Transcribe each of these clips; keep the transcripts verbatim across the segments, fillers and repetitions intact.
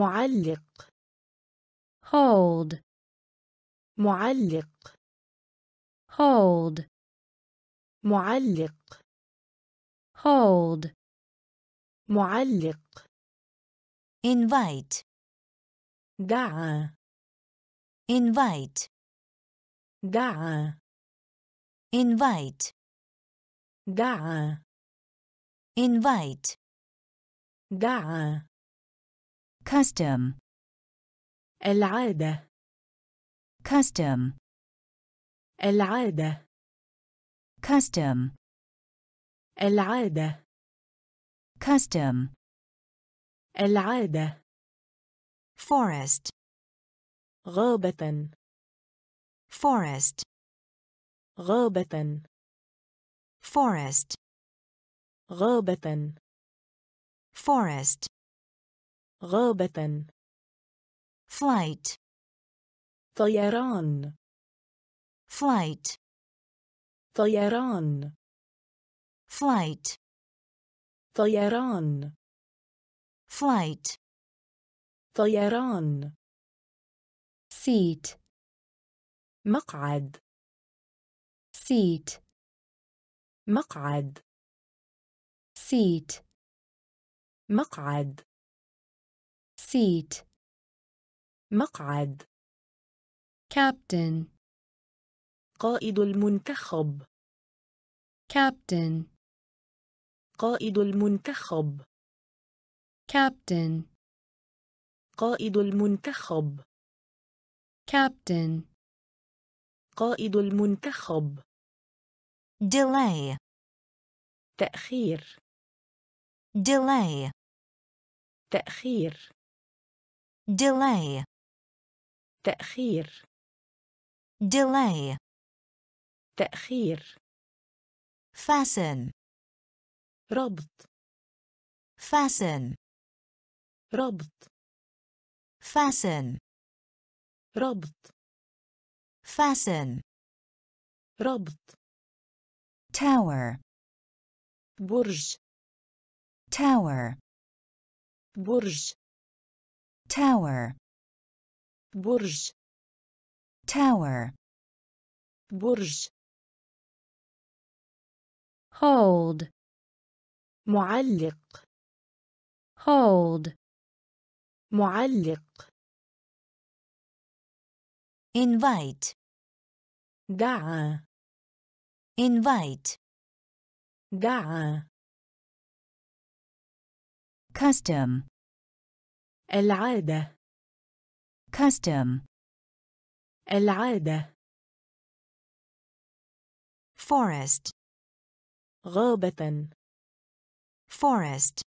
معلق hold معلق hold معلق hold معلق invite دعا invite دعا invite دعا invite دعا custom العادة custom العادة custom العادة custom العادة forest غابة forest غابة forest غابة forest غابة flight طيران flight طيران flight طيران flight طيران seat مقعد seat مقعد seat مقعد seat مقعد captain قائد المنتخب captain قائد المنتخب captain قائد المنتخب captain قائد المنتخب delay تأخير delay تأخير delay تأخير delay تأخير fasten ربط fasten ربط fasten ربط fasten ربط tower برج tower برج tower برج tower برج hold معلق hold معلق invite دعا invite دعا custom العادة custom العادة forest غابة forest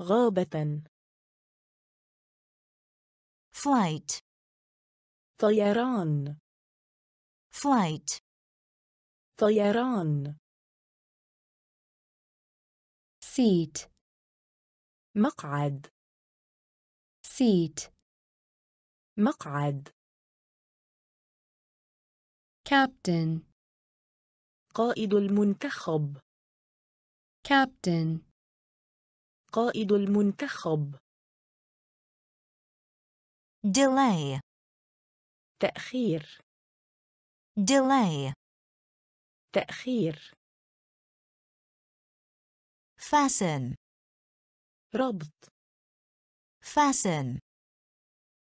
غابة flight طيران flight طيران seat مقعد seat مقعد captain قائد المنتخب captain قائد المنتخب delay تأخير delay تأخير fasten ربط fasten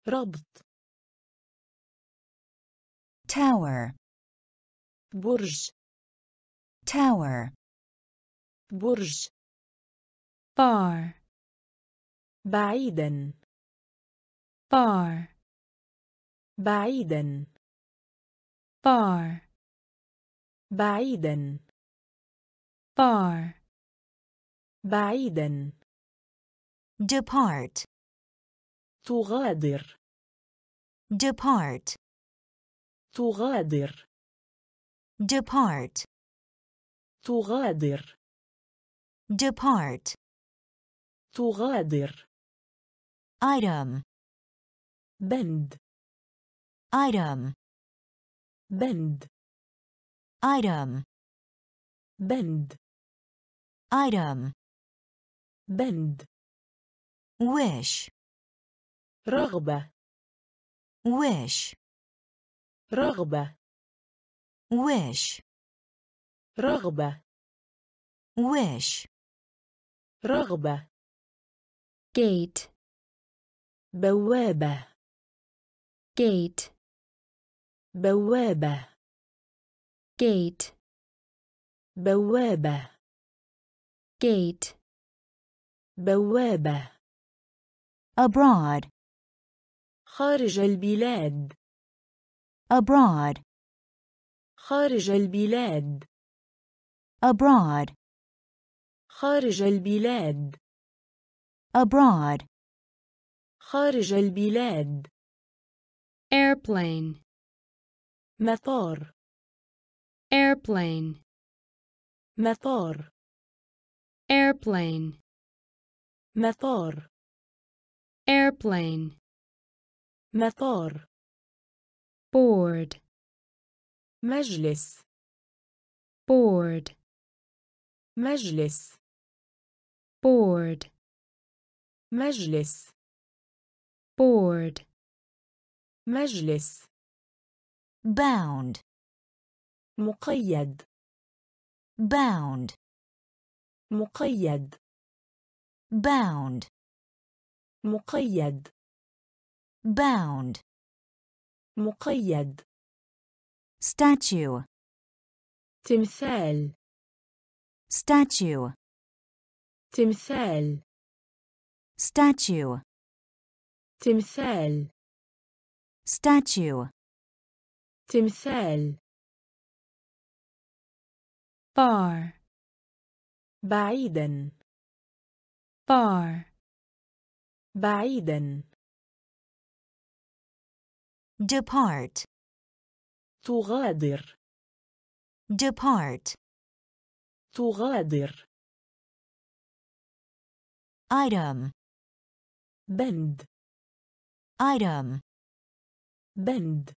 ربط tower برج tower برج far بعيدا far بعيدا far بعيدا far بعيدا depart تغادر depart تغادر depart تغادر depart تغادر item بند item بند item بند item بند wish رغبة wish رغبة wish رغبة wish رغبة gate بوابة gate بوابة gate بوابة gate بوابة abroad خارج البلاد abroad خارج البلاد abroad خارج البلاد abroad خارج البلاد airplane مطار airplane مطار airplane مطار airplane مطار board مجلس board مجلس board مجلس board مجلس bound مقيد bound مقيد bound مقيد bound مقيد statue تمثال statue تمثال statue تمثال statue تمثال far بعيدا far بعيدا depart تغادر depart تغادر item بند item بند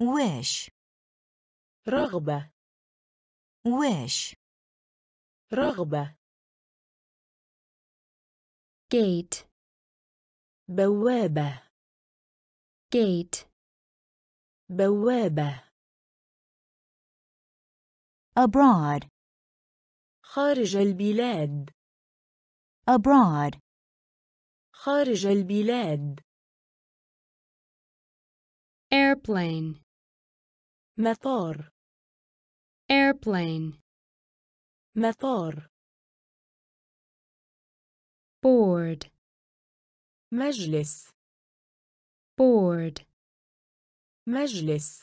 wish رغبة wish رغبة gate بوابة gate بوابة abroad خارج البلاد abroad خارج البلاد airplane مطار airplane مطار board مجلس board مجلس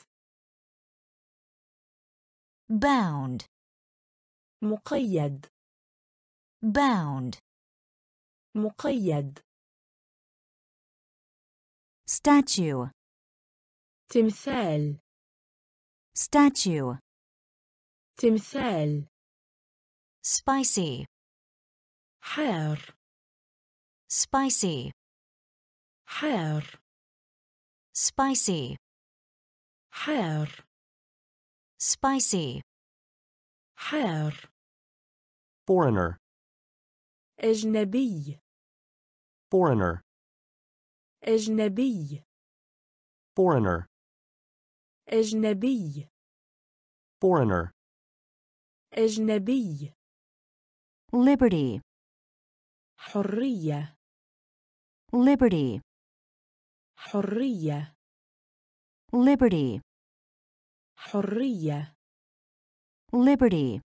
bound مقيد bound مقيد statue تمثال statue تمثال spicy حار spicy حار spicy حار spicy حار foreigner أجنبي foreigner أجنبي foreigner أجنبي foreigner أجنبي liberty حرية liberty حرية liberty حرية liberty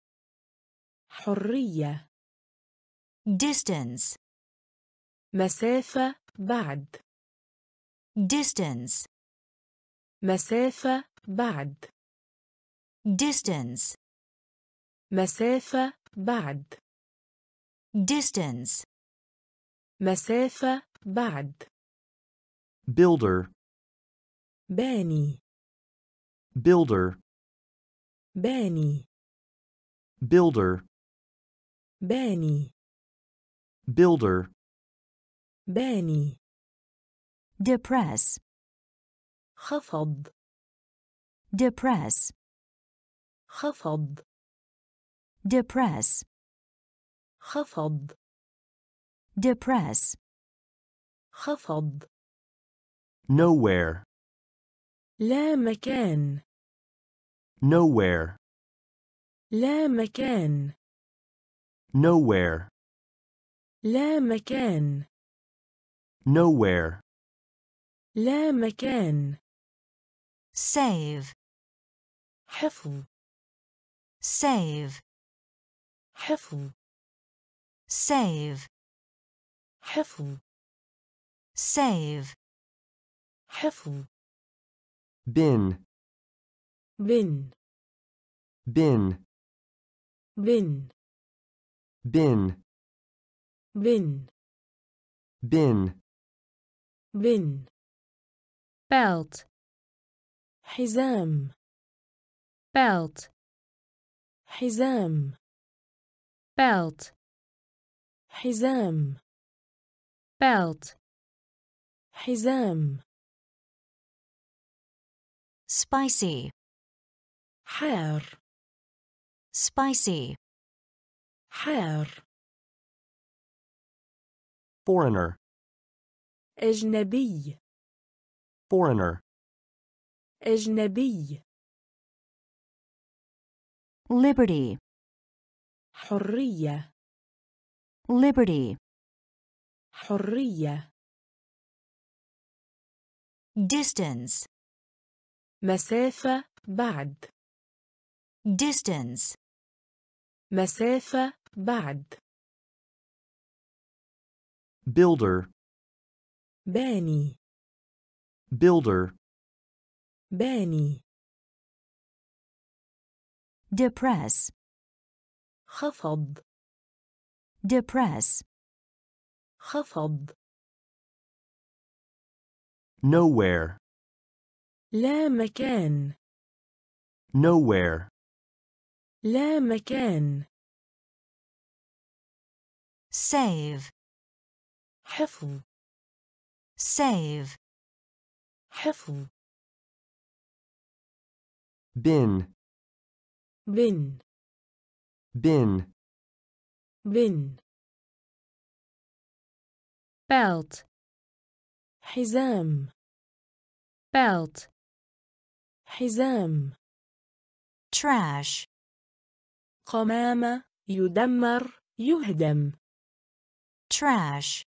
حرية distance مسافة بعد distance مسافة بعد distance مسافة بعد distance مسافة بعد builder باني builder باني builder باني builder باني depress خفض depress خفض depress خفض depress خفض. Nowhere. لا مكان. Nowhere. لا مكان. Nowhere. لا مكان. Nowhere. لا مكان. Save. حفظ. Save. حفظ. Save. حفظ. Save. حفظ. Bin. Bin. Bin. Bin. Bin. Bin. Bin. Bin. Belt. حزام. Belt. حزام. Belt. حزام. Belt. حزام. Spicy. حار. Spicy. حار. Foreigner. أجنبي. Foreigner. أجنبي. Liberty. حرية. Liberty. حرية. Distance. مسافة بعد. Distance. مسافة بعد. Builder. باني. Builder. باني. Depress. خفض. Depress. خفض. Nowhere. لا مكان. Nowhere. لا مكان. Save. حفظ. Save. حفظ. Bin. Bin. Bin. Bin. Belt. حزام. Belt. حزام. Trash. قمامة. يدمر. يهدم. Trash.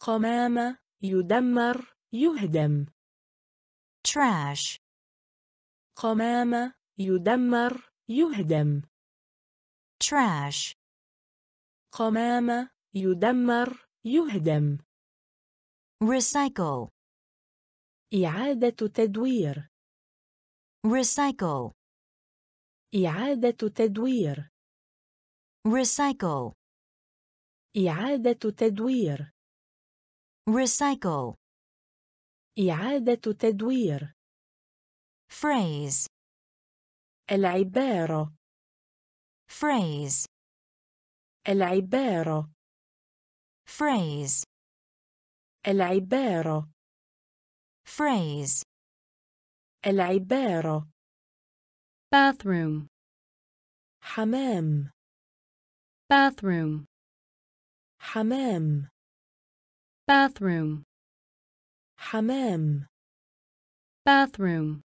قمامة. يدمر. يهدم. Trash. قمامة. يدمر. يهدم. Trash. قمامة. يدمر. يهدم. Recycle. إعادة تدوير. Recycle. إعادة تدوير. Recycle. إعادة تدوير. Recycle. إعادة تدوير. Phrase. العبارة. Phrase. العبارة. Phrase. العبارة. Phrase. العبارة. Bathroom. حمام. Bathroom. حمام. Bathroom. حمام. Bathroom.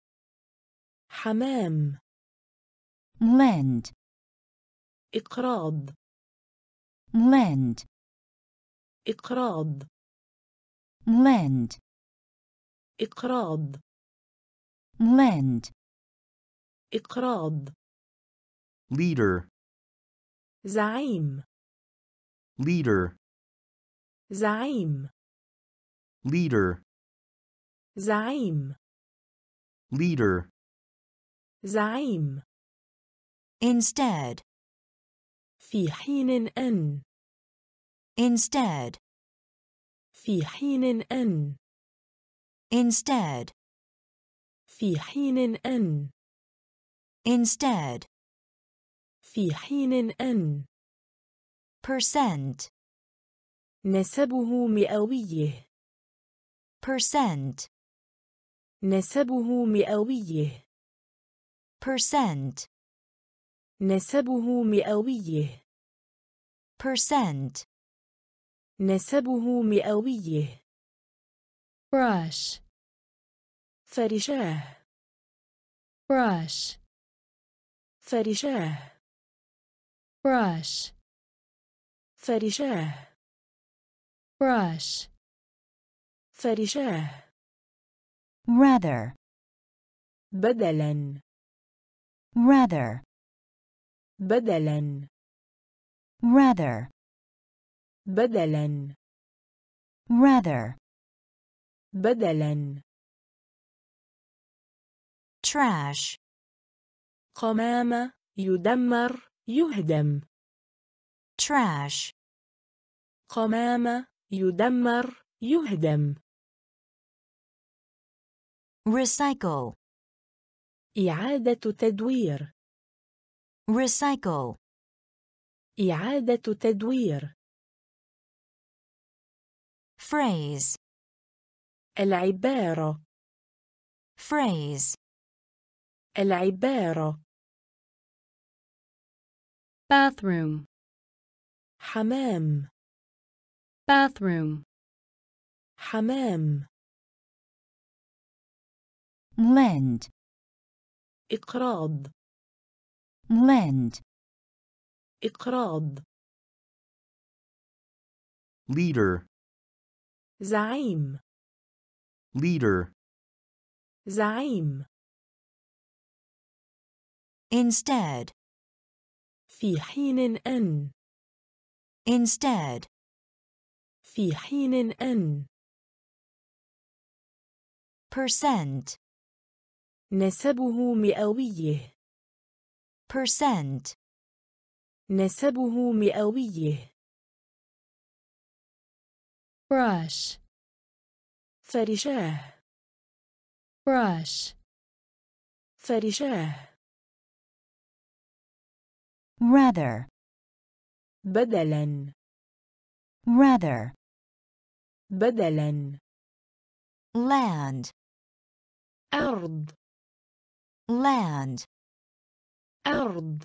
حمام. Lend. إقراض. Lend. إقراض. Lend. إقراض. Lend. إقراض. Leader. زعيم. Leader. زعيم. Leader. زعيم. Leader. زعيم. Instead. في حين أن. Instead. في حين أن. Instead. في حين أن. Instead. في حين أن. Percent. نسبه مئويه. Percent. نسبه مئويه. Percent. نسبه مئويه. Percent. نسبه مئويه. brush فرشاه brush فرشاه brush فرشاه brush فرشاه rather بدلاً rather بدلاً rather بدلاً rather بدلاً trash قمامة يدمر يهدم trash قمامة يدمر يهدم recycle إعادة تدوير recycle إعادة تدوير phrase العبارة phrase العبارة bathroom حمام bathroom حمام lend إقراض lend إقراض leader زعيم leader زعيم instead في حين أن instead في حين أن percent نسبه مئويه percent نسبه مئويه brush فرشاه brush فرشاه rather بدلاً rather بدلاً land أرض land أرض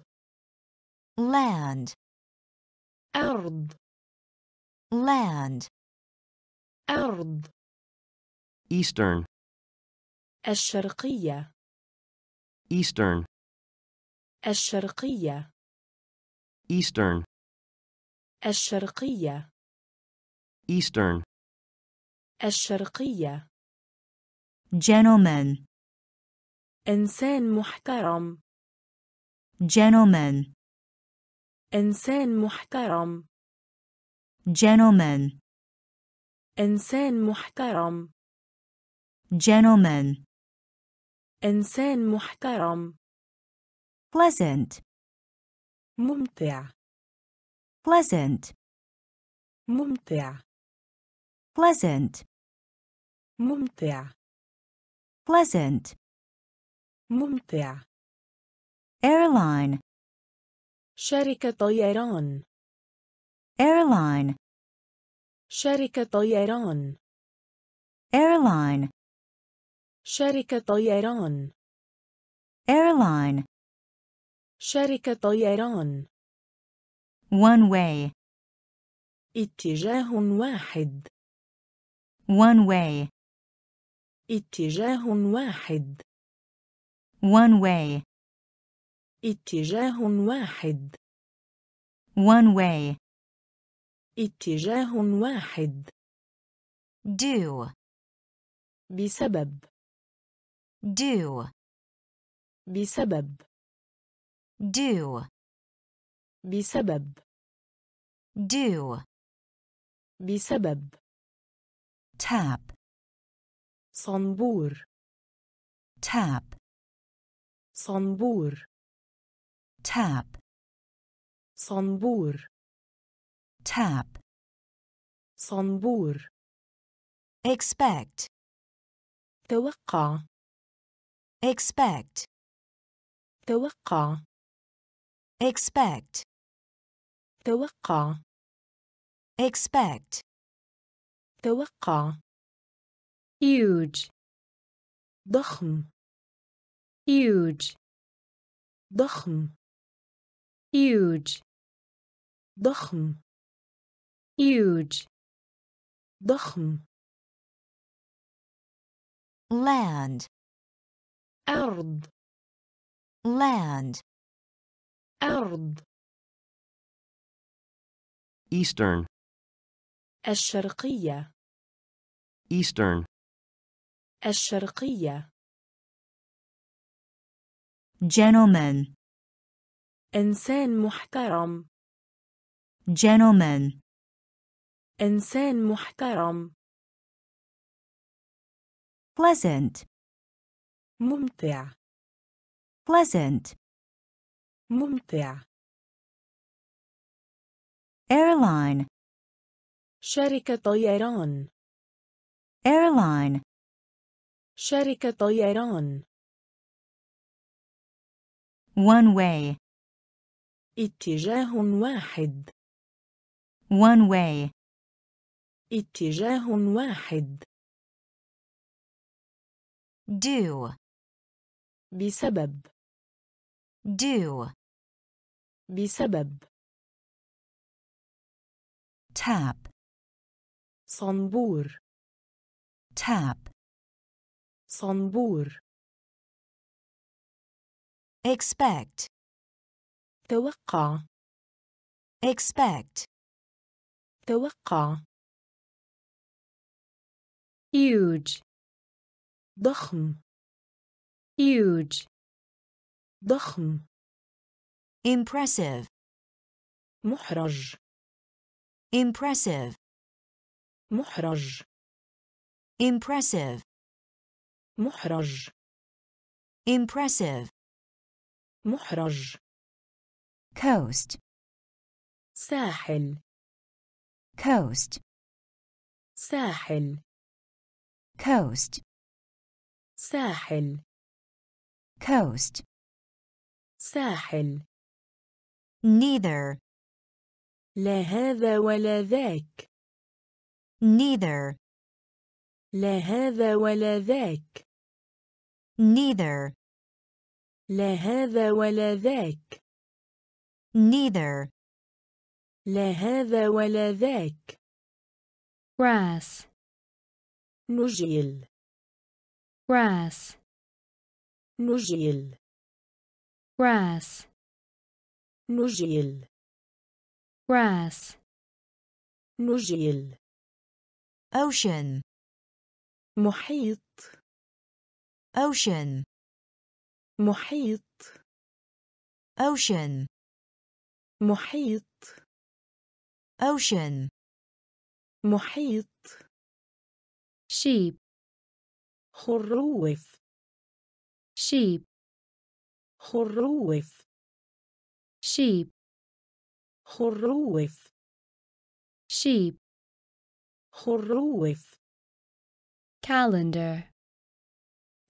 land أرض land أرض eastern الشرقية eastern الشرقية eastern الشرقية eastern الشرقية gentleman إنسان محترم gentleman إنسان محترم gentleman إنسان محترم gentleman إنسان محترم pleasant ممتع pleasant ممتع pleasant ممتع pleasant ممتع airline شركة طيران airline شركة طيران airline شركة طيران airline شركة طيران one way اتجاه واحد one way اتجاه واحد one way اتجاه واحد one way اتجاه واحد do بسبب do بسبب do بسبب do بسبب tap صنبور tap صنبور tap صنبور tap صنبور expect توقع expect توقع expect توقع expect توقع huge ضخم huge ضخم huge ضخم huge ضخم land أرض land أرض eastern الشرقية eastern الشرقية gentleman إنسان محترم gentleman إنسان محترم pleasant ممتع pleasant ممتع airline شركة طيران airline شركة طيران one way اتجاه واحد one way اتجاه واحد due بسبب due بسبب tap صنبور tap صنبور expect توقع expect توقع huge ضخم huge ضخم impressive محرج impressive محرج impressive محرج impressive محرج coast ساحل coast ساحل coast ساحل coast ساحل neither لا هذا ولا ذاك neither لا هذا ولا ذاك neither لا هذا ولا ذاك neither لا هذا ولا ذاك grass نجيل grass نجيل grass نجيل grass نجيل ocean محيط ocean محيط ocean محيط ocean محيط sheep خروف sheep خروف sheep خروف sheep خروف calendar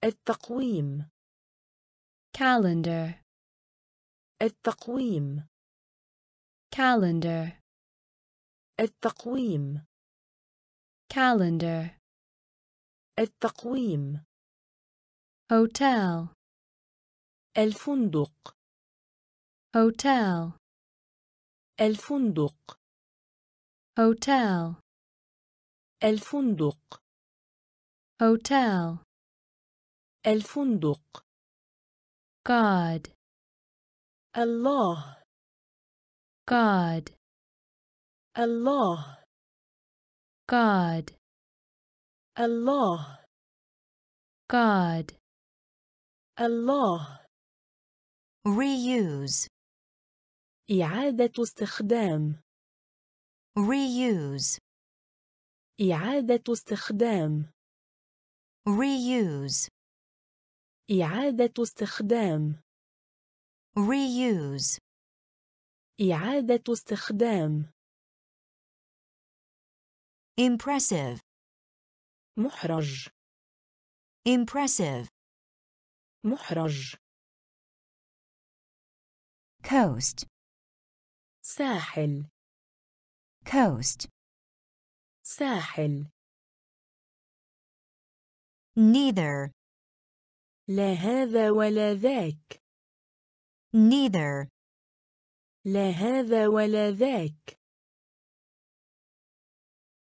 التقويم calendar التقويم calendar التقويم calendar التقويم hotel الفندق hotel الفندق hotel الفندق hotel الفندق God الله God الله God الله God الله reuse إعادة استخدام reuse إعادة استخدام reuse إعادة استخدام reuse إعادة استخدام impressive محرج impressive محرج coast ساحل coast ساحل neither لا هذا ولا ذاك neither لا هذا ولا ذاك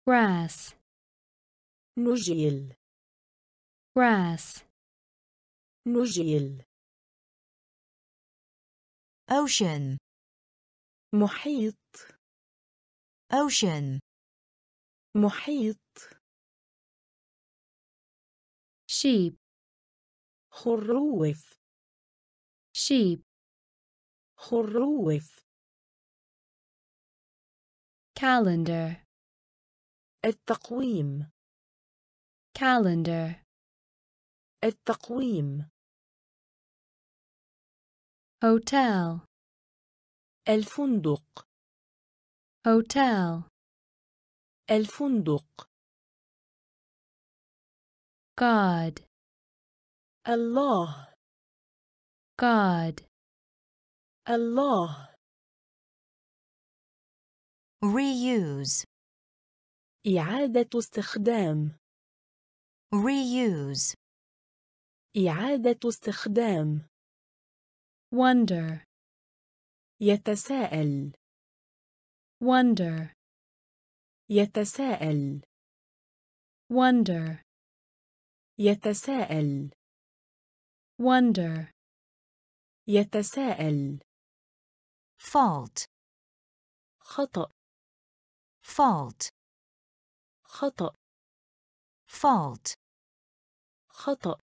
grass نجيل grass نجيل ocean محيط ocean محيط sheep خروف sheep خروف calendar التقويم calendar التقويم hotel الفندق hotel الفندق God الله God الله reuse إعادة استخدام reuse إعادة استخدام wonder يتساءل wonder يتساءل wonder يتساءل wonder يتساءل fault خطأ fault خطأ fault خطأ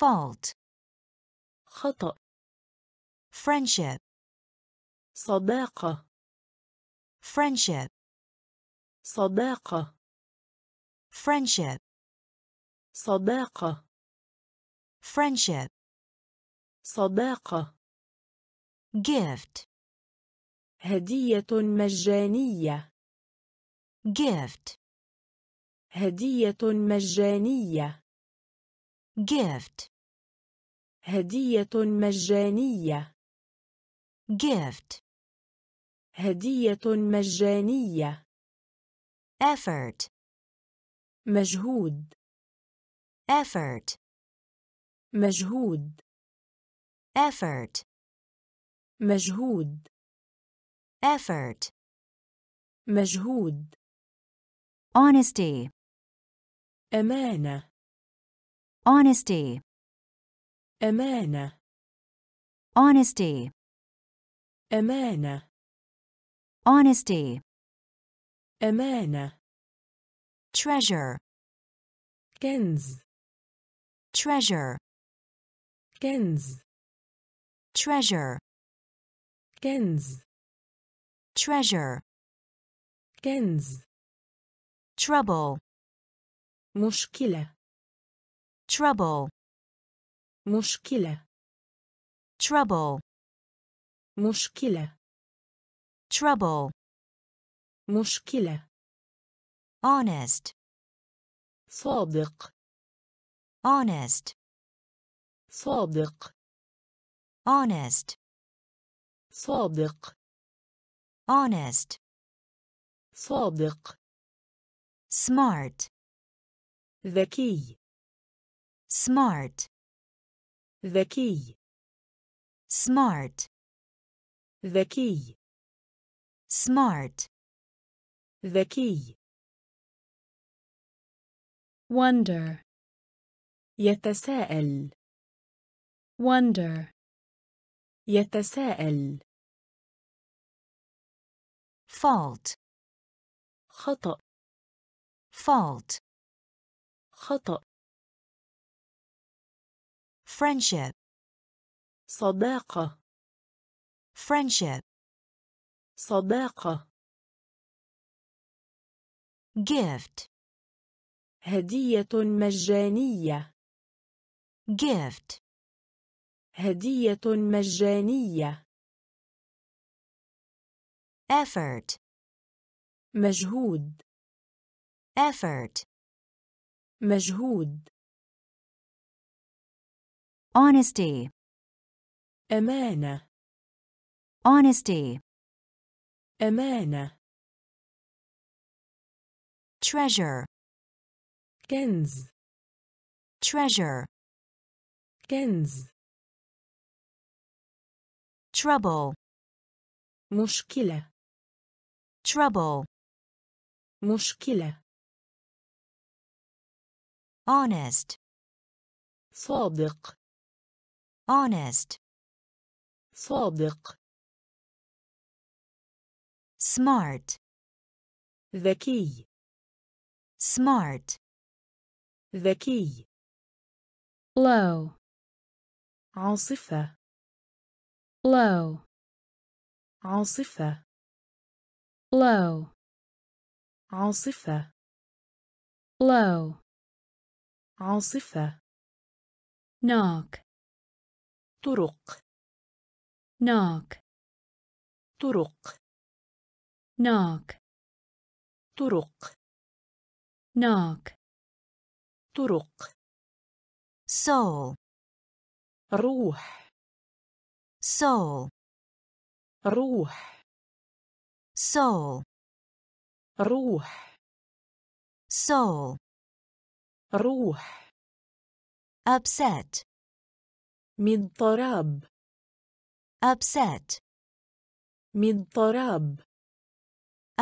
fault خطأ friendship صداقة friendship صداقة friendship صداقة friendship صداقة gift هدية مجانية gift هدية مجانية gift هدية مجانية gift هدية مجانية effort مجهود effort مجهود effort مجهود effort مجهود honesty أمانة honesty أمانة honesty أمانة honesty أمانة treasure كنز treasure كنز treasure كنز treasure كنز trouble مشكلة trouble مشكلة trouble مشكلة trouble مشكلة honest صادق honest صادق honest صادق honest صادق smart ذكي smart ذكي smart ذكي smart ذكي wonder يتساءل wonder يتساءل fault خطأ fault خطأ friendship صداقة friendship صداقة gift هدية مجانية gift هدية مجانية effort مجهود effort مجهود honesty أمانة honesty أمانة treasure كنز treasure كنز trouble مشكلة trouble مشكلة honest صادق. Honest. صادق. Smart. ذكي. Smart. ذكي. Low. عاصفة. Low. عاصفة. Low. عاصفة. Low. عاصفة. Knock. طرق. Knock. طرق. Knock. طرق. Knock. طرق. Soul. روح. Soul. روح. Soul. روح. Soul. روح. Upset. من طراب. Upset. من طراب.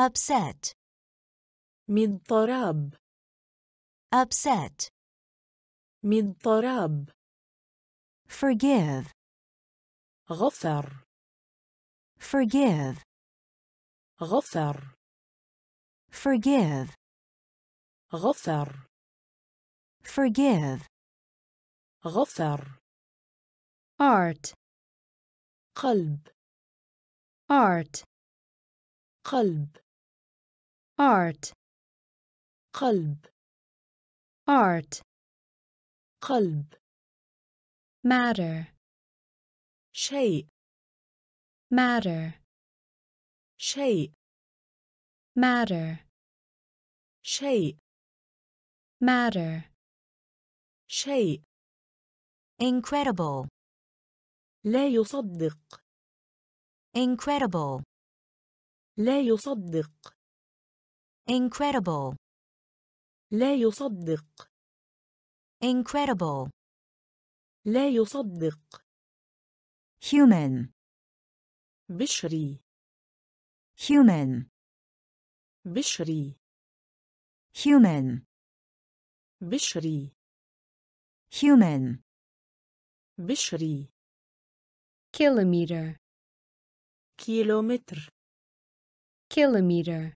Upset. من طراب. Upset. من طراب. Forgive. غفر. Forgive. غفر. Forgive. غفر. Forgive. غفر. Art. قلب. Art. قلب. Art. قلب. Art. قلب. Matter. شيء. Matter. شيء. Matter. شيء. Matter. شيء. Incredible. لا يصدق. Incredible. لا يصدق. Incredible. لا يصدق. Incredible. لا يصدق. Human. بشري. Human. بشري. Human. بشري. Human. بشري. Kilometer. Kilometer. Kilometer.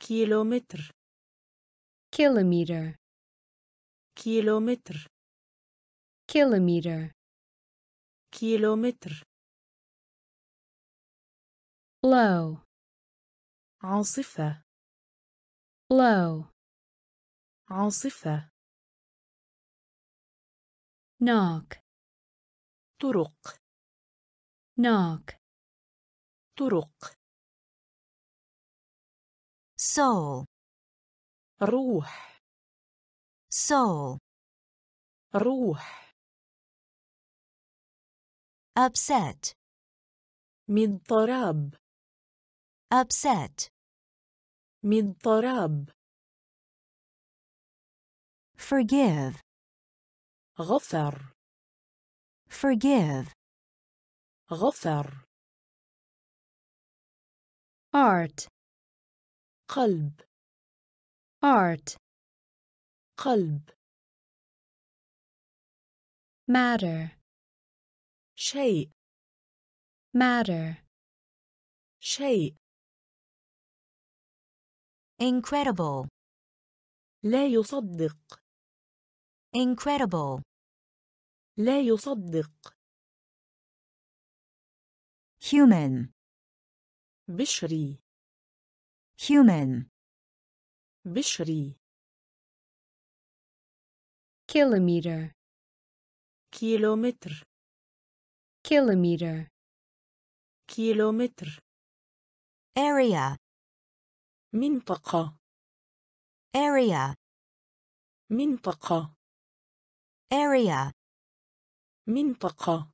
Kilometer. Kilometer. Kilometer. Kilometer. Kilometer. Low. عاصفة. Low. عاصفة. Knock. طرق. Knock. طرق. Soul. روح. Soul. روح. Upset. من طراب. Upset. من طراب. Forgive. غفر. Forgive. غفر. Art. قلب. Art. قلب. Matter. شيء. Matter. شيء. Incredible. لا يصدق. Incredible. لا يصدق. Human. بشري. Human. بشري. Kilometer. Kilometer. Kilometer. Kilometer. Area. منطقة. Area. منطقة. Area. منطقة.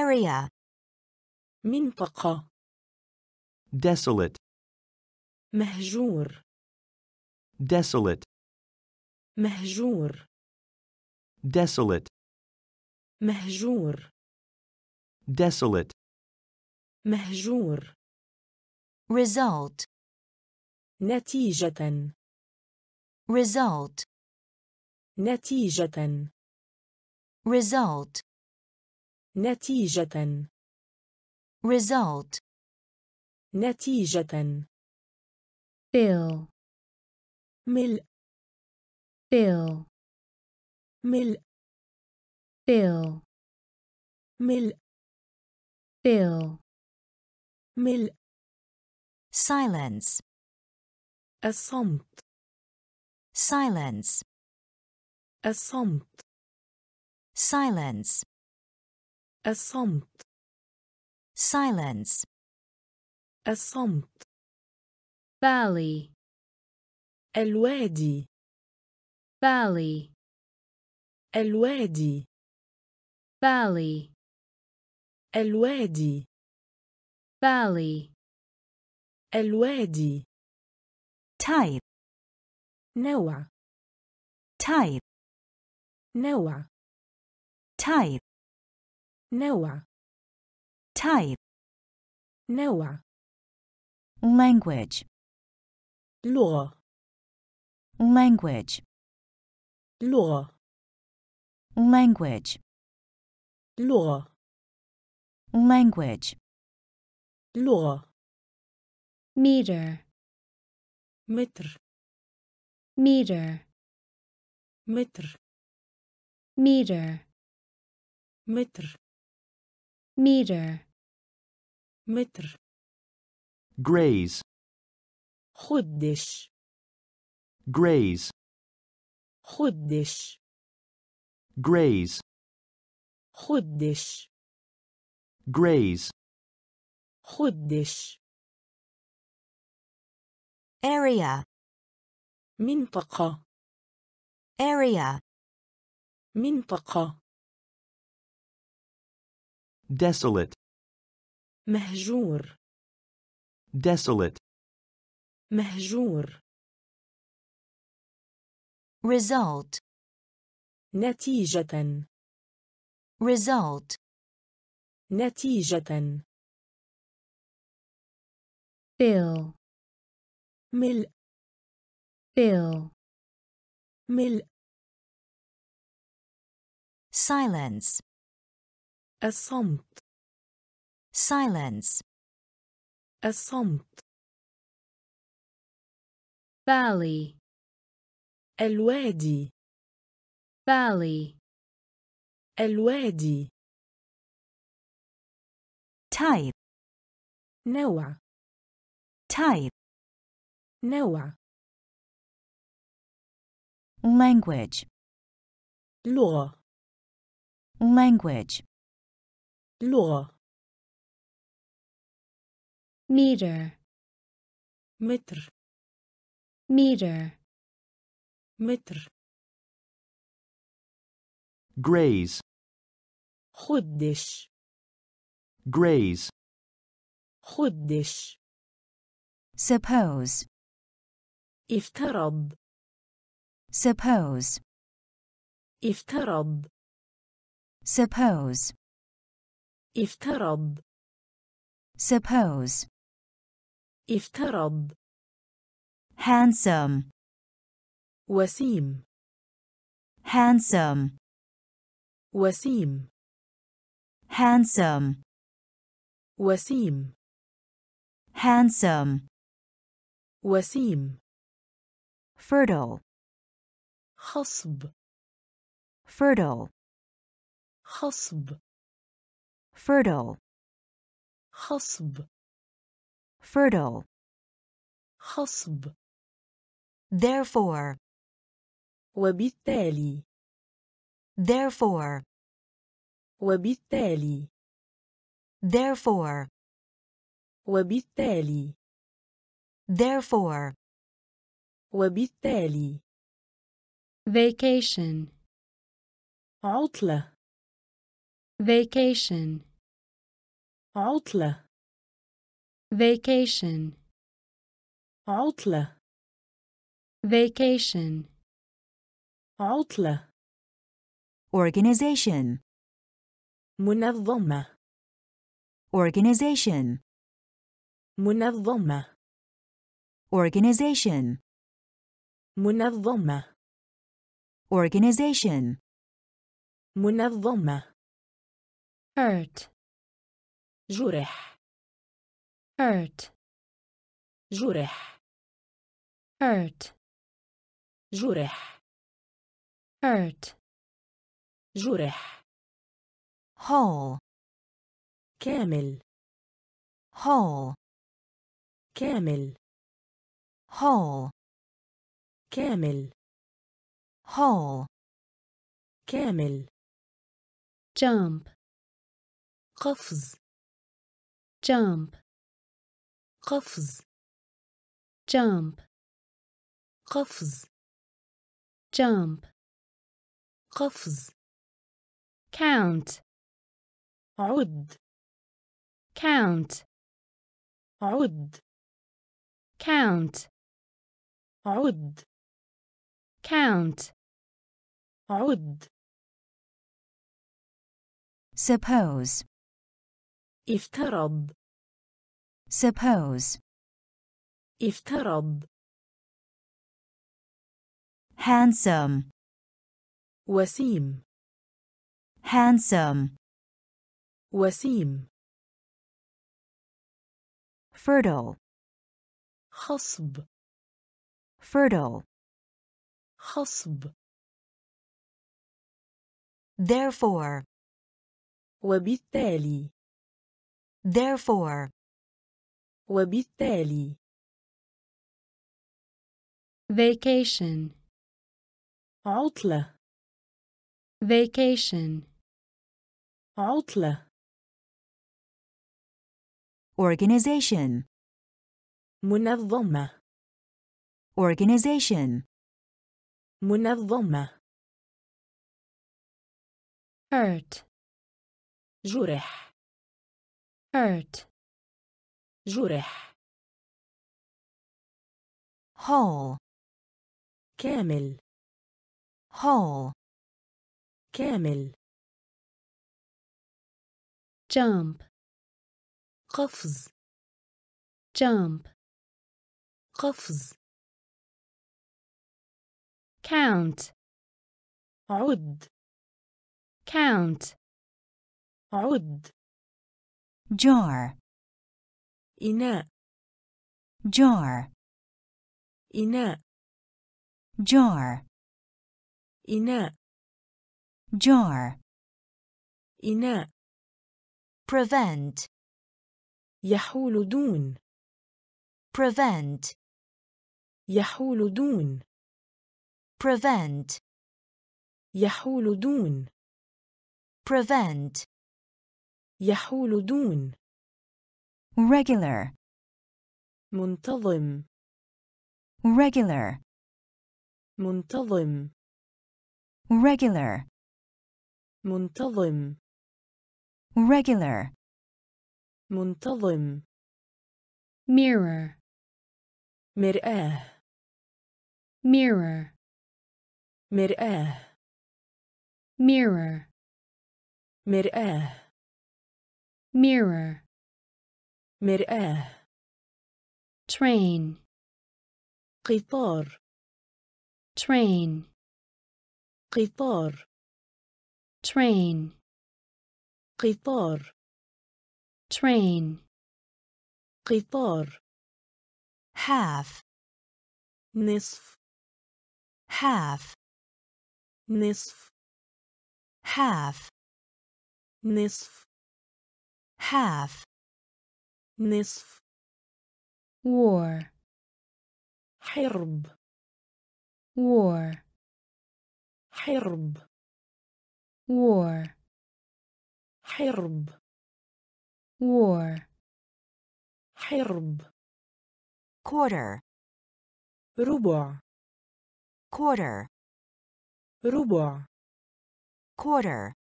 Area. منطقة. Desolate. مهجور. Desolate. مهجور. Desolate. مهجور. Desolate. مهجور. Result. نتيجة. Result. نتيجة. result نتيجة result نتيجة fill ملء fill ملء fill ملء fill ملء silence الصمت silence الصمت silence الصمت silence الصمت valley الوادي valley الوادي valley الوادي valley الوادي type نوع type نوع type نوع type نوع language لغة language لغة language لغة language لغة meter متر meter متر meter متر meter متر graze خدش graze خدش graze خدش graze خدش area منطقة area منطقة desolate مهجور desolate مهجور result نتيجة result نتيجة fill ملء fill ملء silence الصمت silence الصمت valley الوادي valley الوادي type نوع type نوع language لغة language لغة meter متر meter متر graze خدش graze خدش suppose افترض suppose افترض suppose افترض suppose افترض handsome وسيم handsome وسيم handsome وسيم handsome وسيم fertile خصب fertile خصب fertile خصب fertile خصب therefore وبالتالي therefore وبالتالي therefore وبالتالي therefore وبالتالي vacation عطلة vacation عطلة vacation عطلة vacation عطلة organization منظمة organization منظمة organization منظمة organization منظمة. Hurt. جرح. Hurt. جرح. Hurt. جرح. Hurt. جرح. Whole. كامل. Whole. كامل. Whole. كامل. Whole. كامل. Jump. قفز. Jump. قفز. Jump. قفز. Jump. قفز. Count. عد. Count. عد. Count. عد. Count. عد. Suppose. افترض. Suppose. افترض. Handsome. وسيم. Handsome. وسيم. Fertile. خصب. Fertile. خصب. Therefore. وبالتالي. Therefore. وبالتالي. Vacation. عطلة. Vacation. عطلة. Organization. منظمة. Organization. منظمة. Hurt. جرح. Hurt. جرح. Whole. كامل. Whole. كامل. Jump. قفز. Jump. قفز. Count. عد. Count. عد. Jar. إناء. Jar. إناء. Jar. إناء. Jar. إناء. Prevent. يحول دون. Prevent. يحول دون. Prevent. يحول دون. Prevent. يحول دون. Regular. منتظم. Regular. منتظم. Regular. منتظم. Regular. منتظم. Mirror. مرآة. Mirror. مرآة. Mirror. مرآة. Mirror. مرآة. Train. قطار. Train. قطار. Train. قطار. Train. قطار. Half. نصف. Half. نصف. Half. نصف. Half. نصف. War. حرب. War. حرب. War. حرب. War. حرب. Quarter. ربع. Quarter. ربع. Quarter.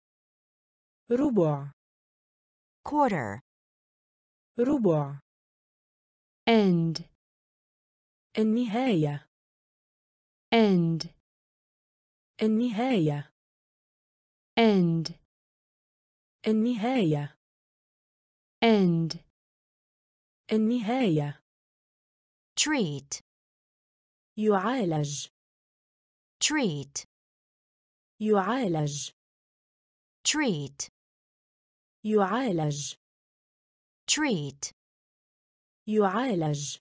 ربع. Quarter. ربع. End. النهاية. End. النهاية. End. النهاية. End. النهاية. Treat. يعالج. Treat. يعالج. treat يعالج treat يعالج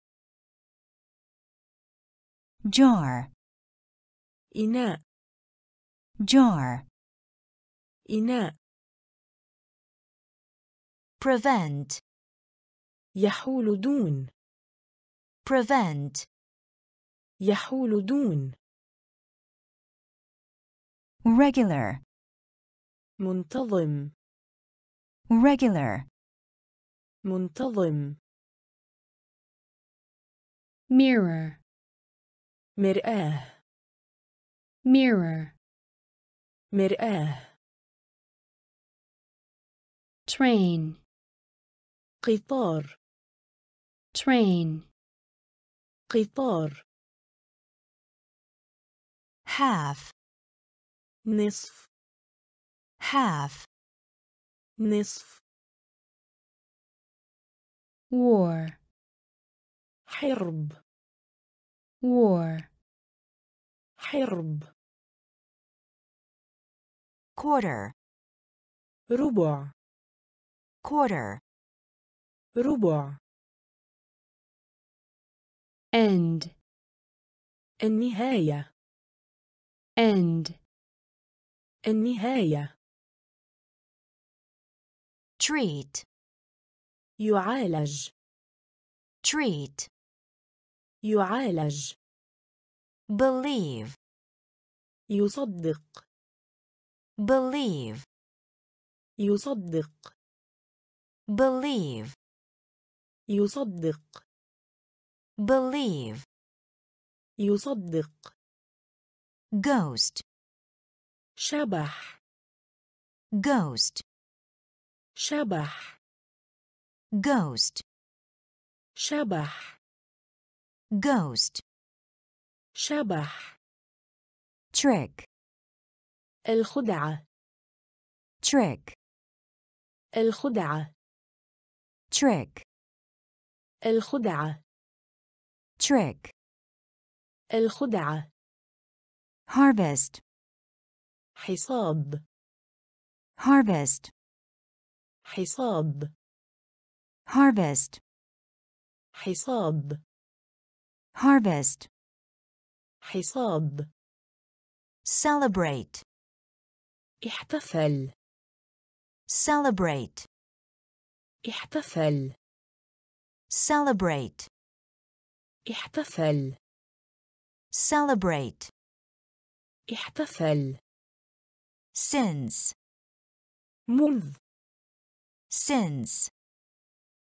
jar إناء jar إناء prevent يحول دون prevent يحول دون regular منتظم regular منتظم mirror مرآة mirror مرآة train قطار train قطار half نصف half نصف war حرب war حرب quarter ربع quarter ربع end النهاية end النهاية treat يعالج treat يعالج believe يصدق believe يصدق believe يصدق believe يصدق ghost شبح ghost شبح ghost شبح ghost شبح trick الخدعة trick الخدعة trick الخدعة trick الخدعة harvest حصاد harvest حصاد harvest حصاد harvest حصاد celebrate احتفل celebrate احتفل celebrate احتفل celebrate احتفل since منذ since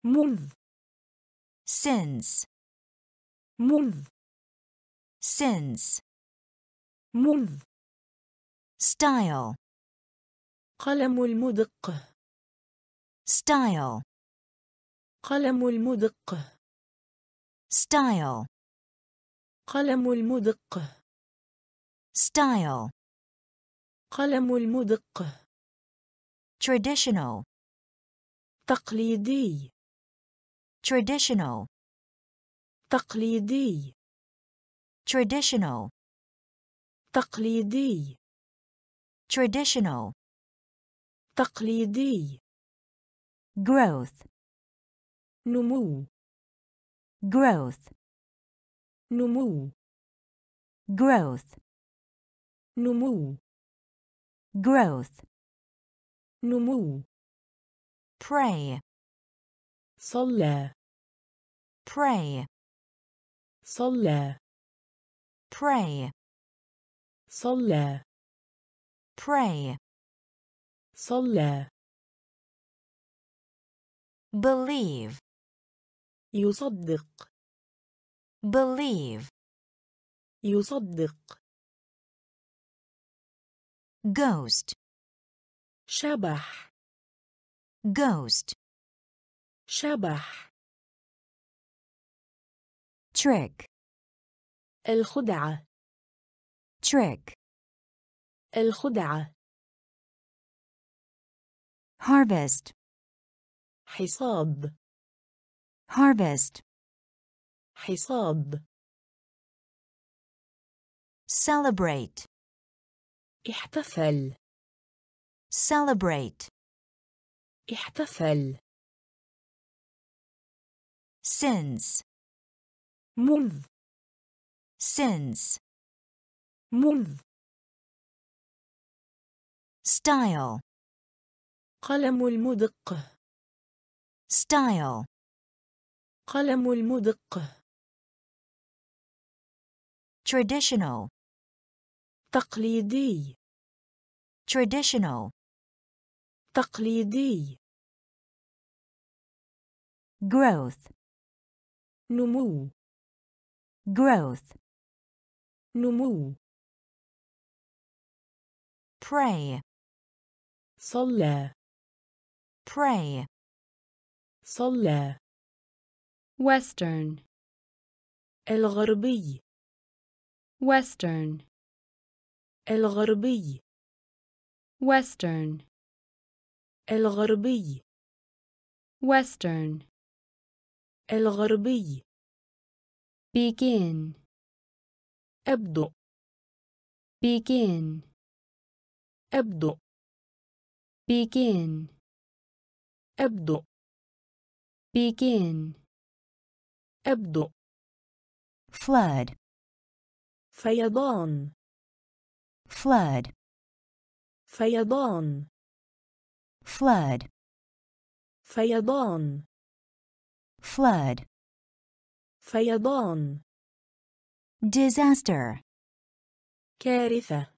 منذ since منذ since منذ style قلم المدق style قلم المدق style قلم المدق style قلم المدق traditional تقليدي traditional تقليدي traditional تقليدي traditional تقليدي growth نمو growth نمو growth نمو growth نمو pray صلى pray صلى pray صلى pray صلى believe يصدق believe يصدق ghost شبح ghost شبح trick الخدعة trick الخدعة harvest حصاد harvest حصاد celebrate احتفل celebrate احتفل since منذ since منذ style قلم المدق style قلم المدق traditional تقليدي traditional تقليدي growth نمو growth نمو pray صلى pray صلى western الغربي western الغربي western الغربي western الغربي begin أبدأ begin أبدأ begin أبدأ begin أبدأ flood فيضان flood فيضان flood فيضان flood فيضان disaster كارثة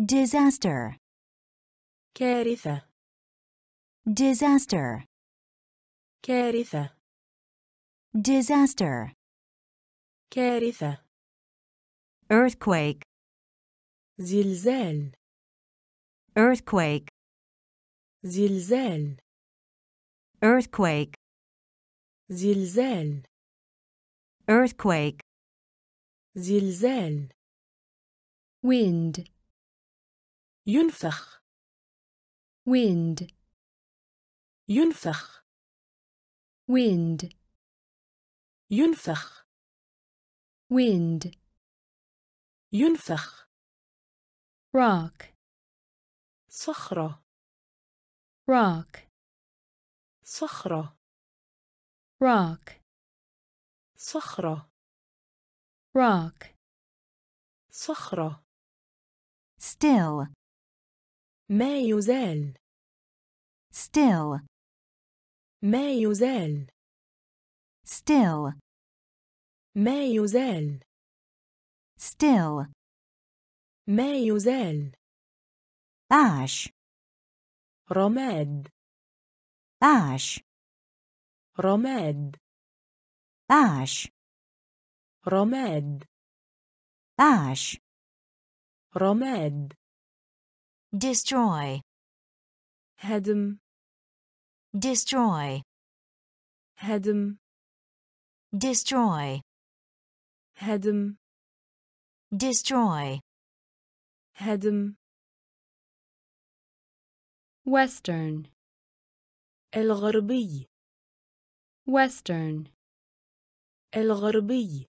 disaster كارثة disaster كارثة disaster كارثة earthquake زلزال earthquake زلزال earthquake زلزال earthquake زلزال wind ينفخ wind ينفخ wind ينفخ wind ينفخ rock صخرة rock صخرة rock صخرة rock صخرة still ما يزال still ما يزال still ما يزال still ما يزال ash رماد ash رماد ash رماد ash رماد destroy هدم destroy هدم destroy هدم destroy هدم western الغربي western الغربي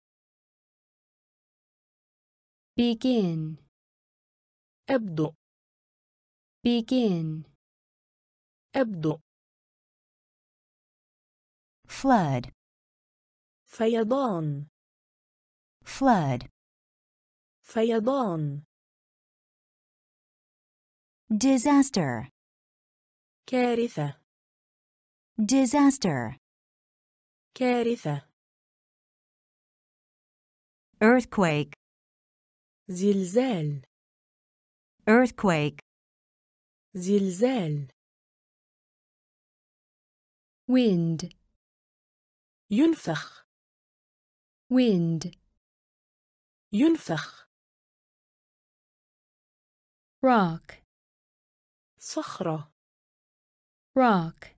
begin أبدأ begin أبدأ flood فيضان flood فيضان disaster كارثة disaster كارثة earthquake زلزال earthquake زلزال wind ينفخ wind ينفخ rock صخرة rock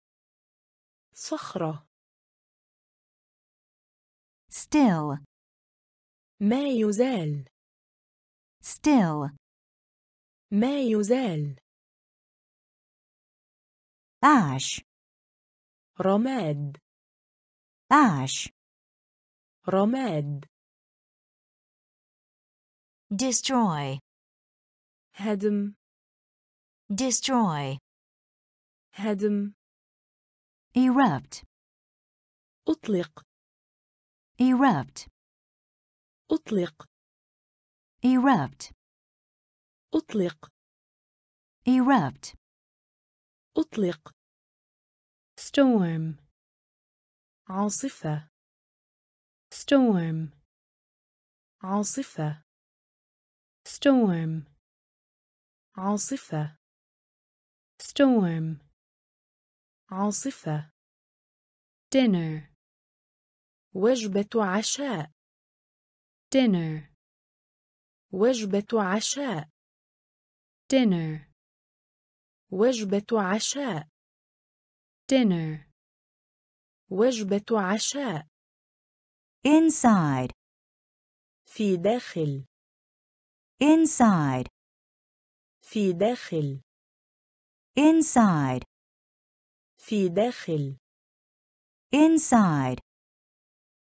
صخرة still ما يزال still ما يزال ash رماد ash رماد destroy هدم Destroy. هدم. Erupt. أطلق. Erupt. أطلق. Erupt. أطلق. Erupt. أطلق. Storm. عاصفة. Storm. عاصفة. Storm. عاصفة. Storm. عاصفة. Dinner. وجبة عشاء. Dinner. وجبة عشاء. Dinner. وجبة عشاء. Dinner. وجبة عشاء. Inside. في داخل. Inside. في داخل. Inside. في داخل. Inside.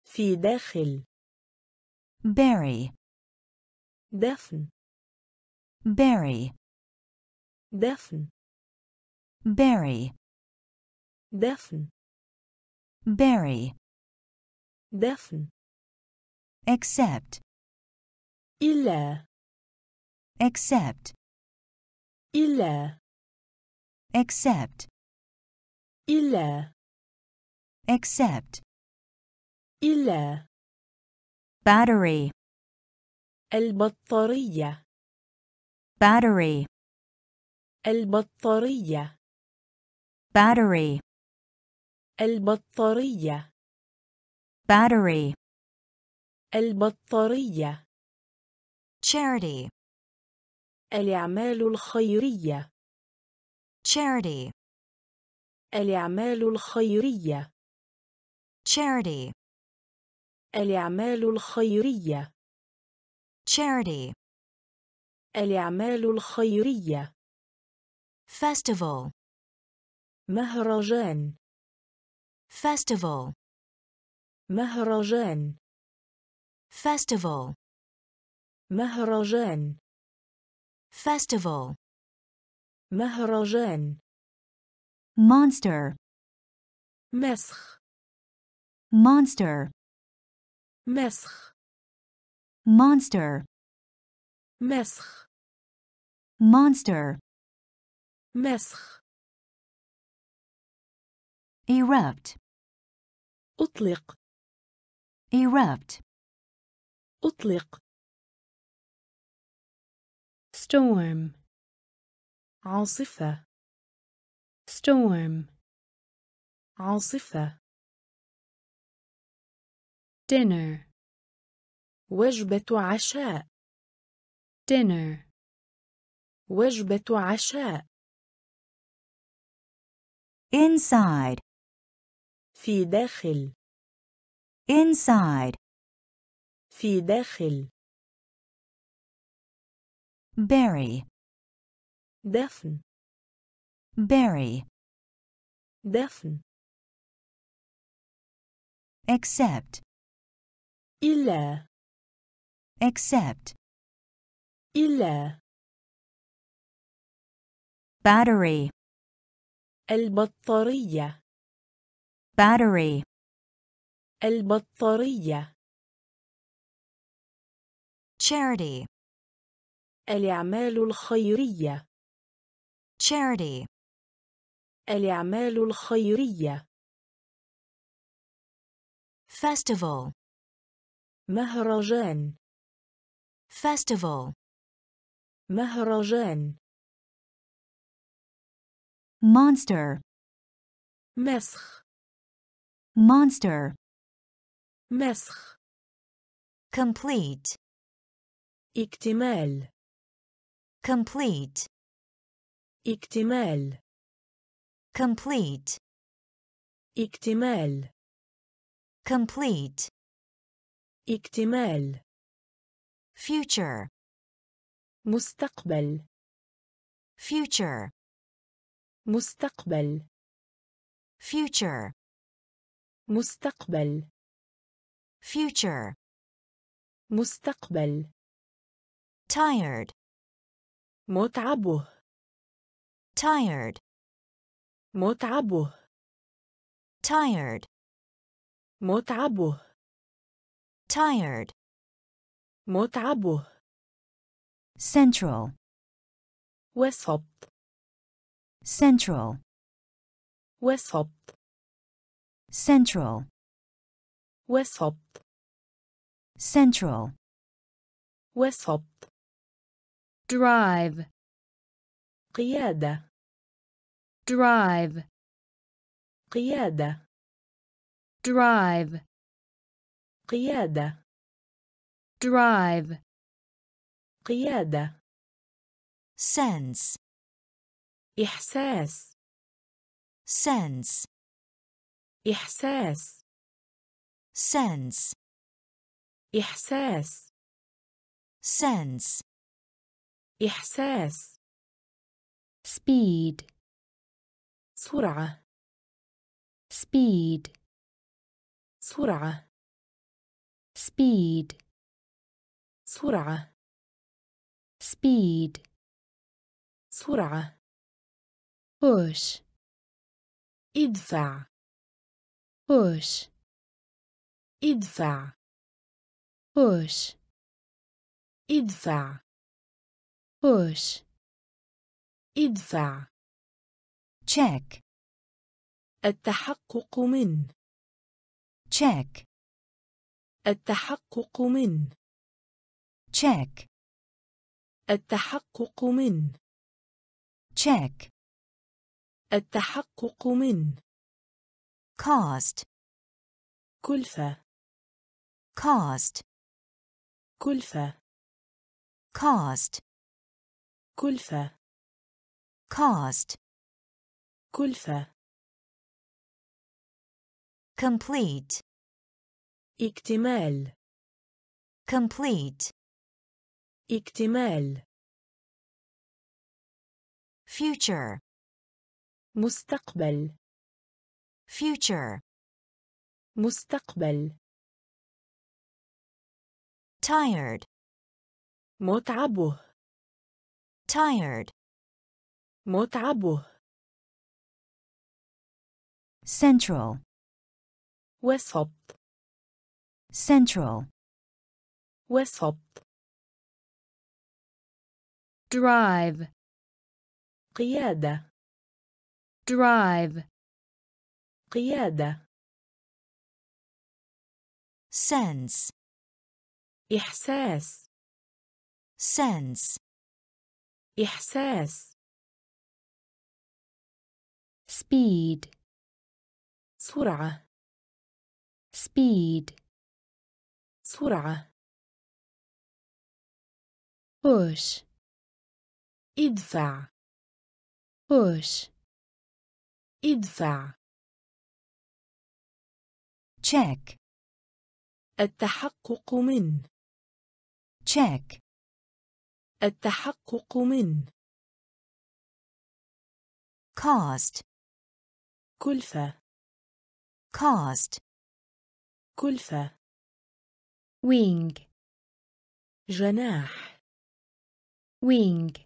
في داخل. Bury. دفن. Bury. دفن. Bury. دفن. Bury. دفن. Accept. إلا. Accept. إلا. Accept. إلا. Accept. إلا. Battery. البطارية. Battery. البطارية. Battery. البطارية. Battery. البطارية. Charity. الأعمال الخيرية. Charity. الأعمال الخيرية. Charity. الأعمال الخيرية. Charity. الأعمال الخيرية. Festival. مهرجان. Festival. مهرجان. Festival. مهرجان. Festival. مهرجان. Monster. مسخ. Monster. مسخ. Monster. مسخ. Monster. مسخ. Erupt. أطلق. Erupt. أطلق. Storm. عاصفة. Storm. عاصفة. Dinner. وجبة عشاء. Dinner. وجبة عشاء. Inside. في داخل. Inside. في داخل. Bury. دفن. Bury. دفن. Accept. إلا. Accept. إلا. Battery. البطارية. Battery. البطارية. Charity. الأعمال الخيرية. Charity. الأعمال الخيرية. Festival. مهرجان. Festival. مهرجان. Monster. مسخ. Monster. مسخ. Complete. اكتمال. Complete. اكتمال. Complete. اكتمال. Complete. اكتمال. Future. مستقبل. Future. مستقبل. Future. مستقبل. Future. مستقبل. Tired. متعبه. tired متعبه tired متعبه tired متعبه central وسط central وسط central وسط central وسط drive قيادة drive قيادة drive قيادة drive قيادة sense إحساس sense إحساس sense إحساس sense إحساس speed سرعة speed سرعة speed سرعة speed سرعة push ادفع push ادفع push ادفع push ادفع check التحقق من check التحقق من check التحقق من check التحقق من cost كلفة cost كلفة cost كلفة cost كلفة complete اكتمال complete اكتمال future مستقبل future مستقبل tired متعبه tired متعبه central وسط central وسط drive قيادة drive قيادة sense إحساس sense إحساس speed سرعة speed سرعة push ادفع push ادفع check التحقق من check التحقق من cost كلفة cost كلفة wing جناح wing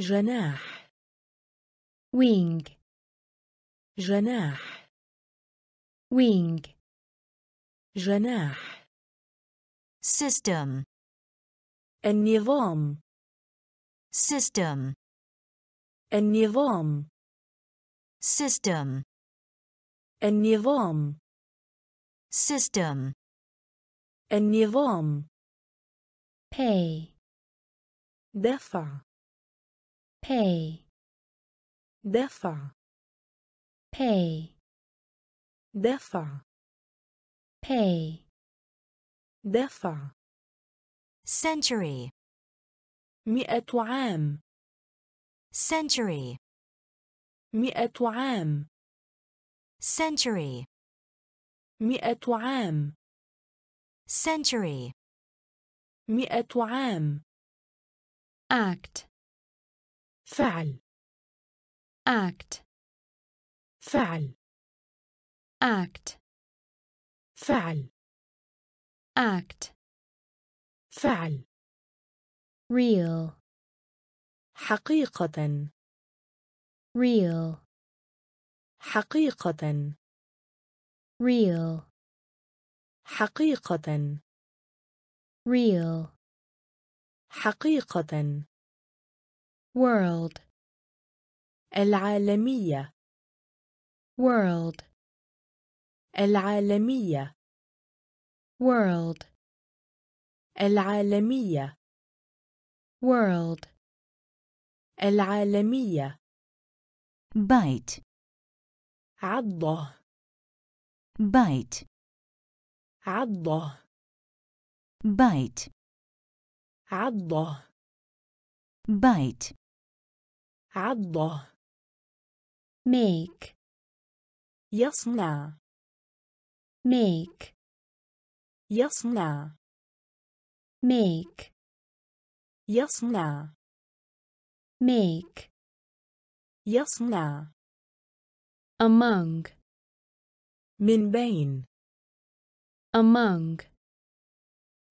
جناح wing جناح wing جناح system النظام system النظام system النظام system النظام pay دفع pay دفع pay دفع pay دفع century مئة عام century مئة عام century مئة عام century مئة عام act فعل act فعل act فعل act فعل real حقيقة real حقيقة real حقيقة real حقيقة world العالمية world العالمية world العالمية world العالمية bite عضة bite عضة bite عضة bite عضة make يصنع make يصنع make يصنع make يصنع among من بين among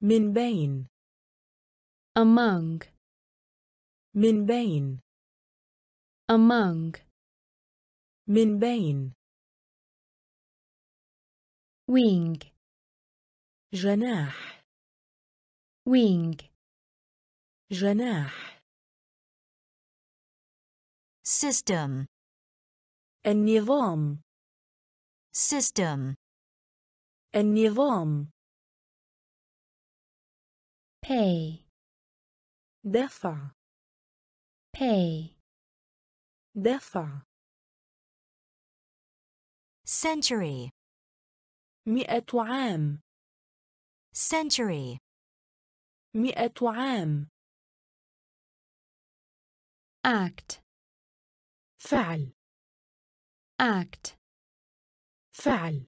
من بين among من بين among من بين wing جناح wing جناح system النظام system النظام pay دفع pay دفع century مئة عام century مئة عام act فعل act فعل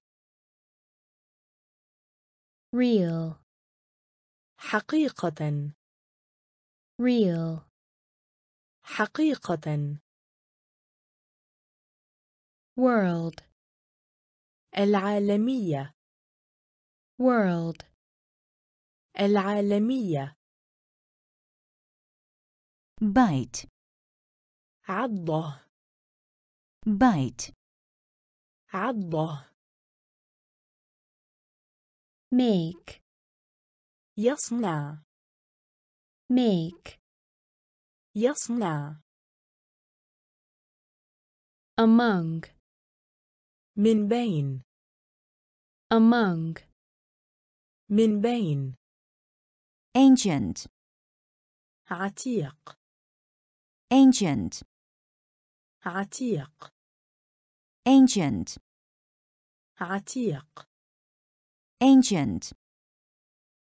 real حقيقة real حقيقة world العالمية world العالمية bite عضة bite عضة make يصنع make يصنع among من بين among من بين ancient عتيق ancient عتيق ancient عتيق ancient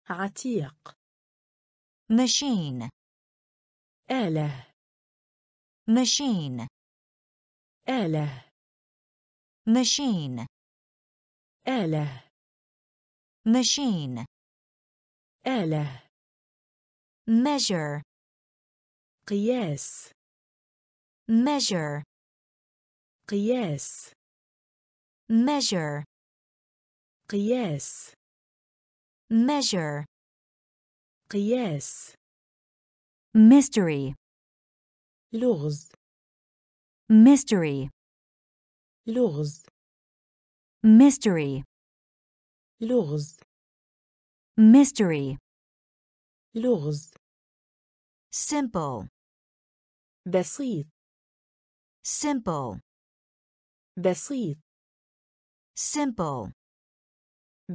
عتيق machine آلة machine آلة machine آلة machine آلة measure قياس measure قياس measure قياس measure قياس mystery لغز mystery لغز mystery لغز mystery لغز simple بسيط simple بسيط simple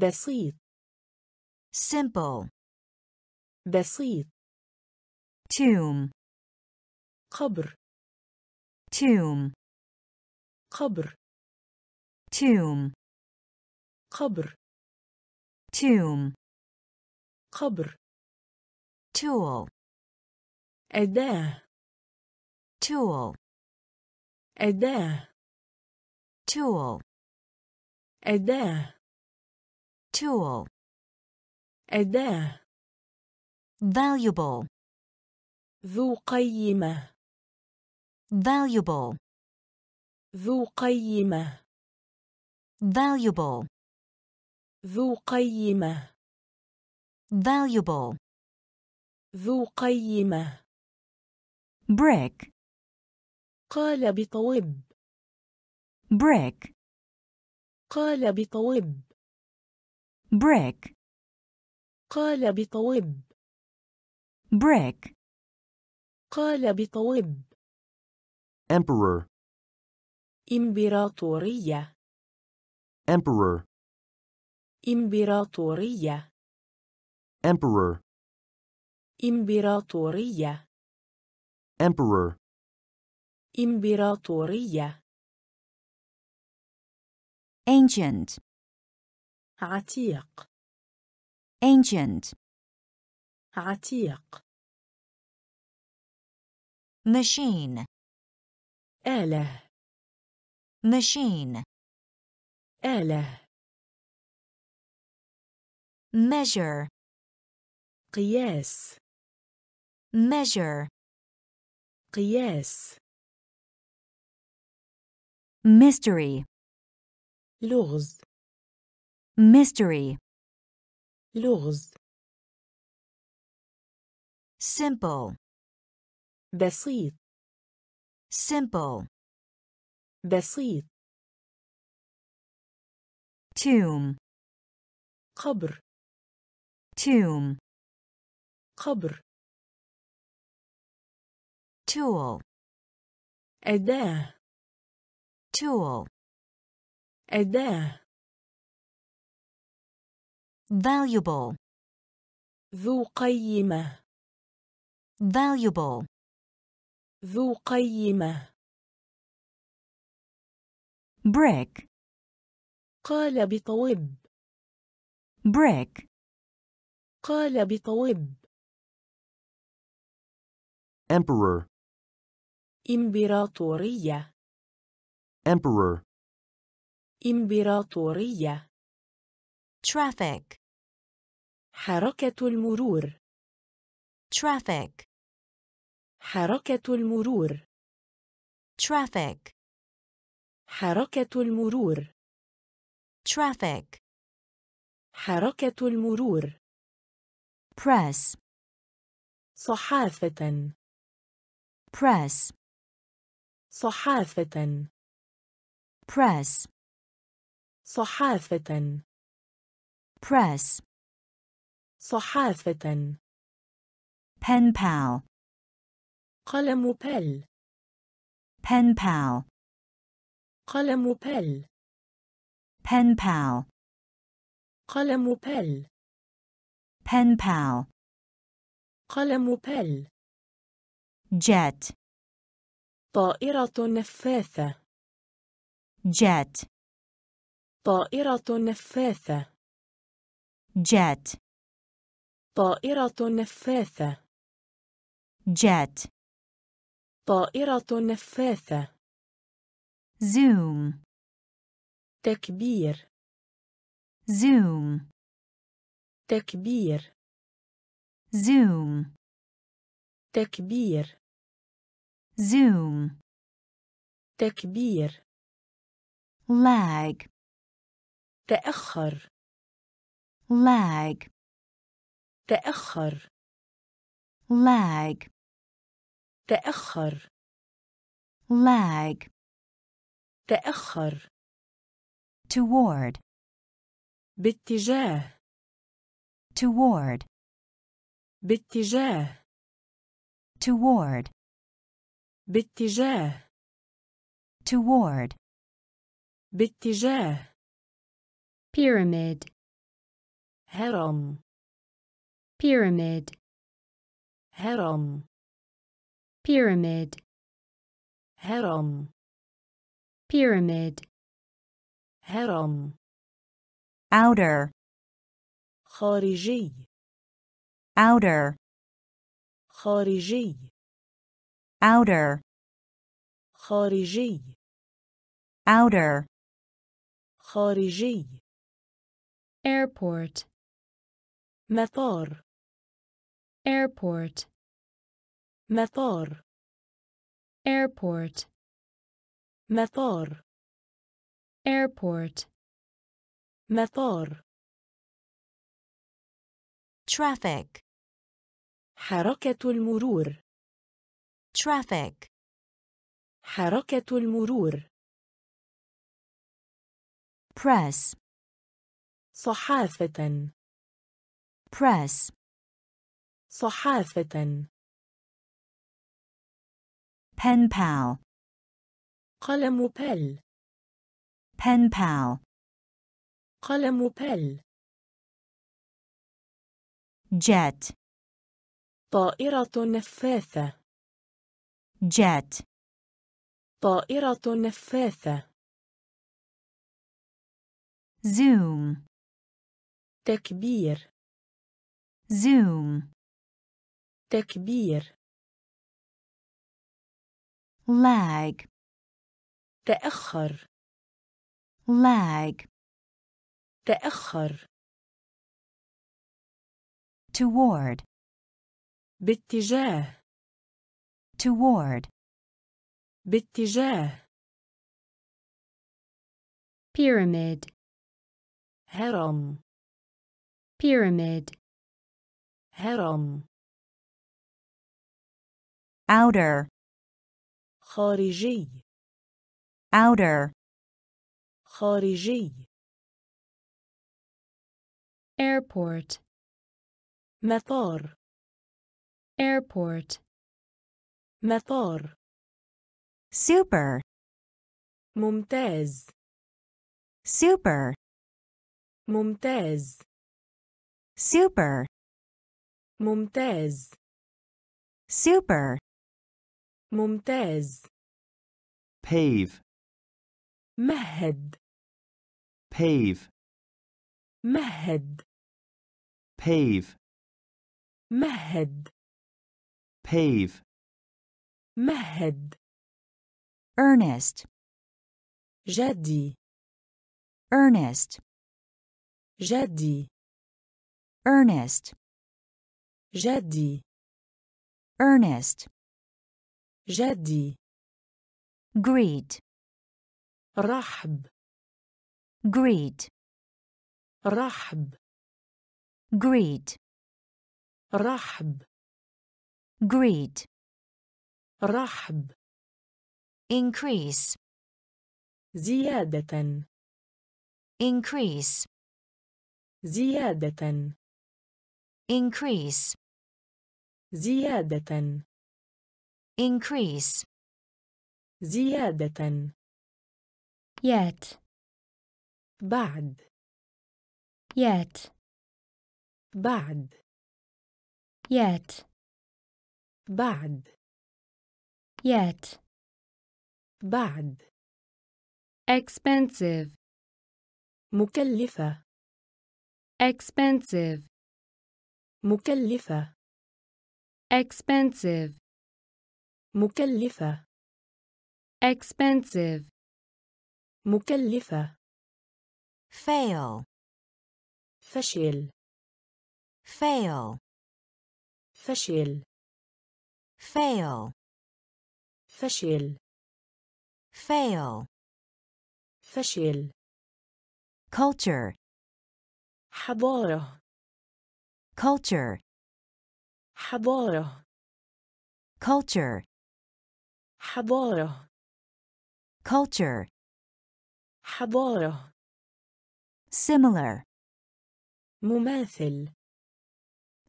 بسيط simple بسيط tomb قبر tomb قبر tomb قبر tomb قبر tool أداة tool أداة tool أداة tool أداة valuable ذو قيمة valuable ذو قيمة valuable ذو قيمة valuable ذو قيمة brick قال بطوب. Brick. قال بطوب. Brick. قال بطوب. Brick. قال بطوب. Emperor. إمبراطورية. Emperor. إمبراطورية. Emperor. إمبراطورية. Emperor. إمبراطورية. Ancient. عتيق. Ancient. عتيق. Machine. آلة. Machine. آلة. Measure. قياس. Measure. قياس. Mystery. لغز. Mystery. لغز. Simple. بسيط. Simple. بسيط. Tomb. قبر. Tomb. قبر. Tool. أداة. Tool. أداة. Valuable. ذو قيمة. Valuable. ذو قيمة. Brick. قال بطوب. Brick. قال بطوب. Emperor. إمبراطورية. Emperor. إمبراطورية. Traffic. حركة المرور. Traffic. حركة المرور. Traffic. حركة المرور. Traffic. حركة المرور. Press. صحافة. Press. صحافة. Press. صحافة. Press. صحافة. Pen pal. قلم بل. Pen pal. قلم بل. Pen pal. قلم بل. Pen pal. قلم بل. Jet. طائرة نفاثة. Jet. طائرة نفاثة. Jet. طائرة نفاثة. Jet. طائرة نفاثة. Zoom. تكبير. Zoom. تكبير. Zoom. تكبير. Zoom. تكبير. Lag. تأخر. Lag. تأخر. Lag. تأخر. Lag. تأخر. Toward. باتجاه. Toward. باتجاه. Toward. باتجاه. Toward. باتجاه. Pyramid. هرم. Pyramid. هرم. Pyramid. هرم. Pyramid. هرم. Outer. خارجي. Outer. خارجي. Outer. خارجي. Outer. خارجي. Airport. مطار. Airport. مطار. Airport. مطار. Airport. مطار. Traffic. حركة المرور. Traffic. حركة المرور. Press. صحافة. Press. صحافة. Pen pal. قلم بل. Pen pal. قلم بل. Jet. طائرة نفاثة. Jet. طائرة نفاثة. Zoom. تكبير. Zoom. تكبير. Lag. تأخر. Lag. تأخر. Toward. باتجاه. Toward. باتجاه. Pyramid. هرم. Pyramid. هرم. Outer. خارجي. Outer. خارجي. Airport. مطار. Airport. مطار. Super. ممتاز. Super. ممتاز. Super. ممتاز. Super. ممتاز. Pave. مهد. Pave. مهد. Pave. مهد. Pave. مهد. Earnest. جدي. Earnest. جدي. Earnest. جدي. Earnest. جدي. Greet. رحب. Greet. رحب. Greet. رحب. Greet. رحب. Increase. زيادة. Increase. زيادة. Increase. زيادة. Increase. زيادة. Yet. بعد. Yet. بعد. Yet. بعد. Yet. بعد. Expensive. مكلفة. Expensive. مكلفة. Expensive. مكلفة. Expensive. مكلفة. Fail. فشل. Fail. فشل. Fail. فشل. Fail. فشل. Culture. حضارة. Culture. حضارة. Culture. حضارة. Culture. حضارة. Similar. مماثل.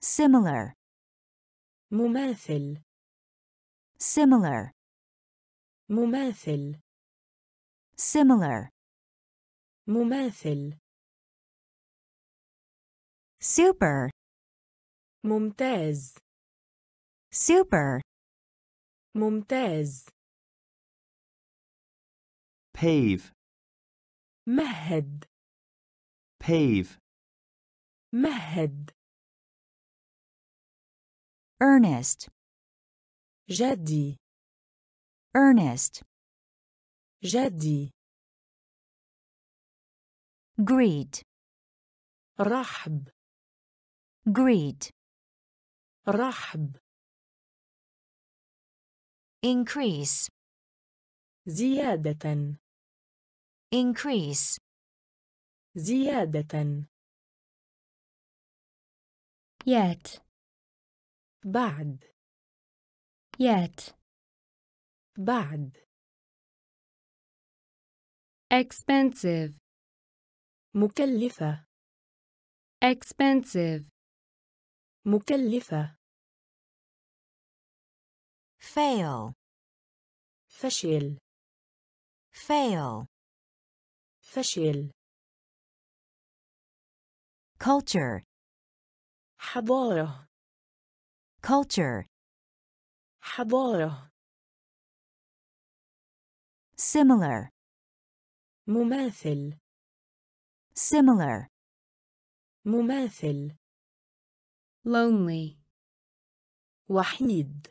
Similar. مماثل. Similar. مماثل. Similar. مماثل. Super. ممتاز. Super. ممتاز. Pave. مهد. Pave. مهد. Earnest. جدي. Earnest. جدي. Greet. رحب. Greet. رحب. Increase. زيادة. Increase. زيادة. Yet. بعد. Yet. بعد. expensive مكلفة expensive مكلفة fail فشل fail فشل culture حضارة culture حضارة similar مماثل similar مماثل lonely وحيد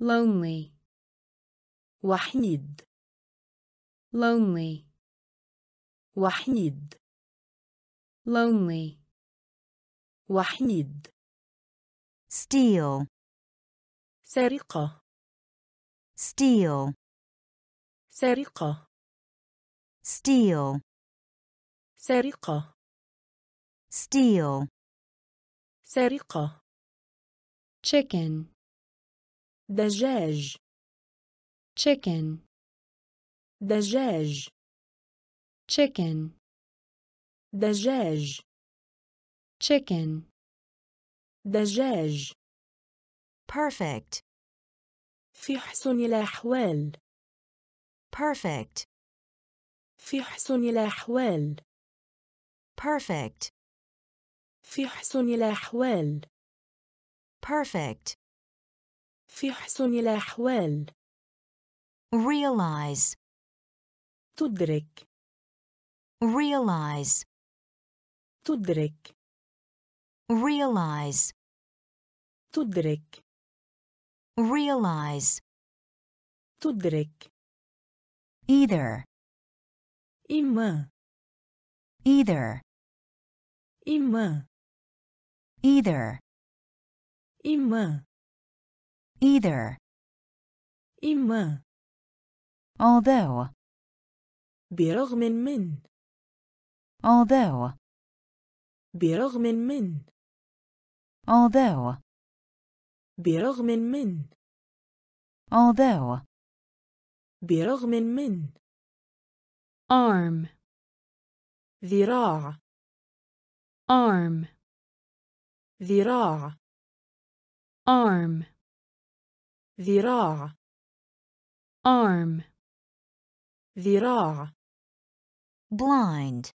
lonely وحيد lonely وحيد lonely وحيد steal سرقة steal سرقة steal سرقة steal سرقة chicken دجاج chicken دجاج chicken دجاج chicken دجاج perfect في حسن الأحوال perfect في حسن الأحوال perfect في حسن الأحوال perfect في حسن الأحوال realize تدرك realize تدرك realize تدرك realize تدرك either إما either إما either إما either إما although برغم من although برغم من although برغم من although برغم من arm ذراع arm ذراع arm ذراع arm ذراع blind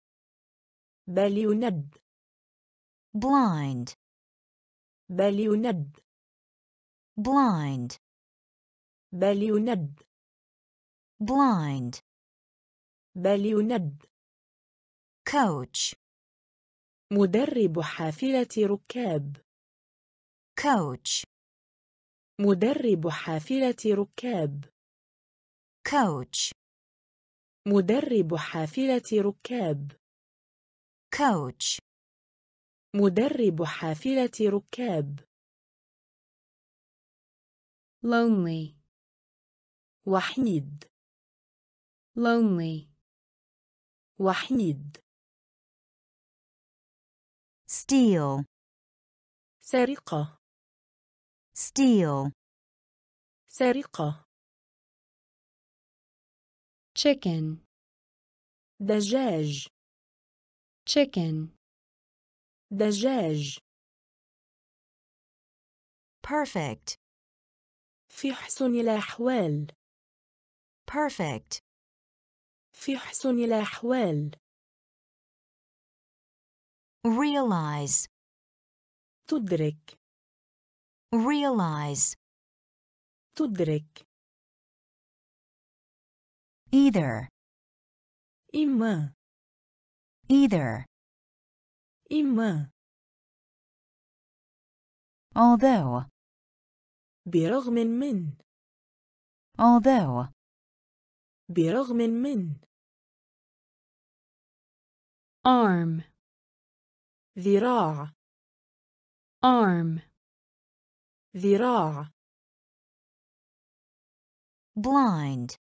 بل يند blind بل يند blind بل يند blind بل يند coach مدرب حافلة ركاب coach مدرب حافلة ركاب coach مدرب حافلة ركاب coach مدرب حافلة ركاب lonely وحيد lonely وحيد steal سرقة steal سرقة chicken دجاج chicken دجاج perfect في حسن الأحوال perfect في حسن الأحوال realize تدرك realize تدرك either إما either إما although برغم من although برغم من arm ذراع arm ذراع blind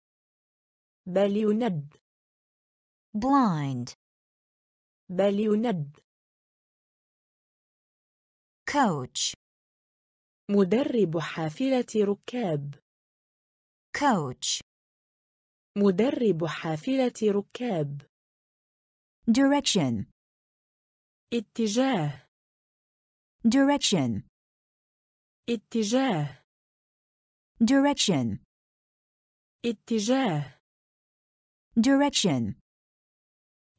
بل يند blind بل يند coach مدرب حافلة ركاب coach مدرب حافلة ركاب. Direction. اتجاه. Direction. اتجاه. Direction. اتجاه. Direction.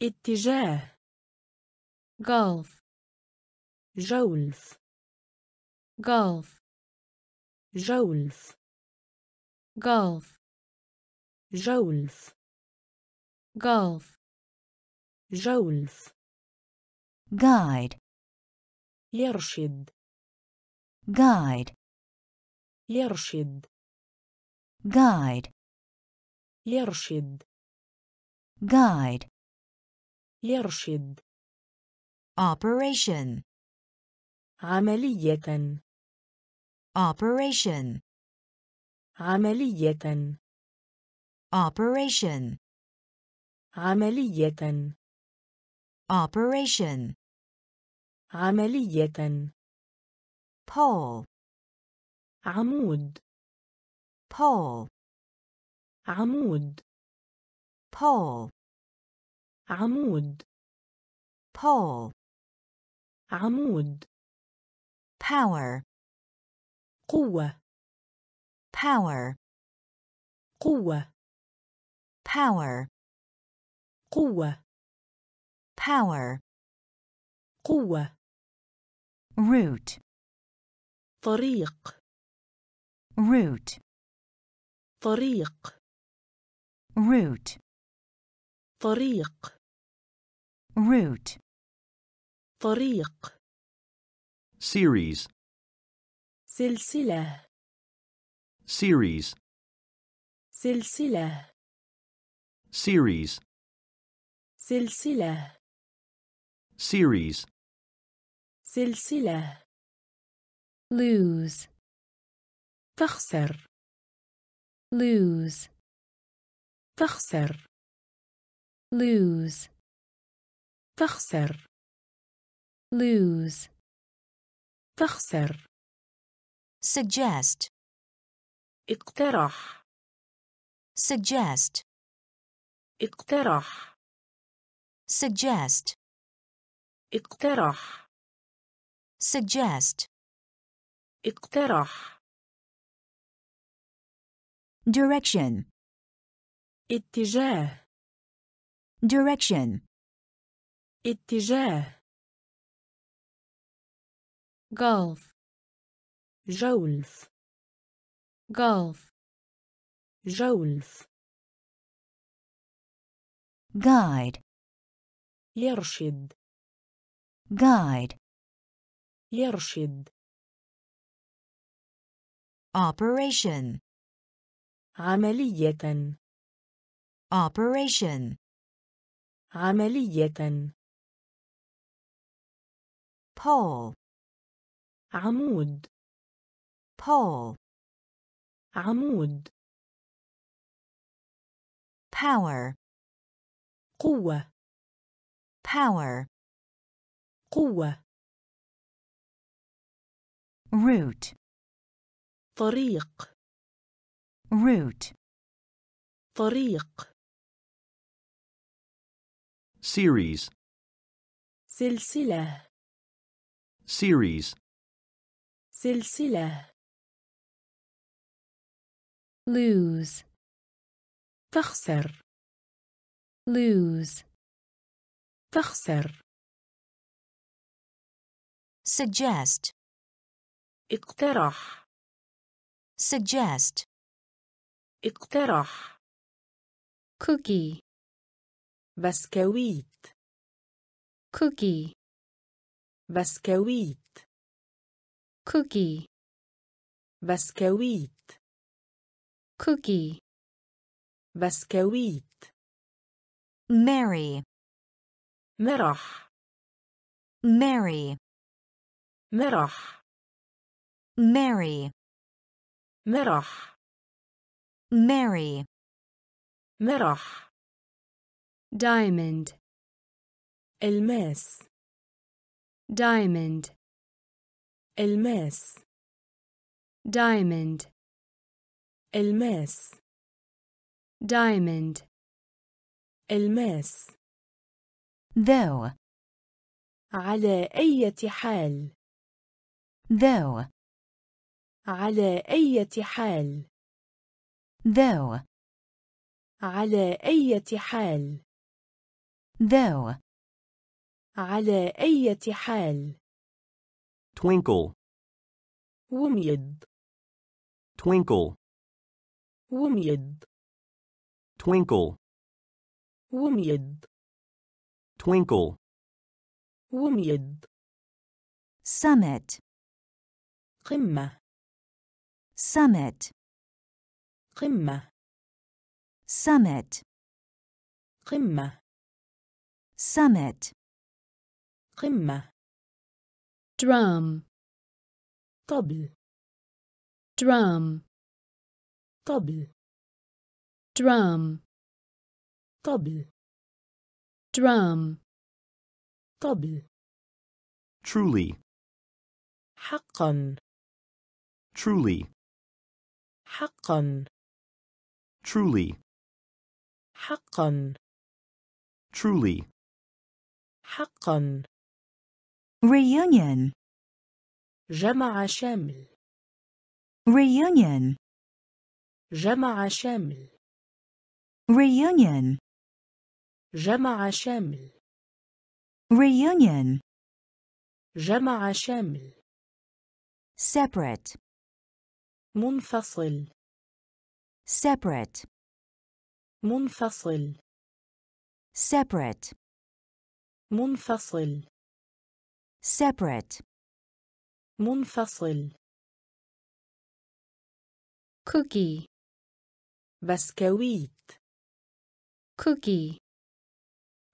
اتجاه. Golf. جولف. Golf. جولف. Golf. جولف. Golf. جولف. Guide. يرشد. Guide. يرشد. Guide. يرشد. Guide. يرشد. Operation. عملية. Operation. عملية. Operation. عملية. Operation. عملية. Pole. عمود. Pole. عمود. Pole. عمود. Pole. عمود. Power. قوة. Power. قوة. Power. قوة. Power. قوة. Route. طريق. Route. طريق. Route. طريق. Route. طريق. Series. سلسلة. Series. سلسلة. Series. سلسلة. Series. سلسلة. Lose. تخسر. Lose. تخسر. Lose. تخسر. Lose. تخسر. Suggest. اقترح. Suggest. اقترح. Suggest. اقترح. Suggest. اقترح. Direction. اتجاه. Direction. اتجاه. Golf. جولف. Golf. جولف. Guide. يرشد. Guide. يرشد. Operation. عملية. Operation. عملية. Pole. عمود. Pole. عمود. Power. قوة. Power. قوة. Route. طريق. Route. طريق. Series. سلسلة. Series. سلسلة. Lose. تخسر. Lose. تخسر. Suggest. اقترح. Suggest. اقترح. Cookie. بسكويت. Cookie. بسكويت. Cookie. بسكويت. Cookie. بسكويت. Mary. مرح. Mary. مرح. Mary. مرح. Mary. مرح. Diamond. الماس. Diamond. الماس. Diamond. الماس. diamond الماس though على أي حال though على أي حال though على أي حال though على أي حال twinkle وميض twinkle وميض twinkle وميض twinkle وميض summit قمة summit قمة summit قمة summit قمة drum طبل drum طبل drum طبل drum طبل truly حقا truly حقا truly حقا truly حقا reunion جمع شامل reunion جمع شامل reunion جمع شامل reunion جمع شامل separate منفصل separate منفصل separate منفصل separate منفصل cookie بسكويت cookie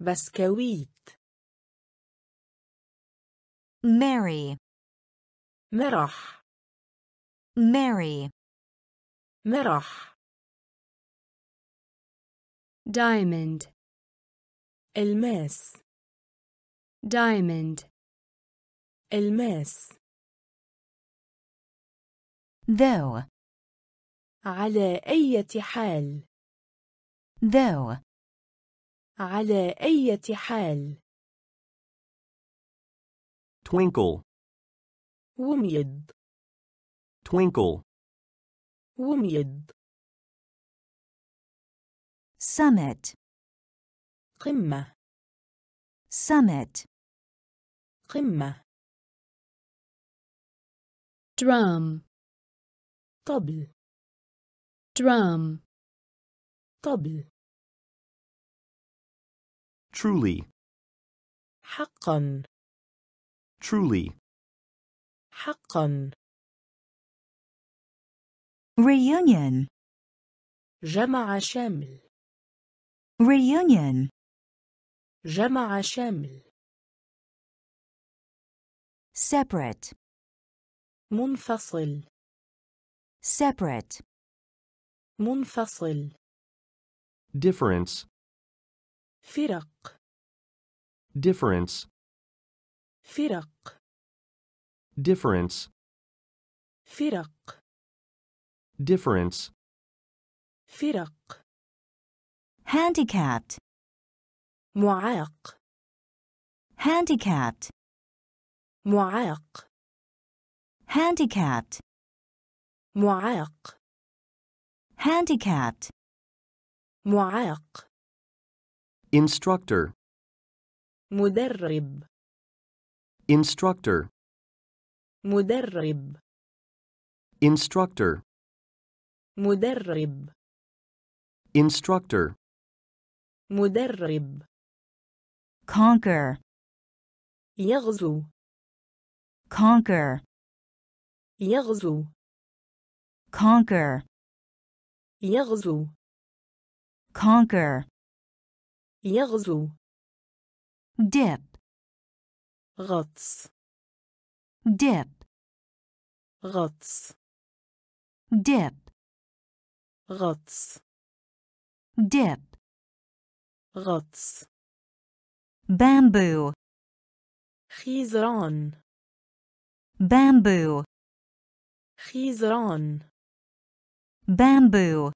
بسكويت Mary مرح Mary مرح diamond الماس diamond الماس though على أي حال though على أي حال twinkle وميض twinkle وميض summit قمة summit قمة drum طبل drum طبل truly حقا truly حقا reunion جمع شامل reunion جمع شامل separate منفصل separate منفصل difference فرق difference فرق difference فرق difference فرق handicapped معاق handicapped معاق handicapped معاق handicapped معاق instructor مدرب instructor مدرب instructor مدرب instructor مدرب conquer يغزو conquer يغزو conquer يغزو conquer يغزو dip غطس dip غطس dip غطس dip غطس bamboo خيزران bamboo خيزران bamboo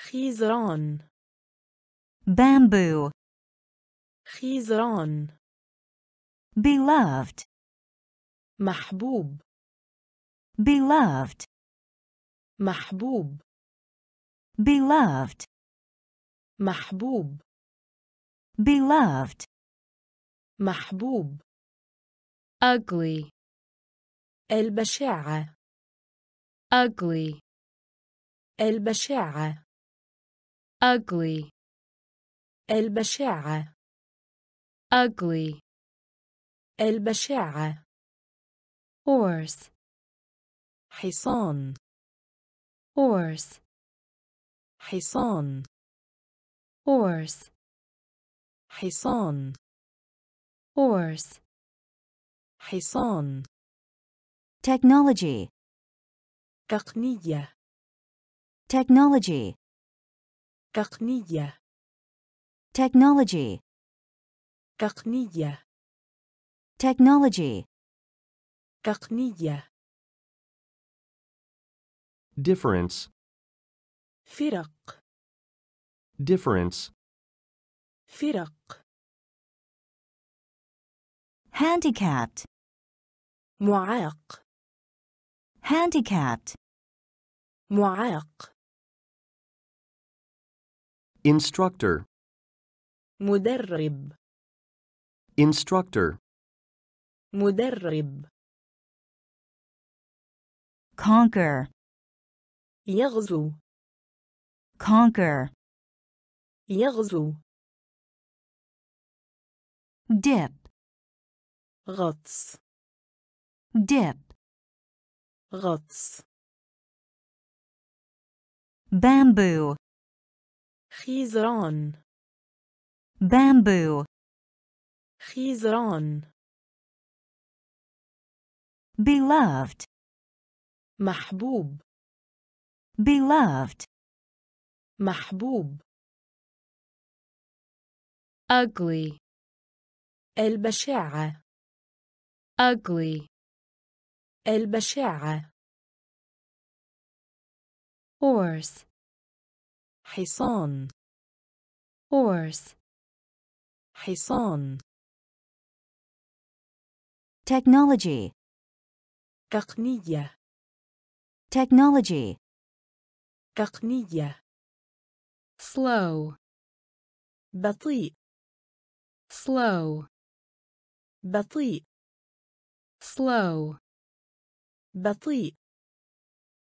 خيزران bamboo خيزران beloved محبوب beloved محبوب beloved محبوب beloved محبوب ugly البشاعة ugly البشاعة ugly البشاعة ugly البشاعة horse حصان horse حصان horse حصان horse حصان technology تقنية technology تقنية technology تقنية technology تقنية difference فرق difference فرق handicapped معاق handicapped معاق instructor مدرب instructor مدرب conquer يغزو conquer يغزو dip غطس dip غطس bamboo خيزران bamboo خيزران beloved محبوب beloved محبوب ugly البشاعة ugly البشاعة horse حصان horse حصان technology تقنية technology تقنية slow بطيء slow بطيء slow بطيء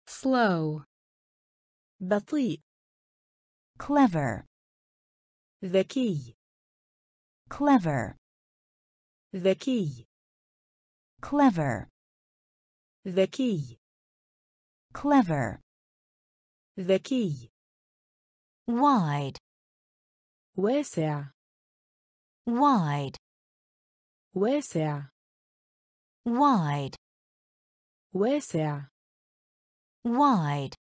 slow بطيء clever ذكي clever ذكي clever ذكي clever ذكي wide واسع wide واسع wide واسع wide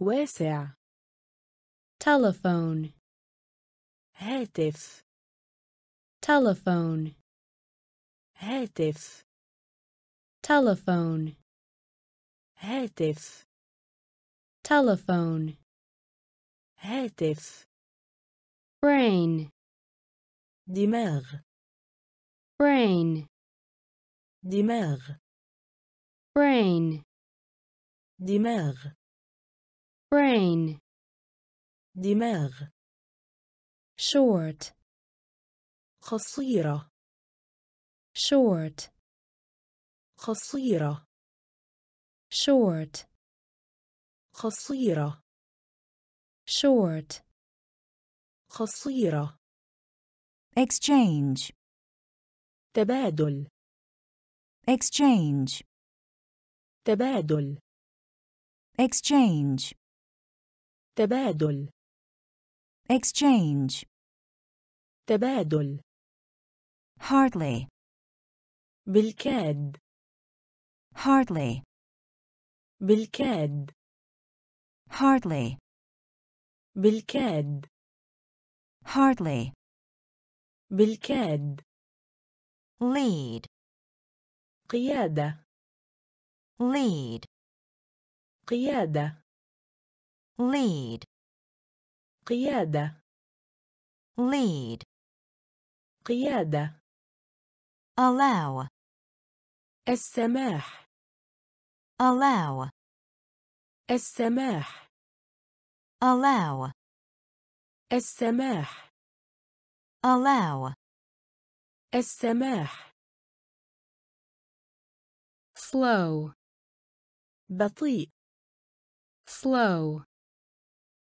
واسع telephone هاتف telephone هاتف telephone هاتف telephone هاتف brain دماغ brain دماغ brain دماغ brain دماغ short قصيرة short قصيرة short قصيرة short قصيرة exchange تبادل exchange تبادل exchange تبادل exchange تبادل hardly بالكاد hardly بالكاد hardly بالكاد hardly بالكاد lead قيادة lead قيادة lead قيادة lead قيادة allow السماح allow السماح allow السماح allow السماح slow بطيء slow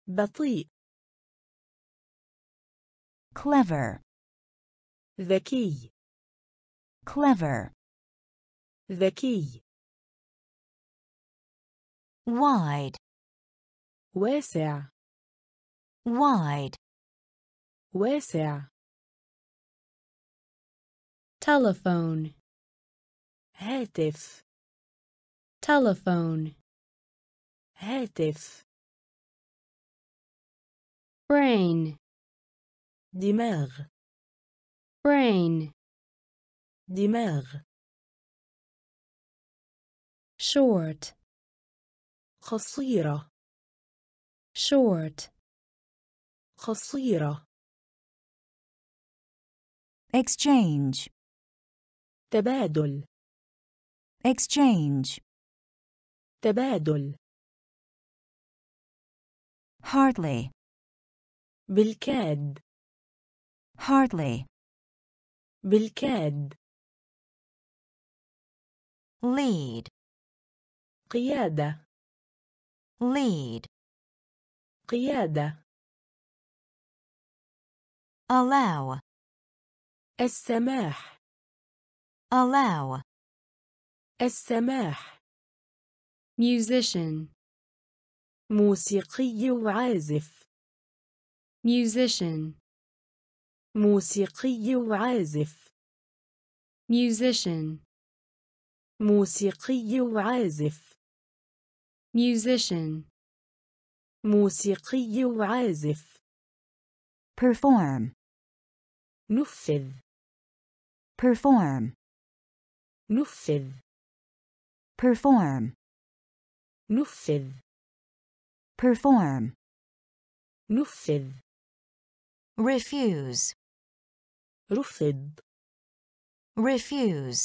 بطيء clever ذكي clever ذكي wide واسع wide واسع telephone هاتف telephone هاتف brain دماغ brain دماغ short قصيرة short قصيرة exchange تبادل exchange تبادل hardly بالكاد hardly بالكاد lead قيادة lead قيادة allow السماح allow السماح musician موسيقي وعازف musician موسيقي وعازف musician موسيقي وعازف musician موسيقي وعازف perform نفذ perform نفذ perform نفذ perform نفذ refuse رفض refuse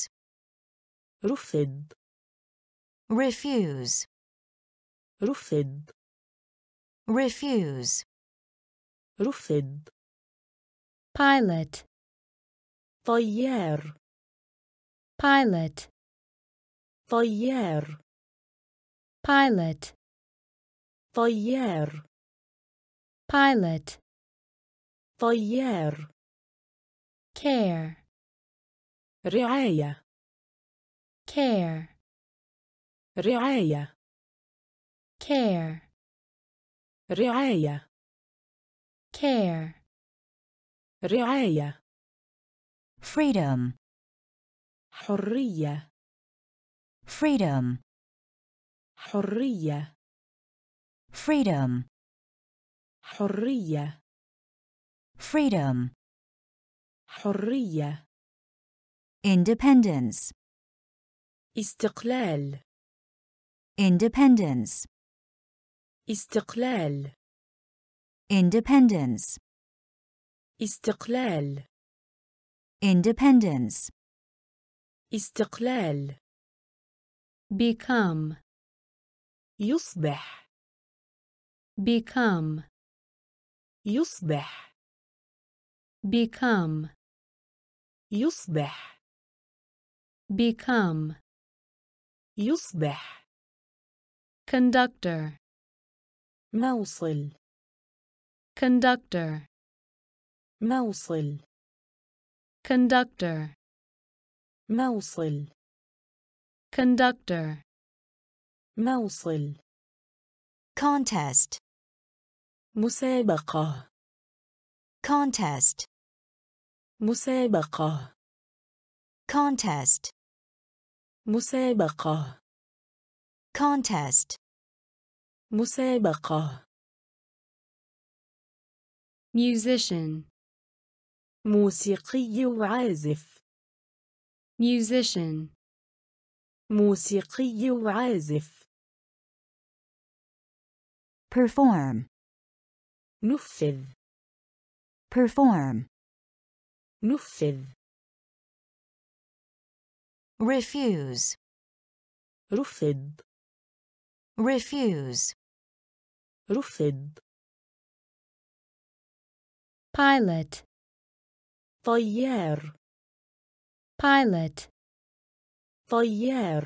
رفض refuse رفض refuse رفض pilot طيار pilot طيار pilot طيار pilot طيار care رعاية care رعاية care رعاية care رعاية freedom حرية freedom حرية freedom حرية freedom حرية independence استقلال independence استقلال independence استقلال independence استقلال become يصبح become يصبح become يصبح become يصبح conductor موصل conductor موصل conductor موصل conductor موصل contest مسابقة contest مسابقة contest مسابقة contest مسابقة musician موسيقي وعازف musician موسيقي وعازف perform نفذ perform نفذ refuse رفض refuse رفض pilot طيار pilot طيار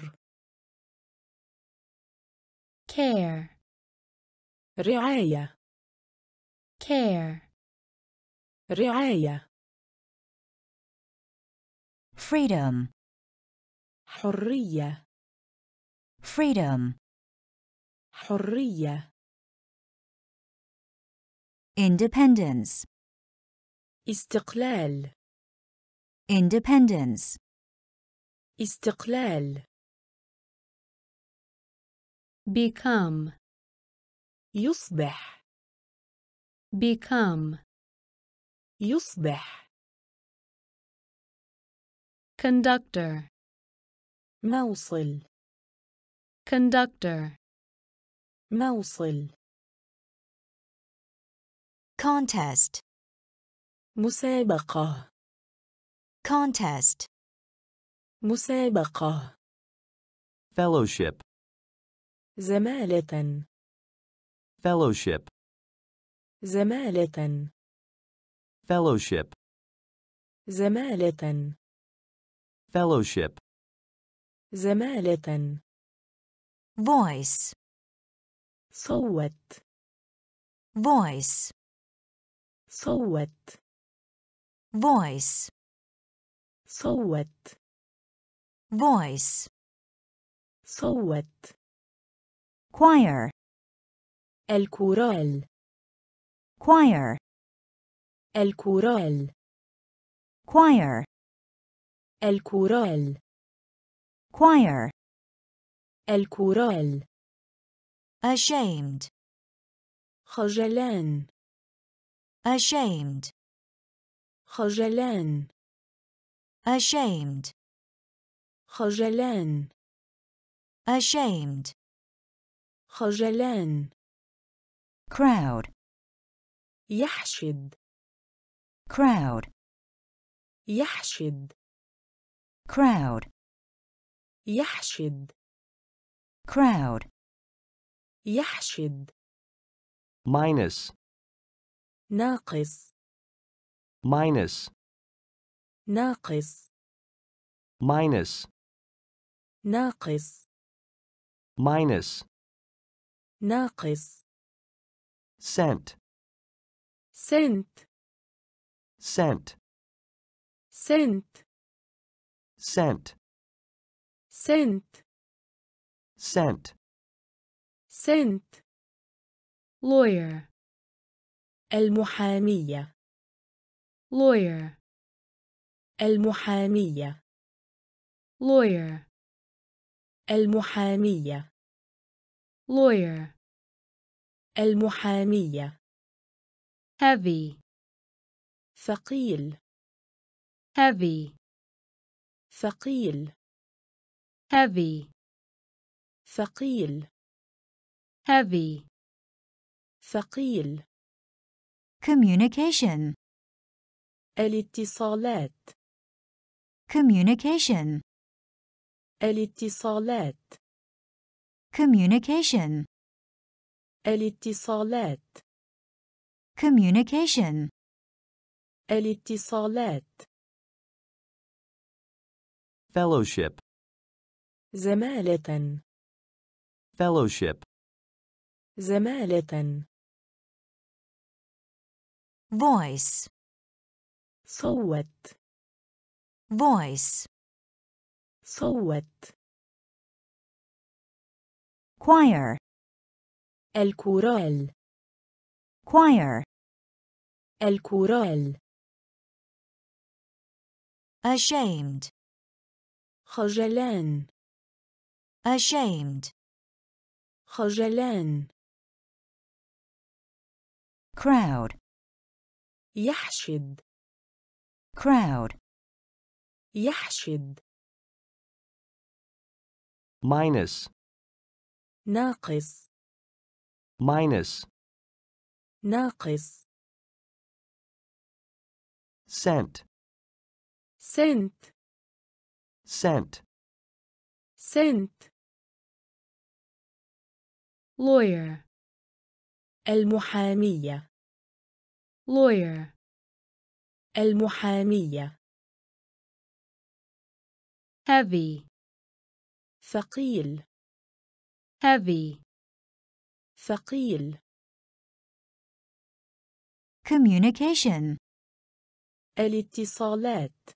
care رعاية care رعاية freedom حرية freedom حرية independence استقلال independence استقلال become يصبح become يصبح conductor موصل conductor موصل contest مسابقة contest مسابقة fellowship زمالة fellowship زمالة fellowship زمالة fellowship زمالة voice صوت voice صوت voice صوت voice صوت choir الكورال choir الكورال choir الكورال choir الكورال ashamed خجلان ashamed خجلان ashamed خجلان ashamed خجلان crowd يحشد crowd يحشد crowd يحشد crowd يحشد minus ناقص minus ناقص minus ناقص minus ناقص cent cent cent cent cent cent cent cent lawyer المحامية lawyer المحامية lawyer المحامية lawyer المحامية heavy ثقيل heavy ثقيل heavy ثقيل heavy ثقيل communication الاتصالات communication الاتصالات communication الاتصالات communication الاتصالات fellowship زمالة fellowship زمالة voice صوت voice صوت choir الكورال choir الكورال ashamed خجلان ashamed خجلان crowd يحشد crowd يحشد minus ناقص minus ناقص. Cent. Cent. Cent. Cent. Lawyer. المحامية. Lawyer. المحامية. Heavy. ثقيل. Heavy. ثقيل. Communication. الاتصالات.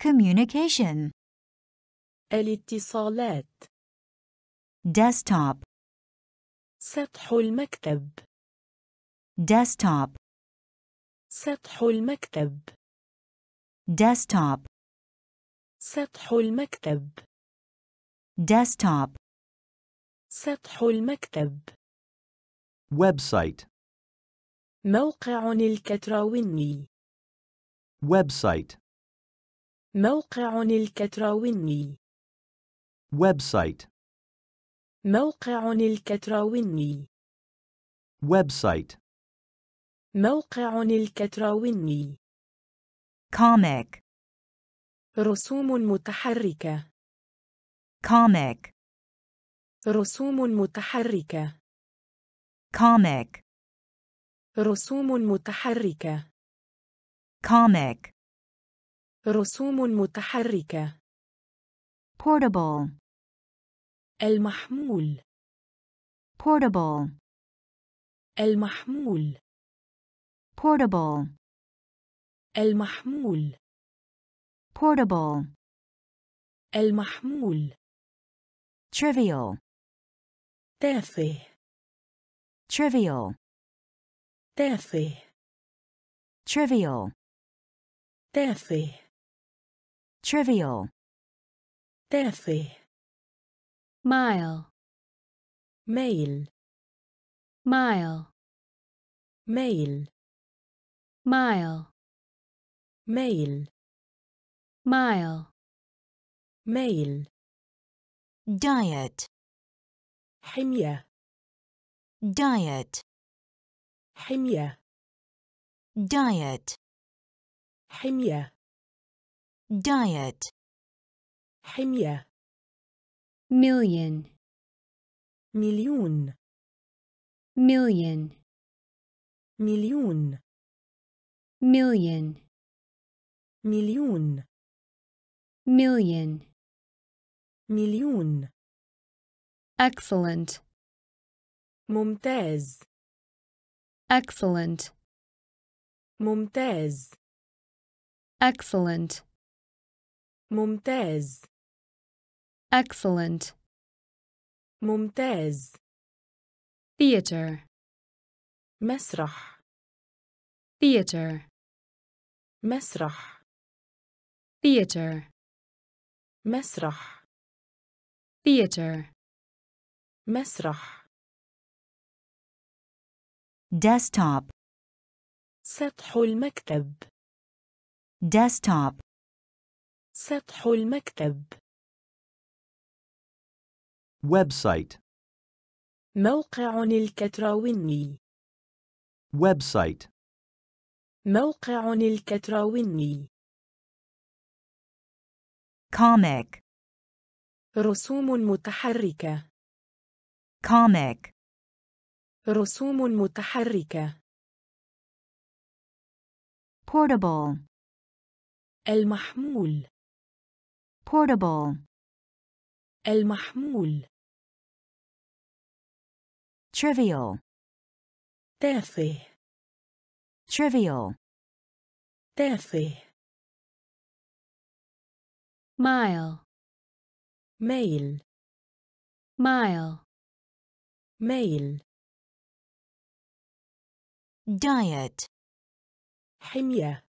Communication. الاتصالات. Desktop. سطح المكتب. Desktop. سطح المكتب. Desktop. سطح المكتب. Desktop. سطح المكتب. Website. موقع الكتروني. Website. موقع الكتروني. Website. موقع الكتروني. Website. موقع الكتروني. Comic. رسوم متحركة. Comic. رسوم متحركة. Comic. رسوم متحركة. Comic. رسوم متحركة. Portable. المحمول. Portable. المحمول. Portable. المحمول. Portable. المحمول. Trivial. تافه. Trivial. تافه. Trivial. تافه. Trivial. تافه. Mile. Mail. Mile. Mail. Mile. Mail. Mile. Mail. Diet. حمية. Diet. حمية. Diet. حمية. Diet. حمية. Million. مليون. Million. مليون. Million. مليون. Million. مليون. Excellent. ممتاز. Excellent. ممتاز. Excellent. ممتاز. Excellent. ممتاز. Theater. مسرح. Theater. مسرح. Theater. مسرح. Theater. مسرح. Desktop. سطح المكتب. Desktop. سطح المكتب. Website. موقع الكتروني. Website. موقع الكتروني. Comic. رسوم متحركة. Comic. رسوم متحركة. Portable. المحمول. Portable. المحمول. Trivial. تافه. Trivial. تافه. Mile. Mail. Mile. Mail. Diet. حمية.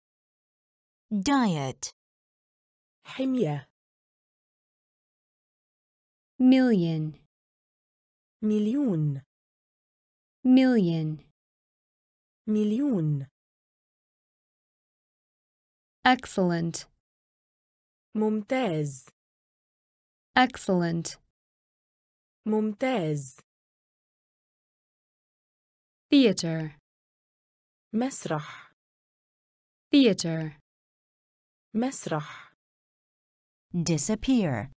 Diet. حمية. Million. مليون. Million. مليون. Excellent. ممتاز. Excellent. ممتاز. Theater. مسرح theater مسرح disappear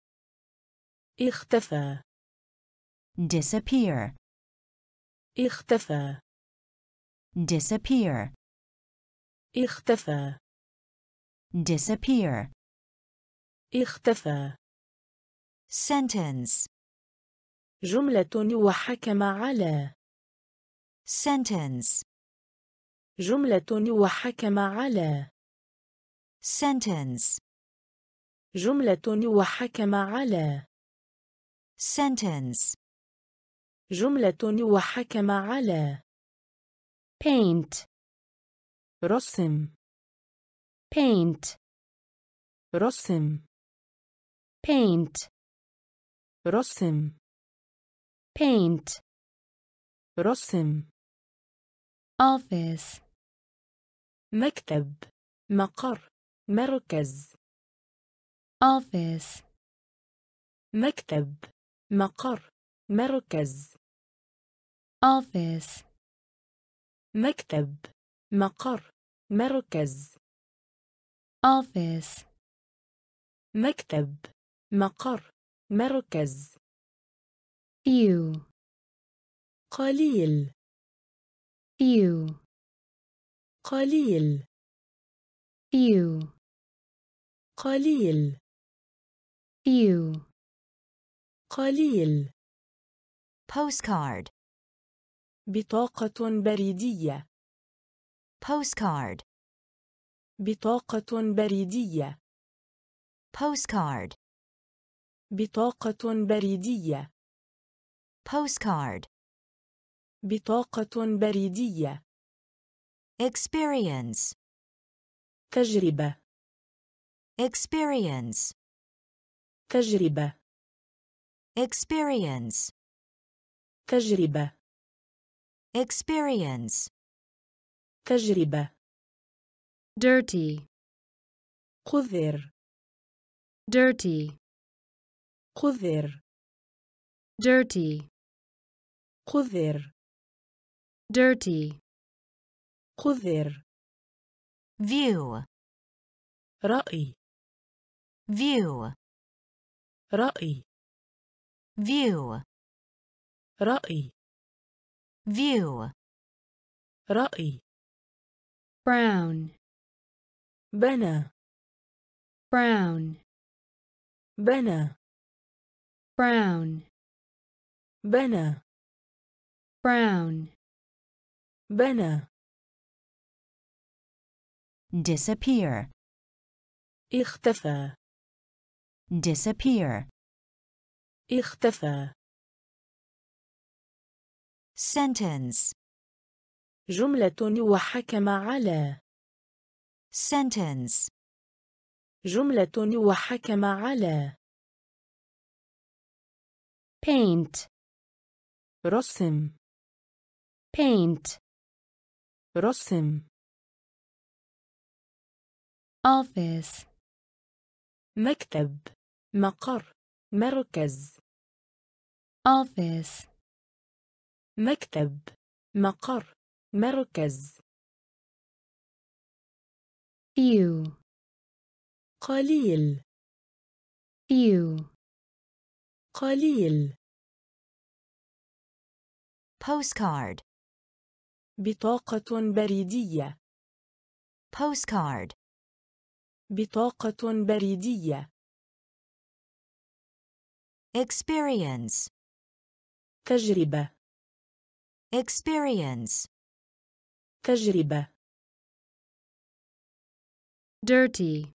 اختفى disappear اختفى disappear اختفى disappear اختفى sentence جملة وحكم على sentence جملة وحكم على sentence جملة وحكم على sentence جملة وحكم على paint رسم paint رسم paint رسم paint رسم office مكتب مقر مركز office مكتب مقر مركز office مكتب مقر مركز office مكتب مقر مركز few قليل few قليل few قليل few قليل postcard بطاقة بريدية postcard بطاقة بريدية postcard بطاقة بريدية postcard بطاقة بريدية experience تجربة experience تجربة experience تجربة experience تجربة dirty قذر dirty قذر dirty قذر dirty قذر view رأي view رأي view رأي view رأي brown بنى brown بنى brown بنى brown بنى disappear اختفى disappear اختفى sentence جملة وحكم على sentence جملة وحكم على paint رسم paint رسم office مكتب مقر مركز office مكتب مقر مركز few قليل few قليل postcard بطاقة بريدية postcard بطاقة بريدية experience تجربة experience تجربة dirty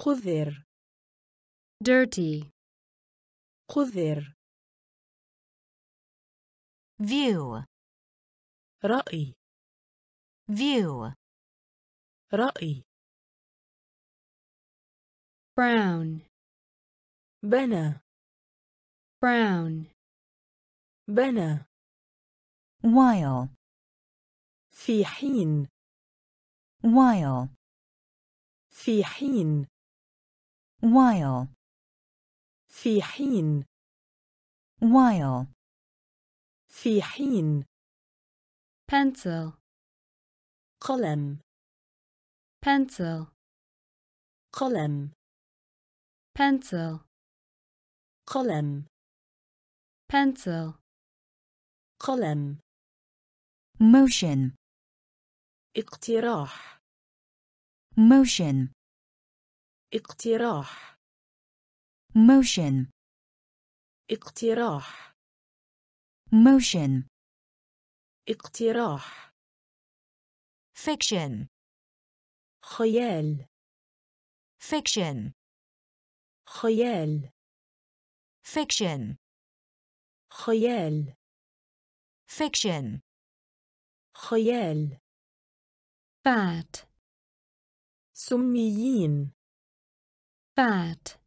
قذر dirty قذر view رأي view رأي brown بنى brown بنى while في حين while في حين while في حين while في حين pencil قلم pencil قلم pencil قلم pencil قلم motion اقتراح motion اقتراح motion اقتراح motion اقتراح fiction خيال fiction خيال fiction خيال fiction خيال bad سميين bad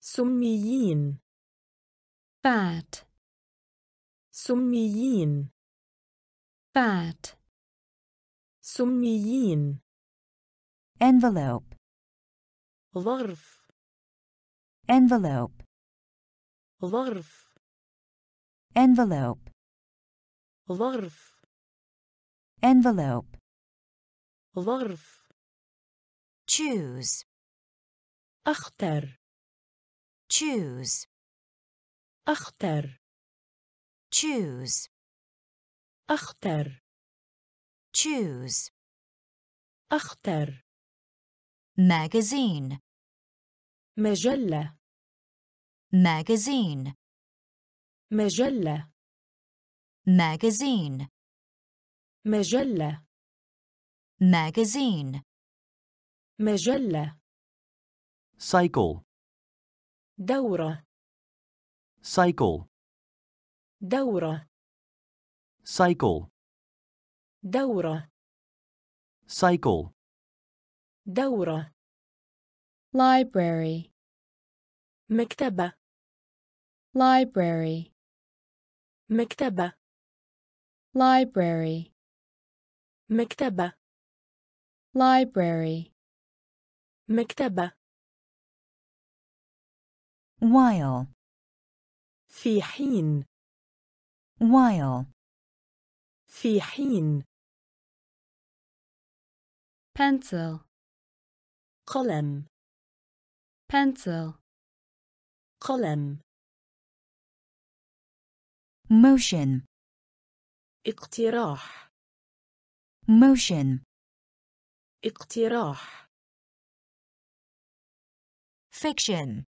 سميين bad سميين bad سميين envelope ظرف envelope ظرف envelope ظرف envelope ظرف choose اختر choose اختر choose اختر choose اختر magazine مجلة magazine مجلة magazine مجلة magazine مجلة cycle دورة cycle دورة cycle دورة cycle دورة library مكتبة library مكتبة library مكتبة library مكتبة while في حين while في حين pencil قلم pencil قلم motion اقتراح motion اقتراح fiction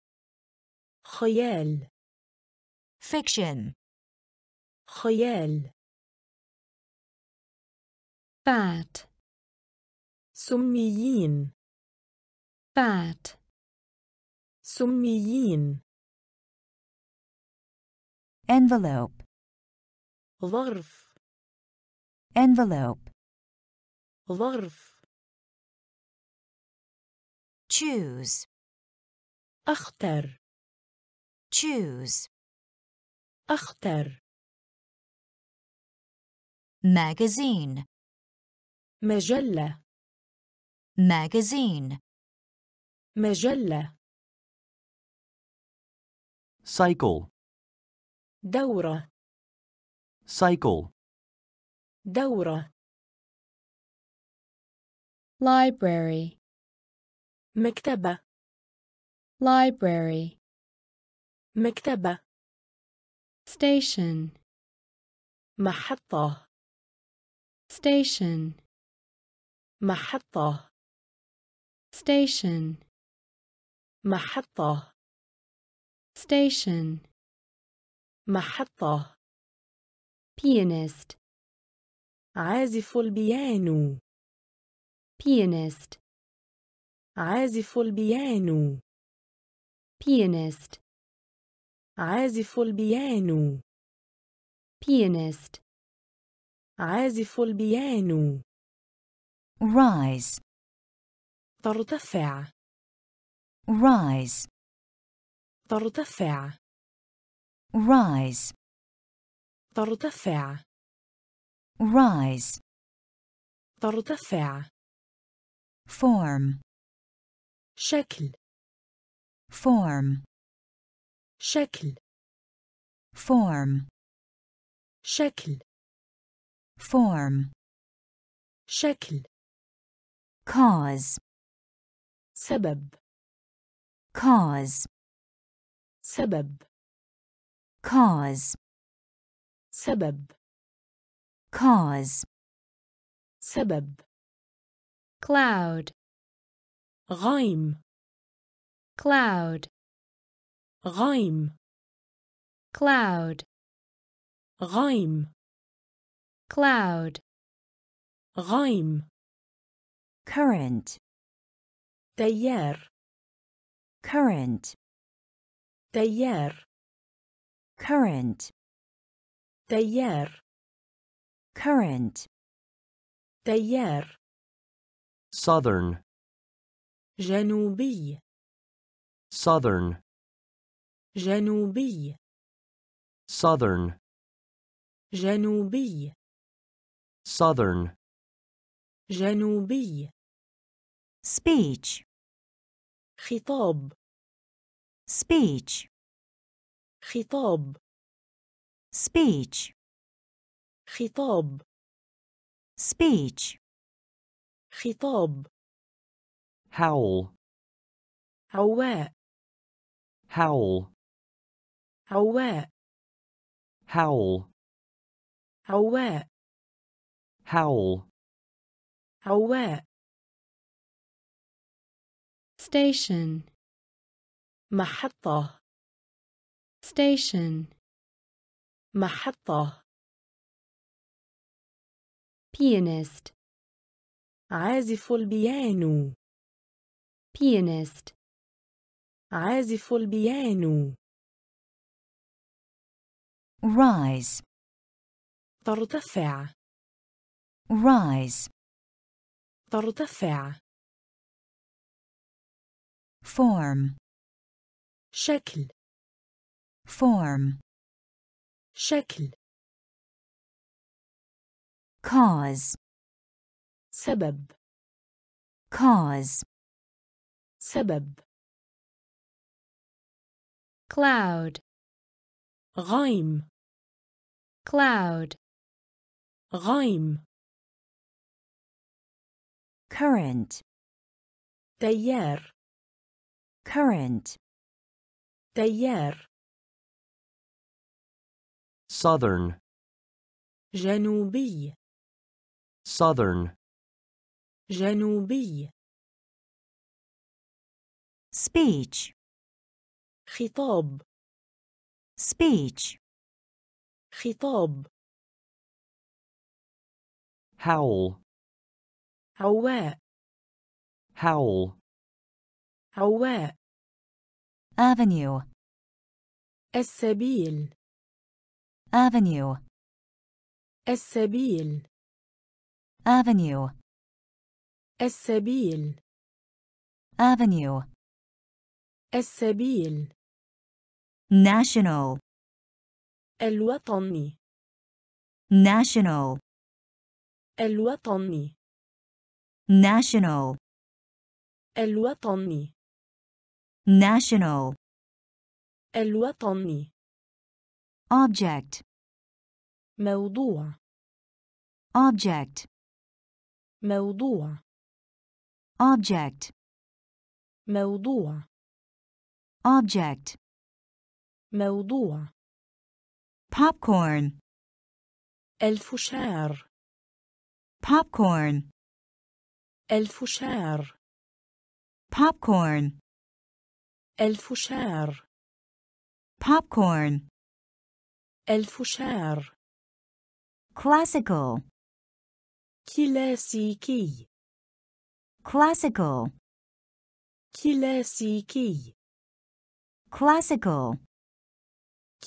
خيال fiction خيال bad سميين bad سميين envelope ظرف envelope ظرف choose اختر choose اختر magazine مجلة magazine مجلة cycle دورة cycle دورة library مكتبة library مكتبة station محطة station محطة station محطة station محطة pianist عازف البيانو pianist عازف البيانو pianist عازف البيانو pianist عازف البيانو rise ترتفع rise ترتفع rise ترتفع rise ترتفع form شكل form شكل form شكل form شكل cause سبب cause سبب cause سبب cause سبب cloud غيم cloud غيم cloud غيم cloud غيم current تيار current تيار current تيار current تيار southern جنوبي southern جنوبي southern جنوبي southern جنوبي speech خطاب speech خطاب speech خطاب speech خطاب howl هواء howl هواء howl هواء howl هواء station محطة station محطة pianist عازف البيانو pianist عازف البيانو rise ترتفع rise ترتفع form شكل form شكل cause سبب cause سبب cloud غيم cloud غيم current تيار current تيار southern جنوبي southern جنوبي speech خطاب speech خطاب howl هواء howl هواء avenue السبيل avenue السبيل avenue السبيل avenue السبيل national الوطني national الوطني national الوطني national الوطني object موضوع object موضوع object موضوع object موضوع popcorn الفشار popcorn الفشار popcorn الفشار popcorn الفشار classical كلاسيكي classical كلاسيكي classical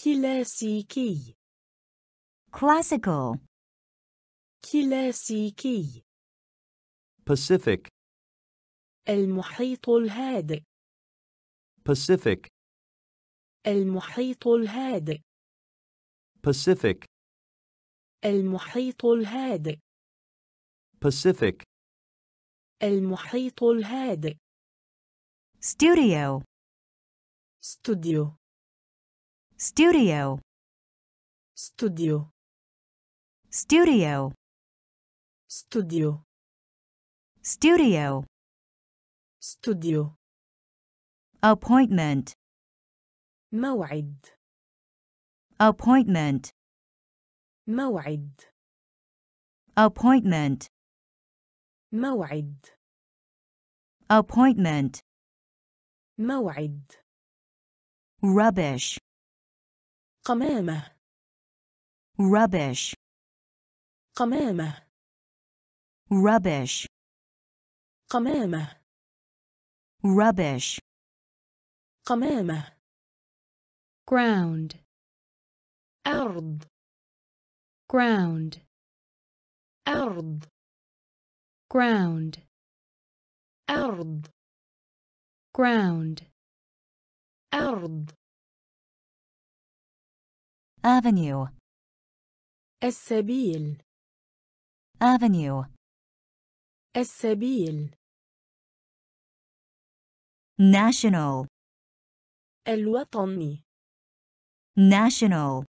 كلاسيكي classical كلاسيكي Pacific المحيط الهادئ Pacific المحيط الهادئ Pacific المحيط الهادئ Pacific المحيط الهادئ Studio Studio Studio Studio Studio Studio Studio. Studio. Appointment. موعد. Appointment. موعد. Appointment. موعد. Appointment. موعد. Rubbish. قمامة. Rubbish. قمامة. Rubbish. قمامة. Rubbish. قمامة. Ground. أرض. Ground. أرض. Ground. أرض. Ground. أرض. Avenue. السبيل. Avenue. السبيل. National. الوطني. National.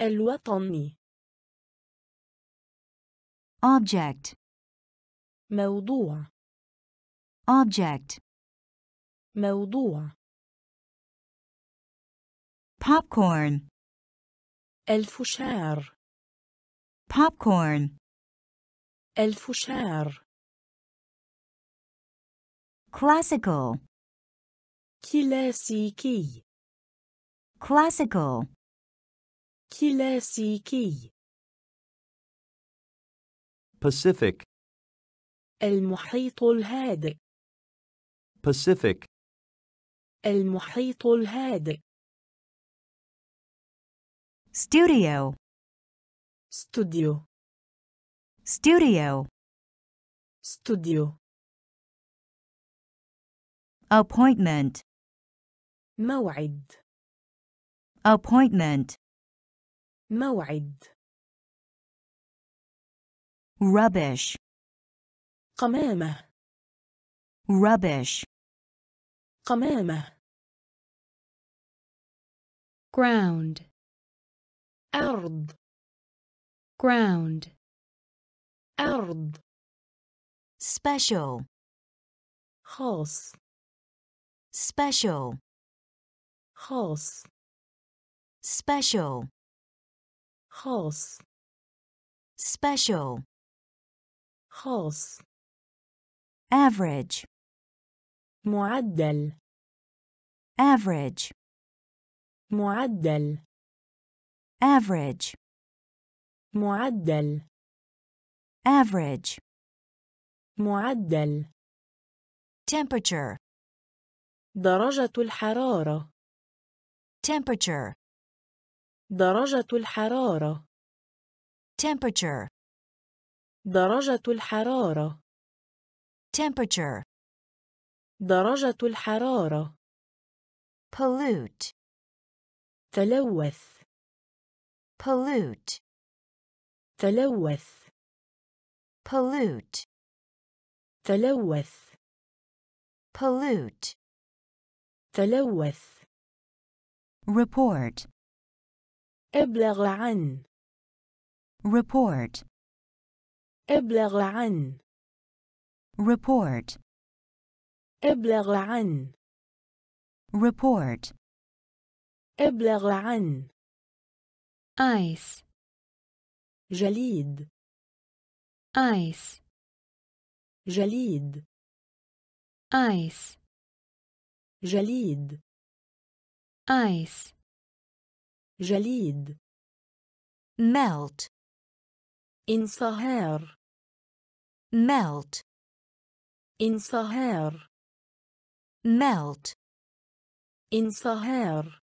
الوطني. Object. موضوع. Object. موضوع. Popcorn. الفشار. Popcorn. الفشار. Classical. كلاسيكي. Classical. كلاسيكي. Pacific. المحيط الهادئ. Pacific. المحيط الهادئ. Studio. Studio. Studio. Studio. Appointment. موعد. Appointment. موعد. Rubbish. قمامة. Rubbish. قمامة. Ground. أرض. Ground. أرض. Special. خاص. Special. خاص. Special. خاص. Special. خاص. Average. معدل. Average. معدل. Average. معدل. Average. معدل. Temperature. درجة الحرارة. Temperature. درجة الحرارة. Temperature. درجة الحرارة. Temperature. درجة الحرارة. Pollute. تلوث. Pollute. تلوث. Pollute. تلوث. Pollute. تلوث. Report. ابلغ عن. Report. ابلغ عن. Report. ابلغ عن. Report. ابلغ عن. Ice. جليد. Ice. جليد. Ice. جليد. Ice. جليد. Melt. انصهار. Melt. انصهار. Melt. انصهار.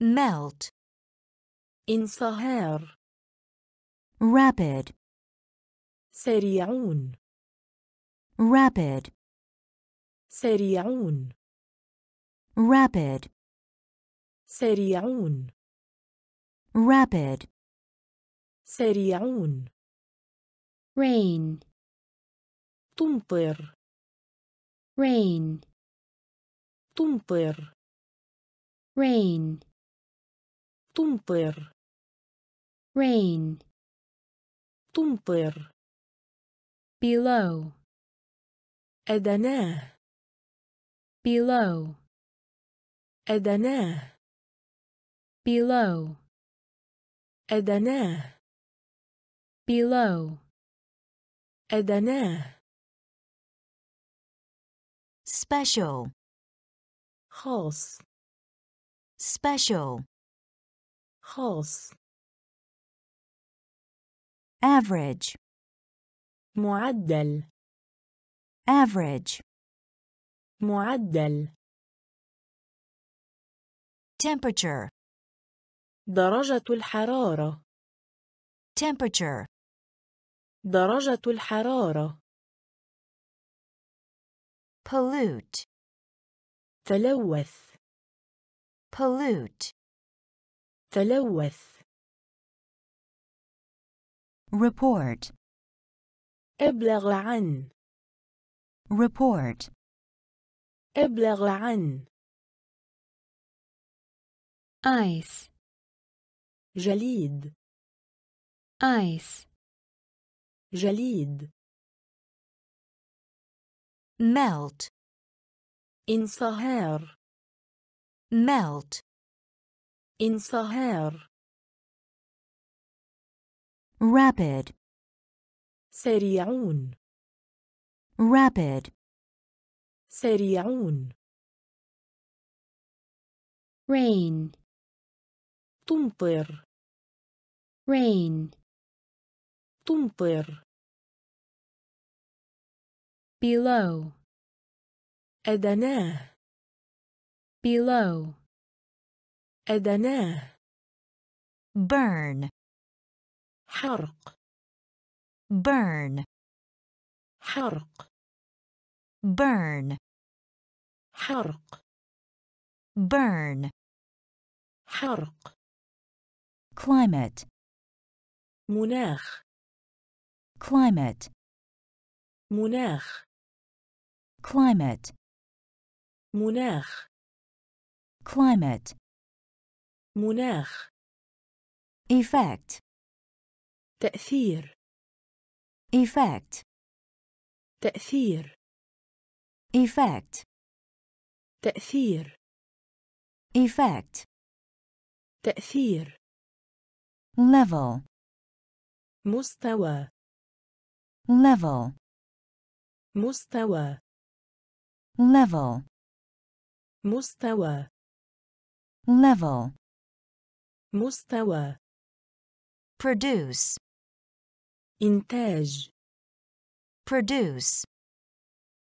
Melt. انصهار. Rapid. سريعون. Rapid. سريعون. Rapid. سريعون. Rapid. سريعون. Rain. تمطر. Rain. تمطر. Rain. تمطر. Rain. تمطر. below, أدناه, below, أدناه, below, أدناه, below, أدناه. Special, خاص, special, خاص. Average, معدل, average, معدل. Temperature, درجة الحرارة, temperature, درجة الحرارة. Pollute, تلوث, pollute, تلوث. Report, ابلغ عن, report, ابلغ عن. Ice, جليد, ice, جليد. Melt, انصهار, melt, انصهار. Rapid, سريعون, rapid, سريعون. Rain, تمطر, rain, تمطر. Below, أدناه, below, أدناه. Burn, حرق, burn, حرق, burn, حرق, burn, حرق. Climate, مناخ, climate, مناخ, climate, مناخ, climate, مناخ. Effect, تأثير, effect, تأثير, effect, تأثير, effect, تأثير. Level, مستوى, level, مستوى, level, مستوى, level, مستوى. Produce, إنتاج, produce,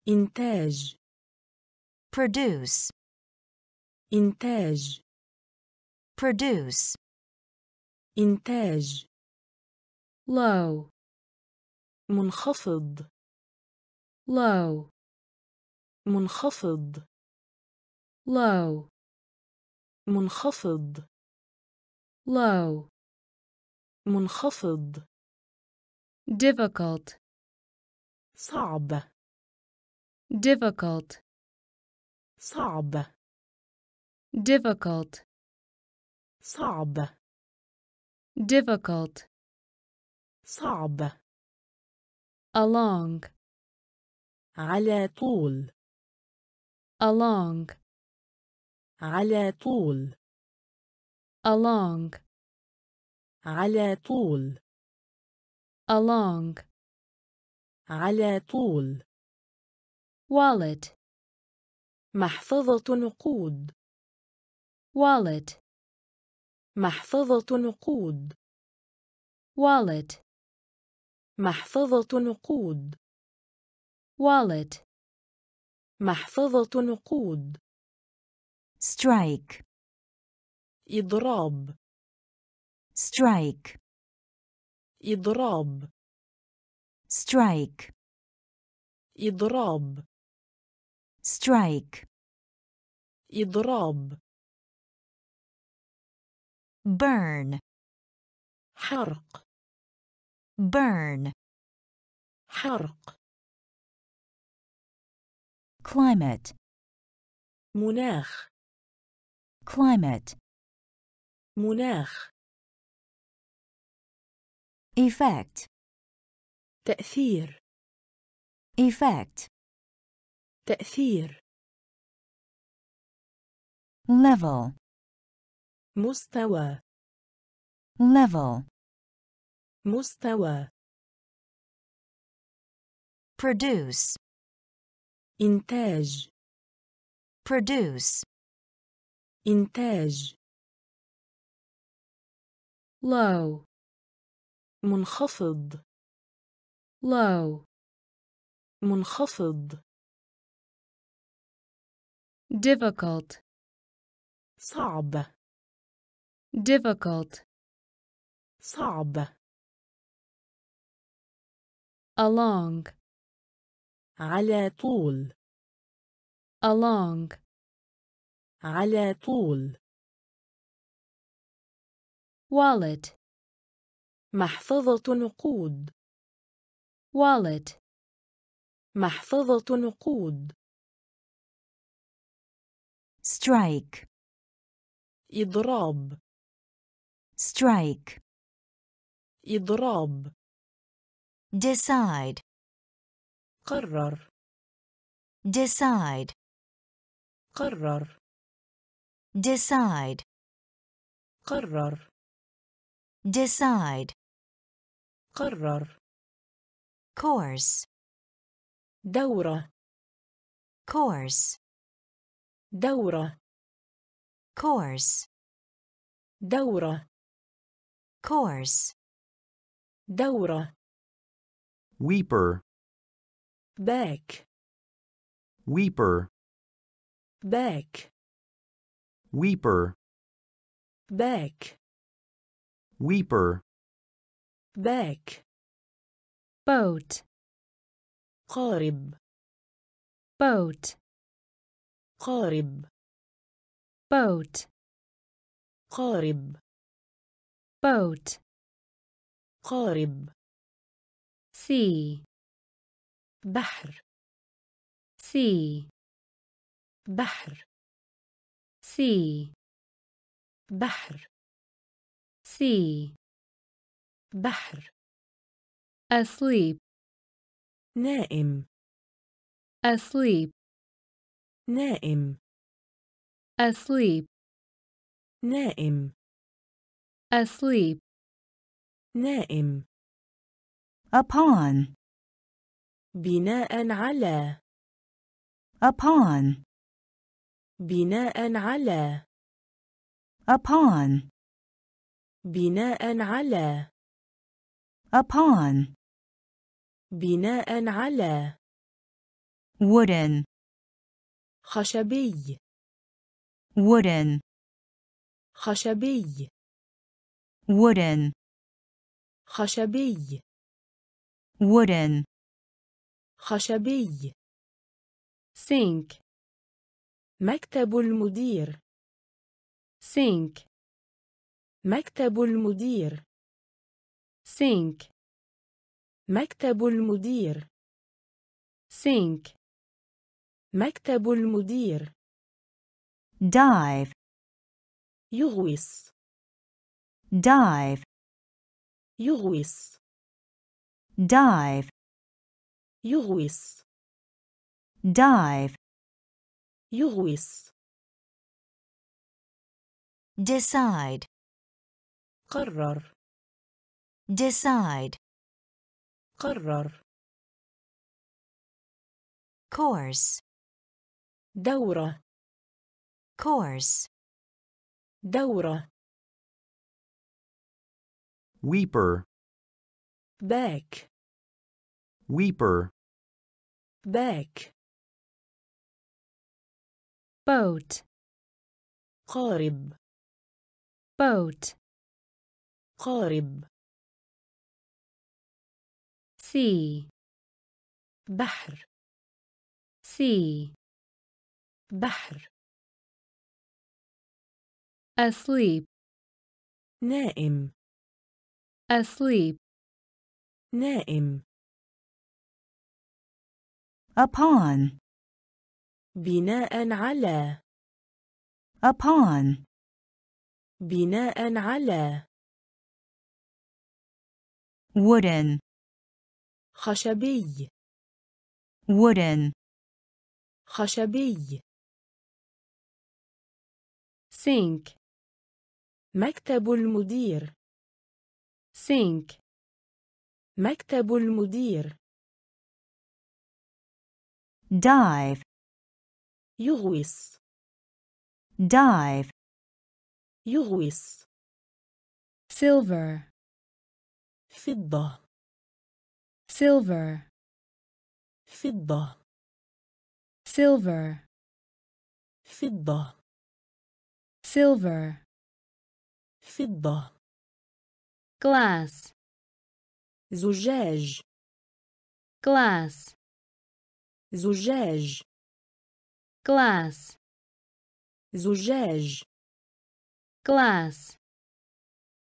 إنتاج, produce, إنتاج, produce, إنتاج. Low, منخفض, low, منخفض, low, منخفض, low, منخفض. Difficult, صعب, difficult, صعب, difficult, صعب, difficult, صعب. Along, على طول, along, على طول, along, على طول, along, على طول. Wallet, محفظة نقود, wallet, محفظة نقود, wallet, محفظة نقود, wallet, محفظة نقود. Strike, إضراب, strike, إضراب, strike, إضراب, strike, إضراب. Burn, حرق, burn, حرق. Climate, مناخ, climate, مناخ. Effect, تأثير, effect تأثير level مستوى level مستوى produce إنتاج produce إنتاج low منخفض low منخفض difficult صعب difficult صعب along على طول along على طول wallet محفظة نقود wallet محفظة نقود strike إضراب strike إضراب decide قرر decide قرر decide قرر decide قرر course دورة course دورة course دورة course دورة weeper back weeper back weeper back weeper back boat قارب boat قارب boat قارب boat قارب sea بحر sea بحر sea بحر sea بحر asleep نائم asleep نائم asleep نائم asleep نائم upon بناء على upon بناء على upon بناء على upon بناء على wooden خشبي wooden خشبي wooden خشبي wooden خشبي sink مكتب المدير sink مكتب المدير sink مكتب المدير sink مكتب المدير dive يغوص dive يغوص dive يغوص dive يغوص decide قرر decide قرر course دورة course دورة weeper back weeper back boat قارب boat قارب sea بحر sea بحر asleep نائم asleep نائم upon بناء على upon بناء على wooden خشبي wooden خشبي sink مكتب المدير sink مكتب المدير dive يغوص dive يغوص silver فضة silver فضة silver فضة silver فضة glass زجاج glass زجاج glass زجاج glass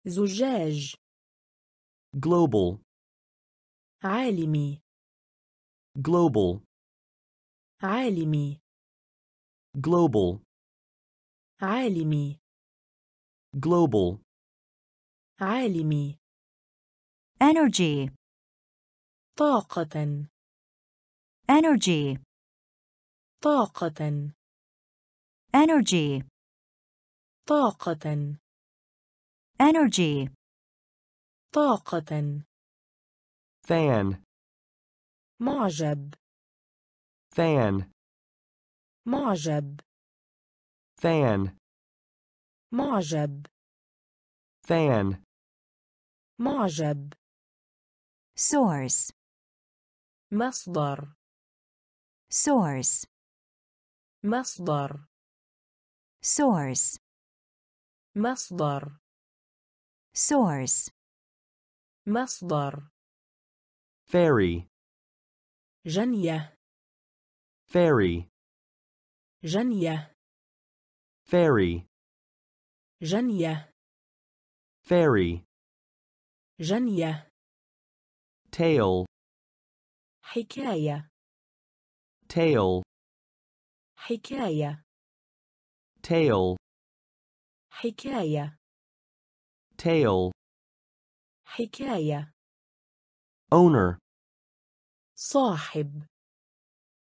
زجاج global عالمي global عالمي global عالمي global عالمي energy طاقة energy طاقة energy طاقة energy طاقة fan معجب fan معجب fan معجب fan معجب source مصدر source مصدر source مصدر source مصدر ferry جنية ferry جنية ferry جنية ferry جنية tale حكاية tale حكاية tale حكاية tale حكاية owner صاحب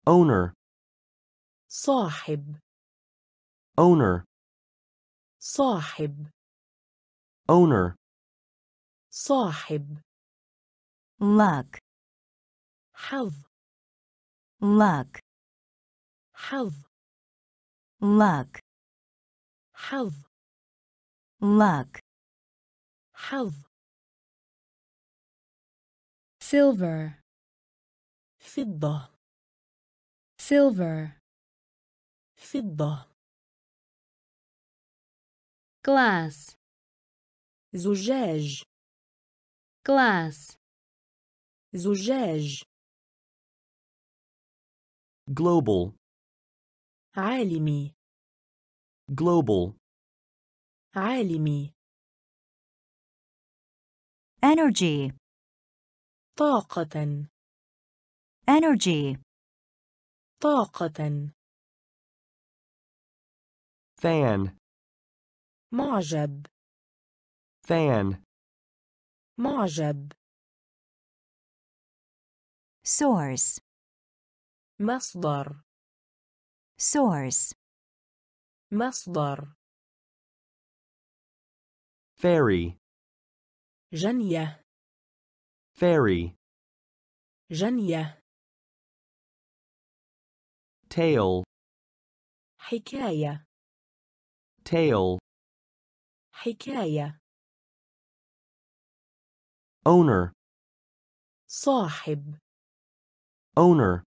owner صاحب owner صاحب owner صاحب luck حظ luck حظ luck حظ luck حظ silver فضة silver فضة glass زجاج glass زجاج global عالمي global عالمي energy طاقة energy طاقة fan معجب fan معجب source مصدر source مصدر ferry جنية ferry جنية tale حكاية tale حكاية owner صاحب owner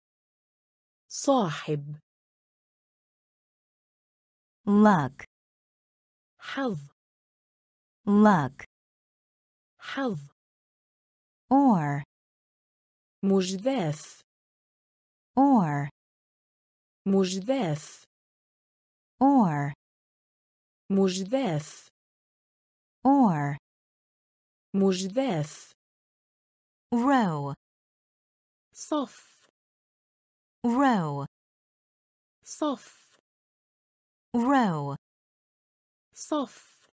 صاحب luck حظ luck حظ or مجداف or مجداف or مجداف or مجداف row صف row صف row صف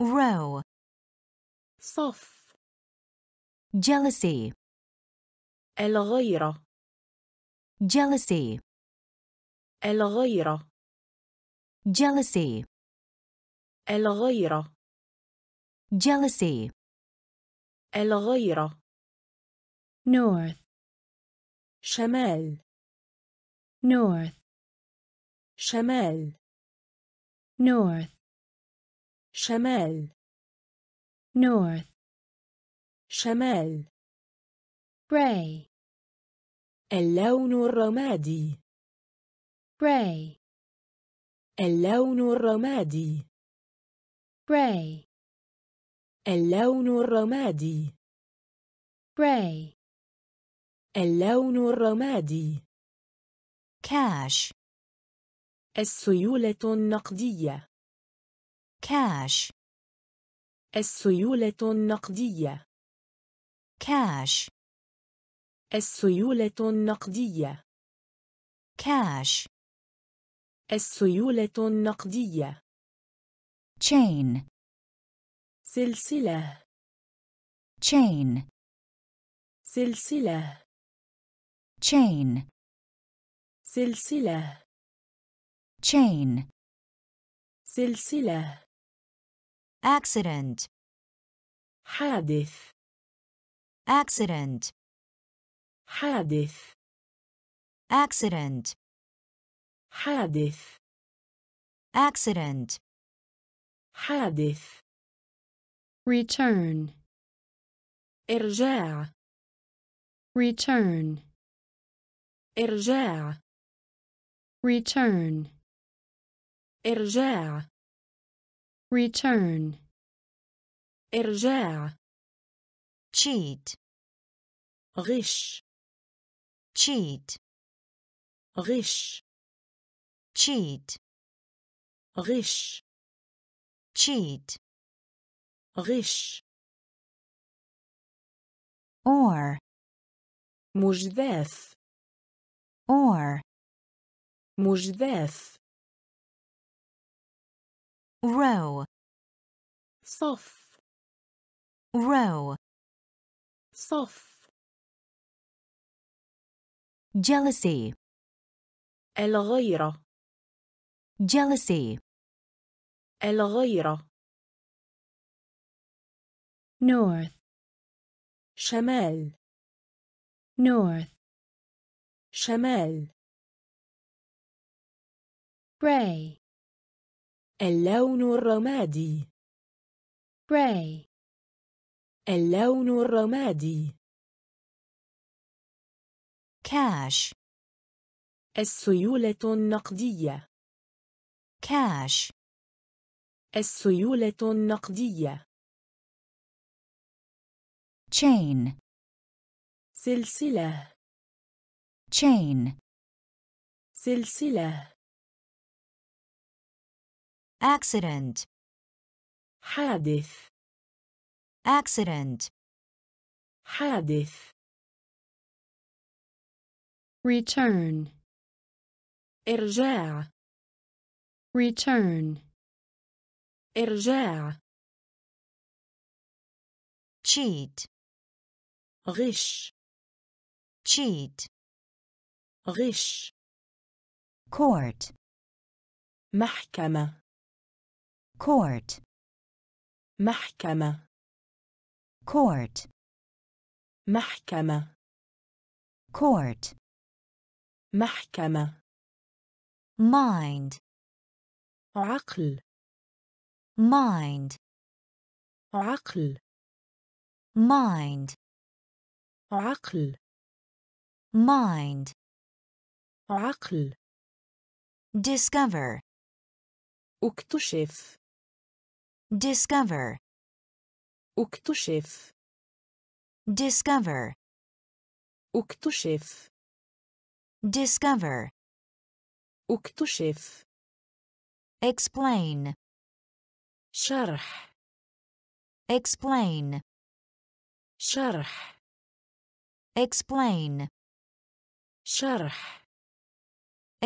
row صف jealousy الغيرة Jealousy. الغيرة. Jealousy. الغيرة. Jealousy. الغيرة. North. شمال. North. شمال. North. شمال. North. شمال. Gray. اللون الرمادي. Gray. اللون الرمادي. Gray. اللون الرمادي. Gray. اللون الرمادي. Cash. السيولة النقدية. Cash. السيولة النقدية. Cash. السيولة النقدية. Cash. السيولة النقدية. Chain. سلسلة. Chain. سلسلة. Chain. سلسلة. Chain. سلسلة. Accident. حادث. Accident. حادث. Accident. حادث. Accident. حادث. Return. إرجاع. Return. إرجاع. Return. إرجاع. Return. إرجاع. Cheat. غش. Cheat. غش. Cheat. غش. Cheat. غش. Or. مجداف. Or. مجداف. Row. صف. Row. صف. Jealousy. الغيرة. Jealousy. الغيرة. North. شمال. North. شمال. Gray. اللون الرمادي. Gray. اللون الرمادي. Cash. السيولة النقدية. Cash. السيولة النقدية. Chain. سلسلة. Chain. سلسلة. Accident. حادث. Accident. حادث. Return. إرجاع. Return. إرجاع. Cheat. غش. Cheat. غش. Court. محكمة. Court. محكمة. Court. محكمة. Court. محكمة. Mind. عقل. Mind. عقل. Mind. عقل. Mind. عقل. Discover. اكتشف. Discover. اكتشف. Discover. اكتشف. Discover. اكتشف. Explain. شرح. Explain. شرح. Explain. شرح.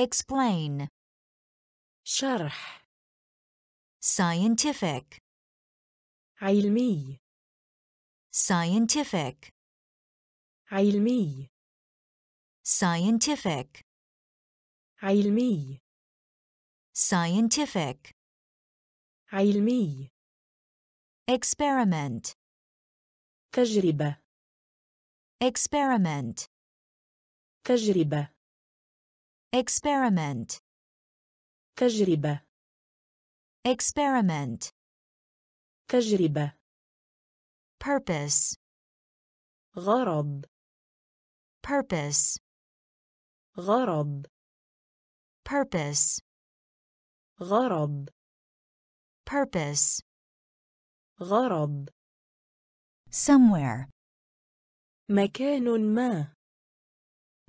Explain. شرح. Scientific. علمي. Scientific. علمي. scientific علمي scientific علمي experiment تجربة experiment تجربة experiment تجربة experiment تجربة purpose غرض purpose غرض purpose غرض purpose غرض somewhere مكان ما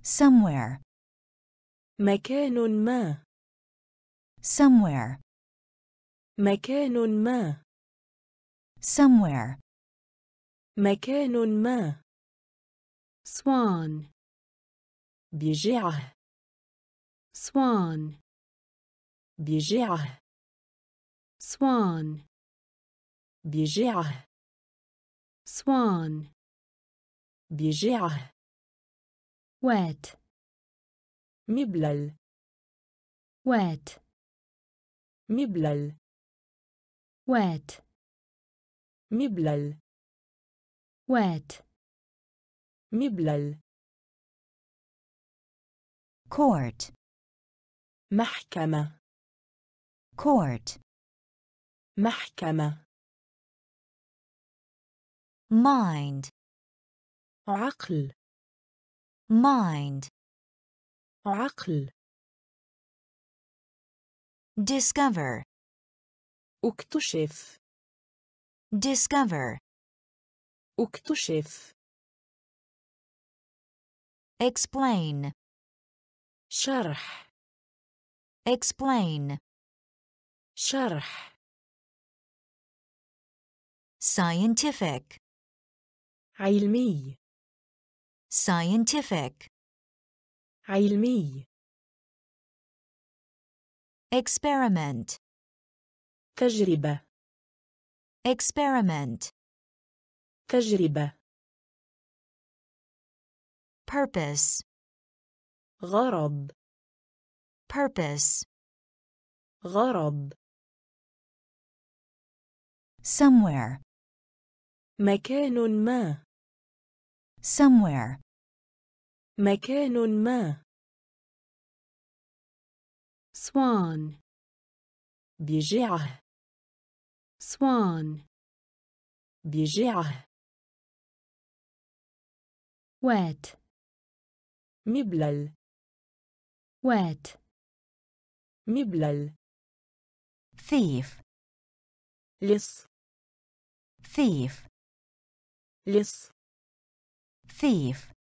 somewhere مكان ما somewhere مكان ما somewhere مكان ما swan بجعة swan بجعة swan بجعة swan بجعة wet مبلل wet مبلل wet مبلل wet مبلل court محكمة court محكمة mind عقل mind عقل discover اكتشف discover اكتشف explain شرح explain شرح scientific علمي scientific علمي experiment تجربة experiment تجربة purpose غرض purpose غرض somewhere مكان ما somewhere مكان ما swan بجعة swan بجعة wet مبلل wet مبلل thief لص thief لص thief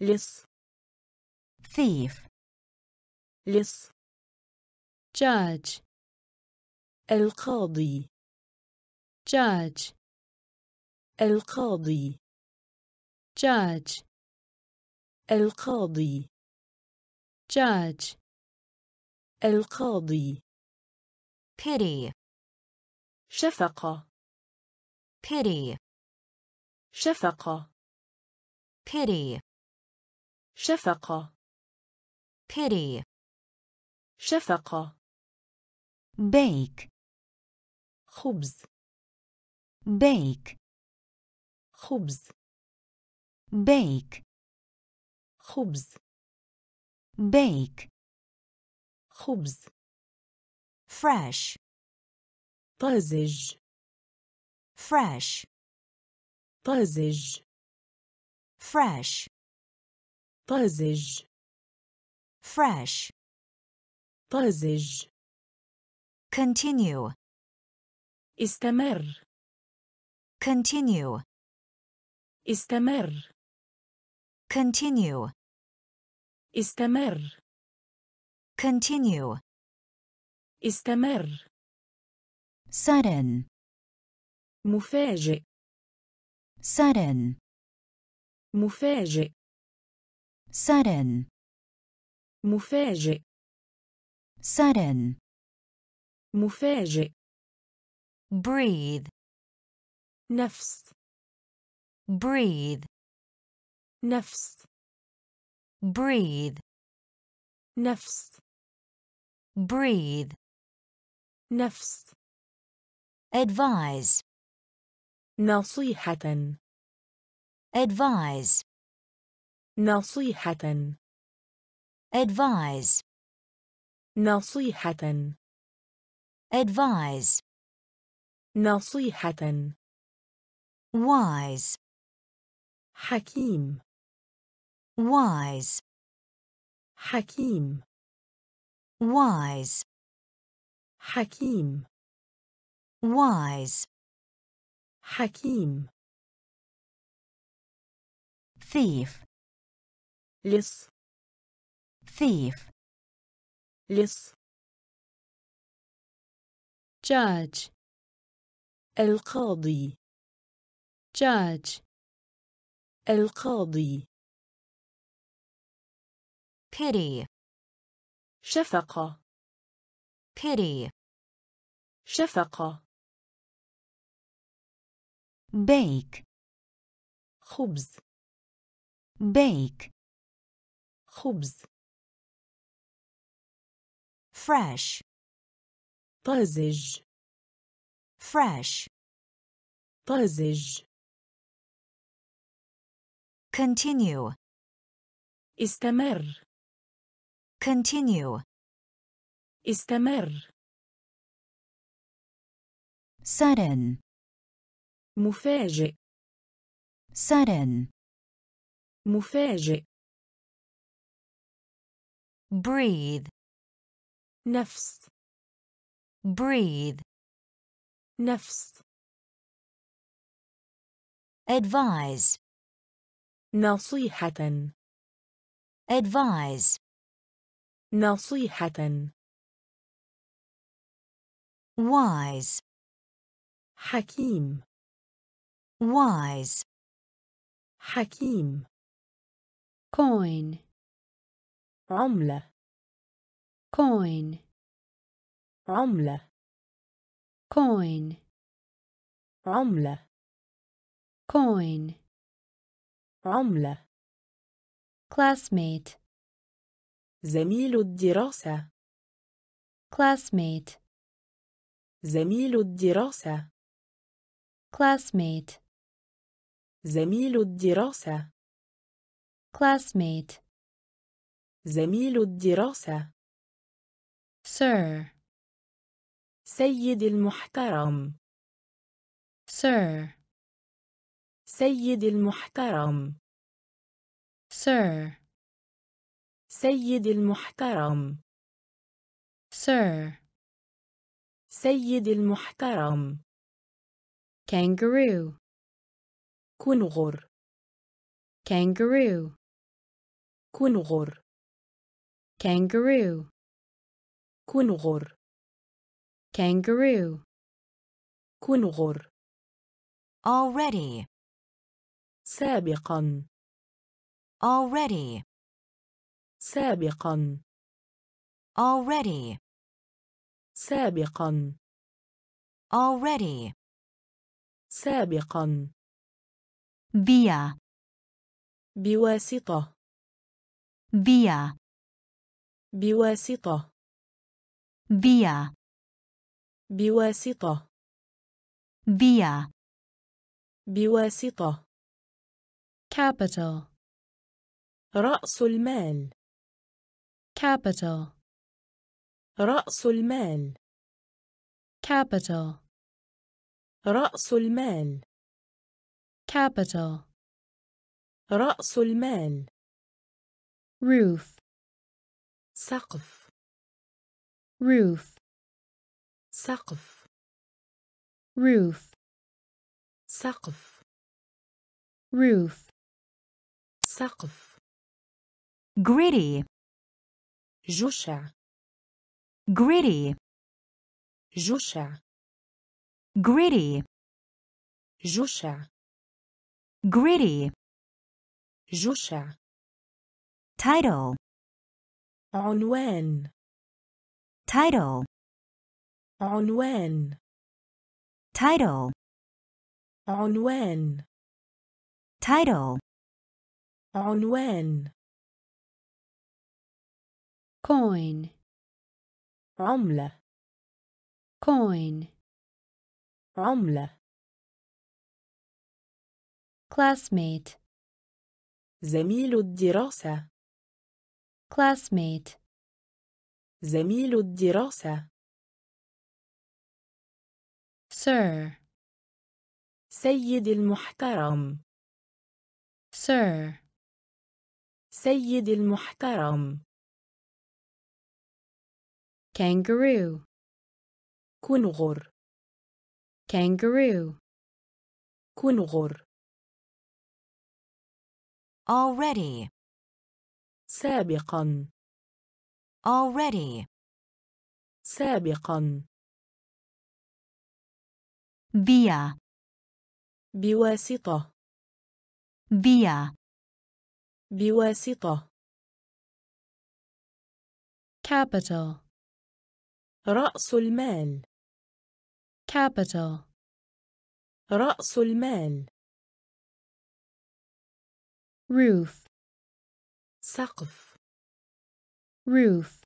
لص thief لص judge القاضي judge القاضي judge القاضي judge القاضي pity شفقة pity شفقة pity شفقة pity شفقة bake خبز bake خبز bake خبز bake خبز fresh طازج fresh طازج fresh طازج fresh طازج continue استمر continue استمر continue استمر continue استمر sudden مفاجئ sudden مفاجئ sudden مفاجئ sudden مفاجئ breathe نفس breathe نفس breathe نفس breathe نفس advise نصيحة advise نصيحة advise نصيحة advise نصيحة wise حكيم wise حكيم wise حكيم wise حكيم thief لص thief لص judge القاضي judge القاضي pity شفقة pity شفقة bake خبز bake خبز fresh طازج fresh طازج continue استمر continue استمر sudden مفاجئ sudden مفاجئ breathe نفس breathe نفس advise نصيحة advise نصيحة wise حكيم wise حكيم coin عملة coin عملة coin عملة coin عملة classmate زميل الدراسة classmate زميل الدراسة classmate زميل الدراسة classmate زميل الدراسة sir سيد المحترم sir سيد المحترم sir سيد المحترم sir سيد المحترم kangaroo كنغر kangaroo كنغر kangaroo كنغر kangaroo كنغر already سابقا already سابقا already سابقا already سابقا via بواسطة via بواسطة via بواسطة via بواسطة capital رأس المال capital رأس المال capital رأس المال capital رأس المال roof سقف roof سقف roof سقف roof سقف greedy جشع greedy جشع greedy جشع greedy جشع title عنوان title عنوان title عنوان title عنوان coin عملة coin عملة classmate زميل الدراسة classmate زميل الدراسة sir سيد المحترم sir سيد المحترم kangaroo كنغر kangaroo كنغر already سابقا already سابقا via بواسطة via بواسطة capital رأس المال capital رأس المال roof سقف roof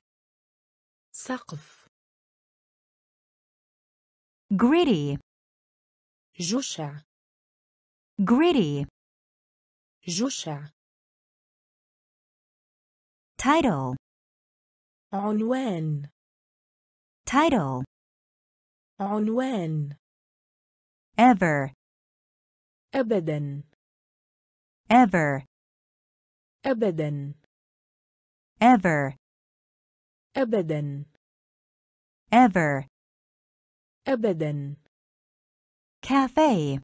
سقف greedy جشع greedy جشع title عنوان title عنوان ever أبداً ever أبداً ever أبداً ever أبداً cafe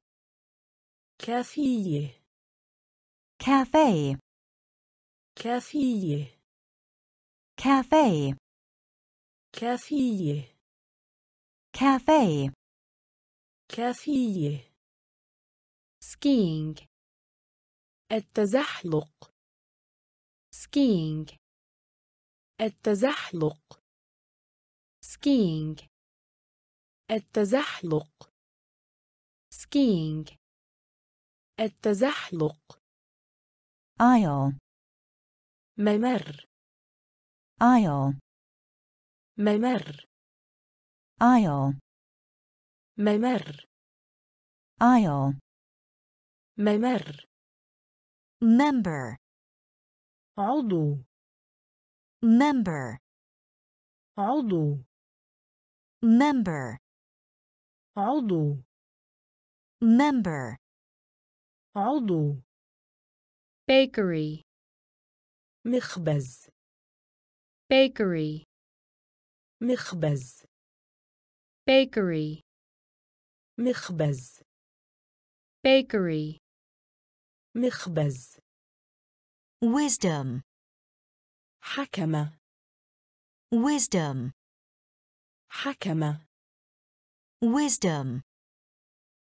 كافية cafe كافية cafe كافية cafe كافية skiing التزحلق skiing التزحلق skiing التزحلق skiing التزحلق aisle ممر aisle ممر aisle ممر aisle ممر member عضو member عضو member عضو member عضو bakery مخبز bakery مخبز bakery مخبز bakery مخبز wisdom حكمة wisdom حكمة wisdom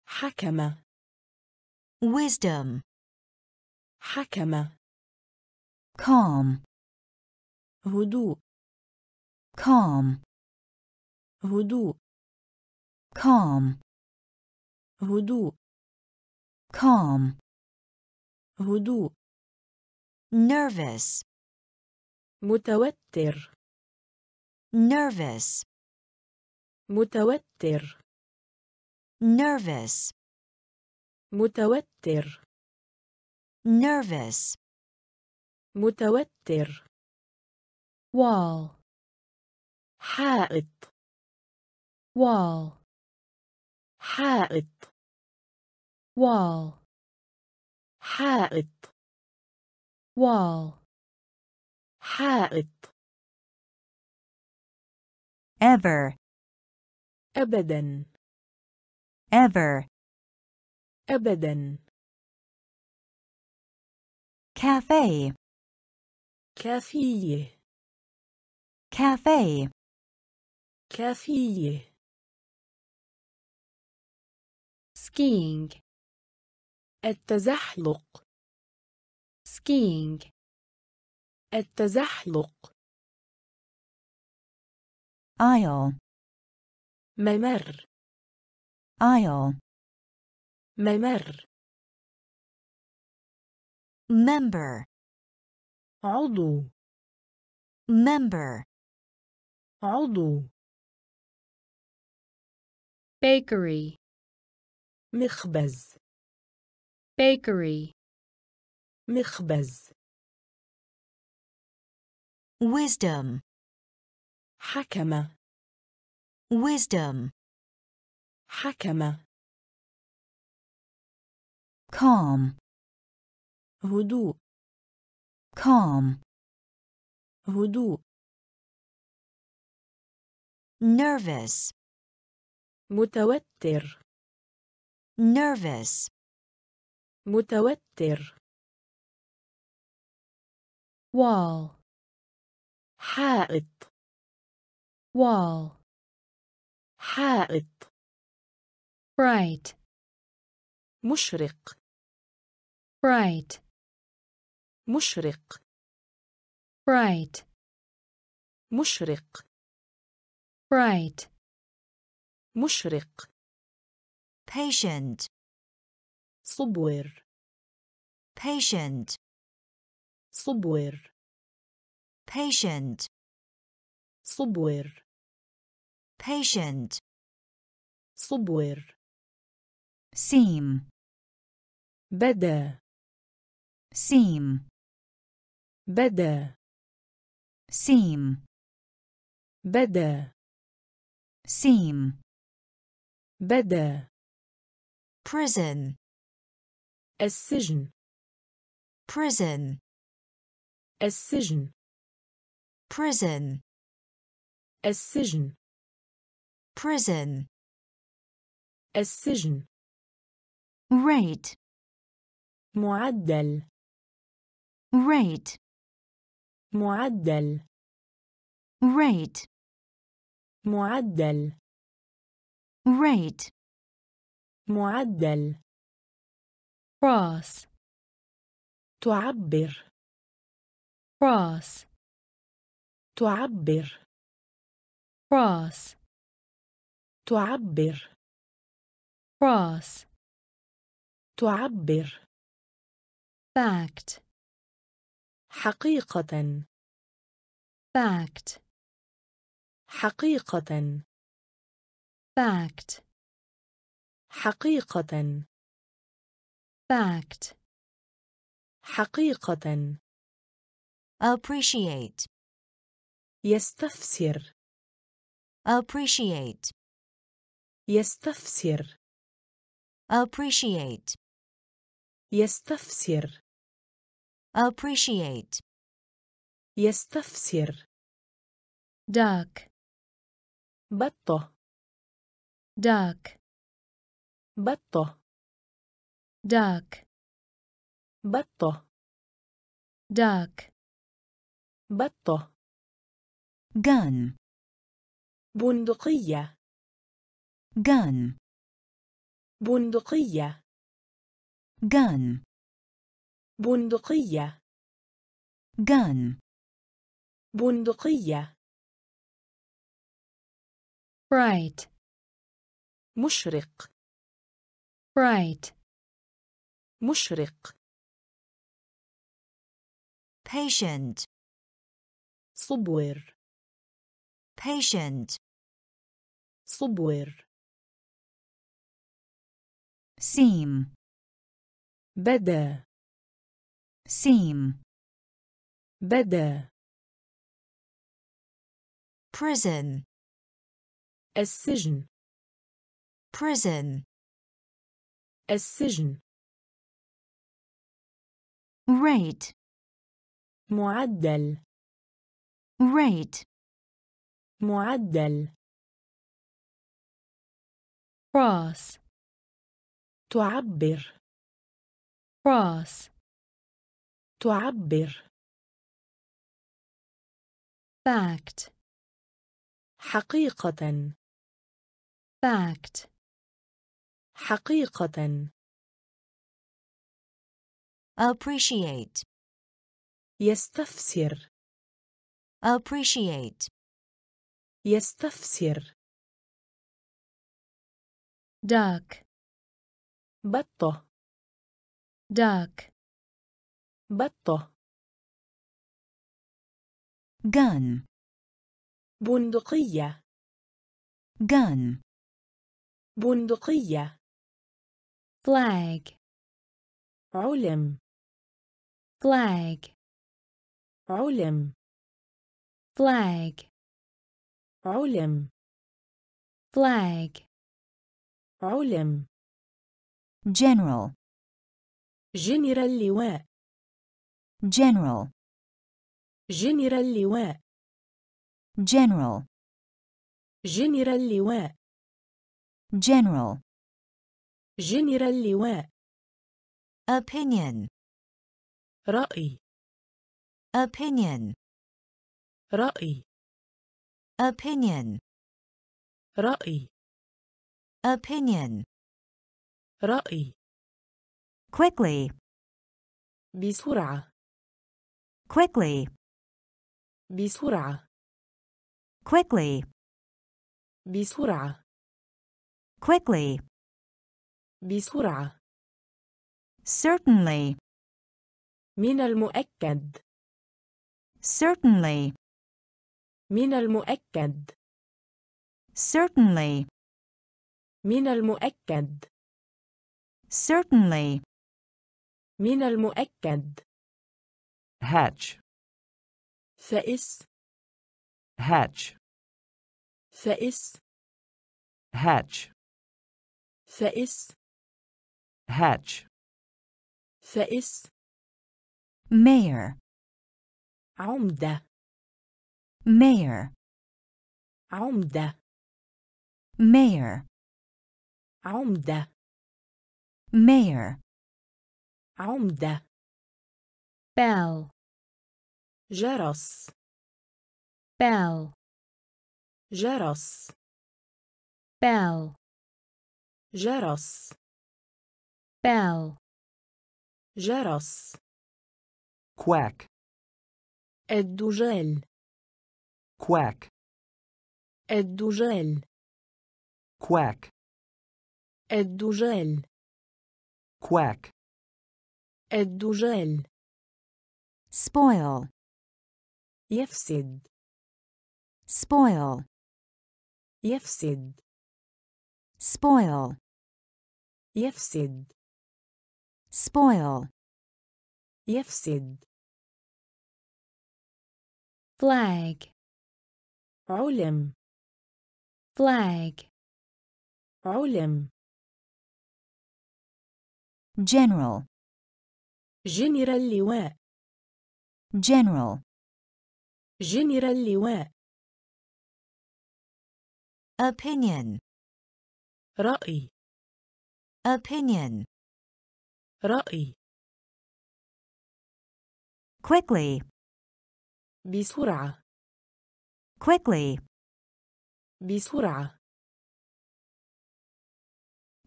حكمة wisdom حكمة calm هدوء calm هدوء calm هدوء calm هدوء nervous متوتر nervous متوتر nervous متوتر nervous متوتر wall حائط wall حائط wall حائط wall حائط ever أبداً ever أبداً cafe كافية cafe كافية skiing التزحلق skiing التزحلق aisle ممر aisle ممر member عضو member عضو bakery مخبز bakery مخبز wisdom حكمة wisdom حكمة calm هدوء calm هدوء nervous متوتر nervous متوتر wall حائط wall حائط bright مشرق bright مشرق bright مشرق bright مشرق patient صبور patient صبور patient صبور patient صبور seam بدا seam بدا seam بدا seam بدا prison السجن prison السجن prison السجن prison السجن rate معدل rate معدل rate معدل rate معدل cross تعبر cross تعبر cross تعبر cross تعبر fact حقيقة fact حقيقة fact حقيقة fact حقيقة appreciate يستفسر appreciate يستفسر appreciate يستفسر appreciate يستفسر duck بطة duck بطة duck بطة duck بطة gun بندقية gun بندقية gun بندقية gun بندقية bright مشرق bright مشرق patient صبور patient صبور seam بدا seam بدا prison السجن prison السجن rate معدل rate معدل cross تعبر cross تعبر fact حقيقة fact حقيقة appreciate يستفسر appreciate يستفسر duck بطة duck بطة gun بندقية gun بندقية flag علم flag علم flag علم flag علم general جنرال لواء general جنرال لواء general جنرال لواء general جنرال لواء opinion رأي opinion رأي opinion رأي opinion رأي quickly بسرعة quickly بسرعة quickly بسرعة quickly بسرعة certainly من المؤكد certainly من المؤكد certainly من المؤكد certainly من المؤكد hatch فأس hatch فأس hatch فأس hatch فأس mayor عمدة mayor عمدة mayor عمدة mayor عمدة bell جرس bell جرس bell جرس bell جرس quack الدجال quack الدجال quack الدجال quack الدجال spoil يفسد spoil يفسد spoil يفسد spoil يفسد flag علم flag علم general جنرال لواء general جنرال لواء opinion رأي opinion رأي quickly بسرعة quickly بسرعة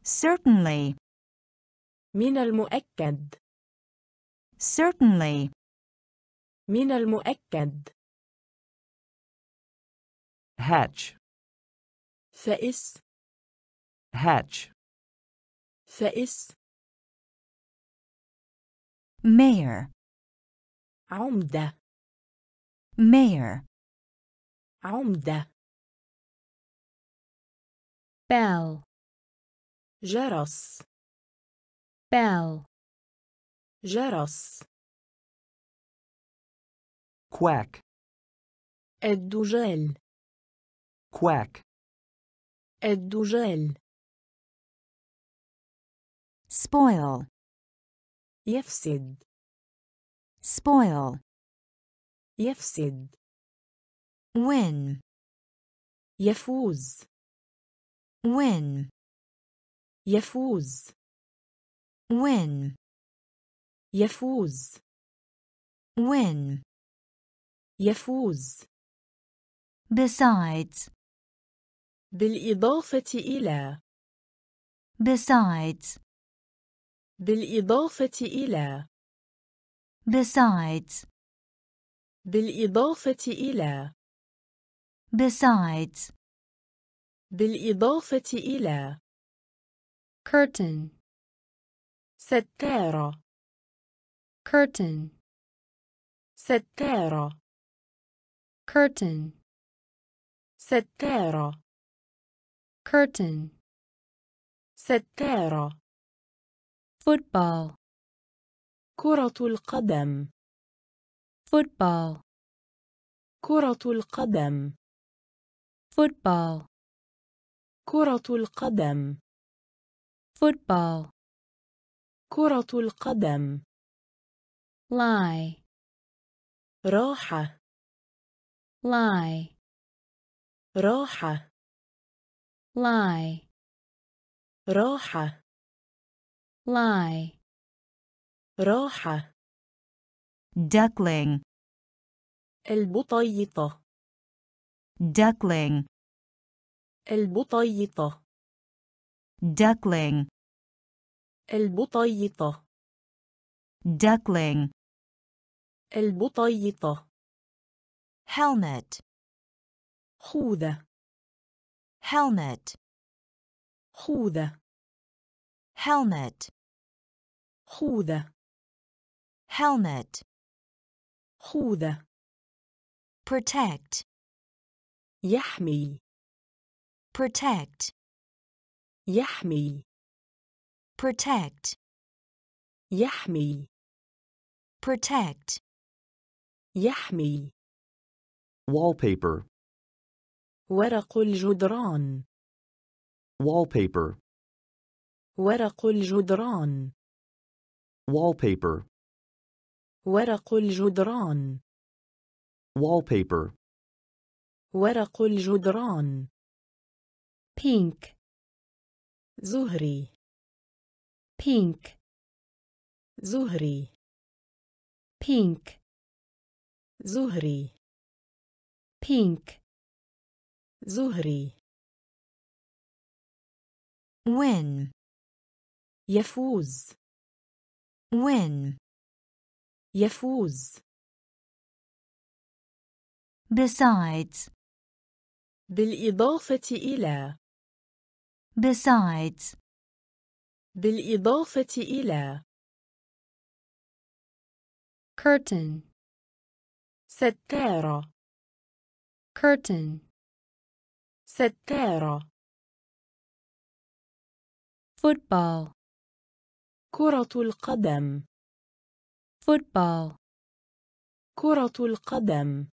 certainly من المؤكد certainly من المؤكد hatch فأس hatch فأس mayor عمدة mayor عمدة bell جرس bell جرس quack الدجال quack الدجال spoil يفسد spoil يفسد win يفوز win يفوز win يفوز win يفوز besides بالإضافة إلى besides بالإضافة إلى besides بالإضافة إلى besides بالإضافة إلى curtain ستارة curtain ستارة curtain ستارة curtain ستارة football كرة القدم football كرة القدم football كرة القدم football كرة القدم lie راحة lie راحة lie راحة lie راحة duckling البطيطة duckling البطيطة duckling البطيطة duckling البطيطة helmet خوذة helmet خوذة helmet خوذة helmet خوذة protect يحمي protect يحمي protect يحمي protect يحمي wallpaper ورق الجدران wallpaper ورق الجدران wallpaper ورق الجدران wallpaper ورق الجدران pink زهري pink زهري pink زهري pink زهري win يفوز win يفوز besides بالإضافة إلى besides بالإضافة إلى curtain ستارة curtain ستارة football كرة القدم football كرة القدم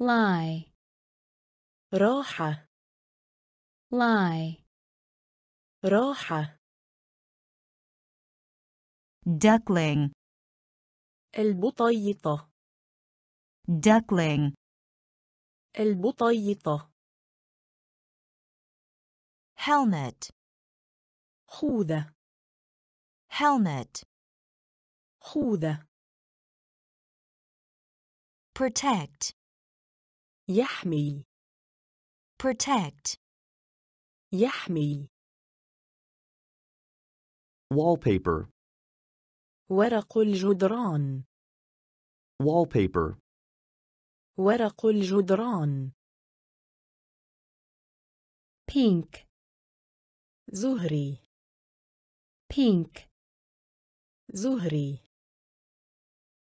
lie راحة lie راحة duckling البطيطة duckling البطيطة helmet خوذة helmet خوذة protect يحمي protect يحمي wallpaper ورق الجدران wallpaper ورق الجدران pink زهري pink زهري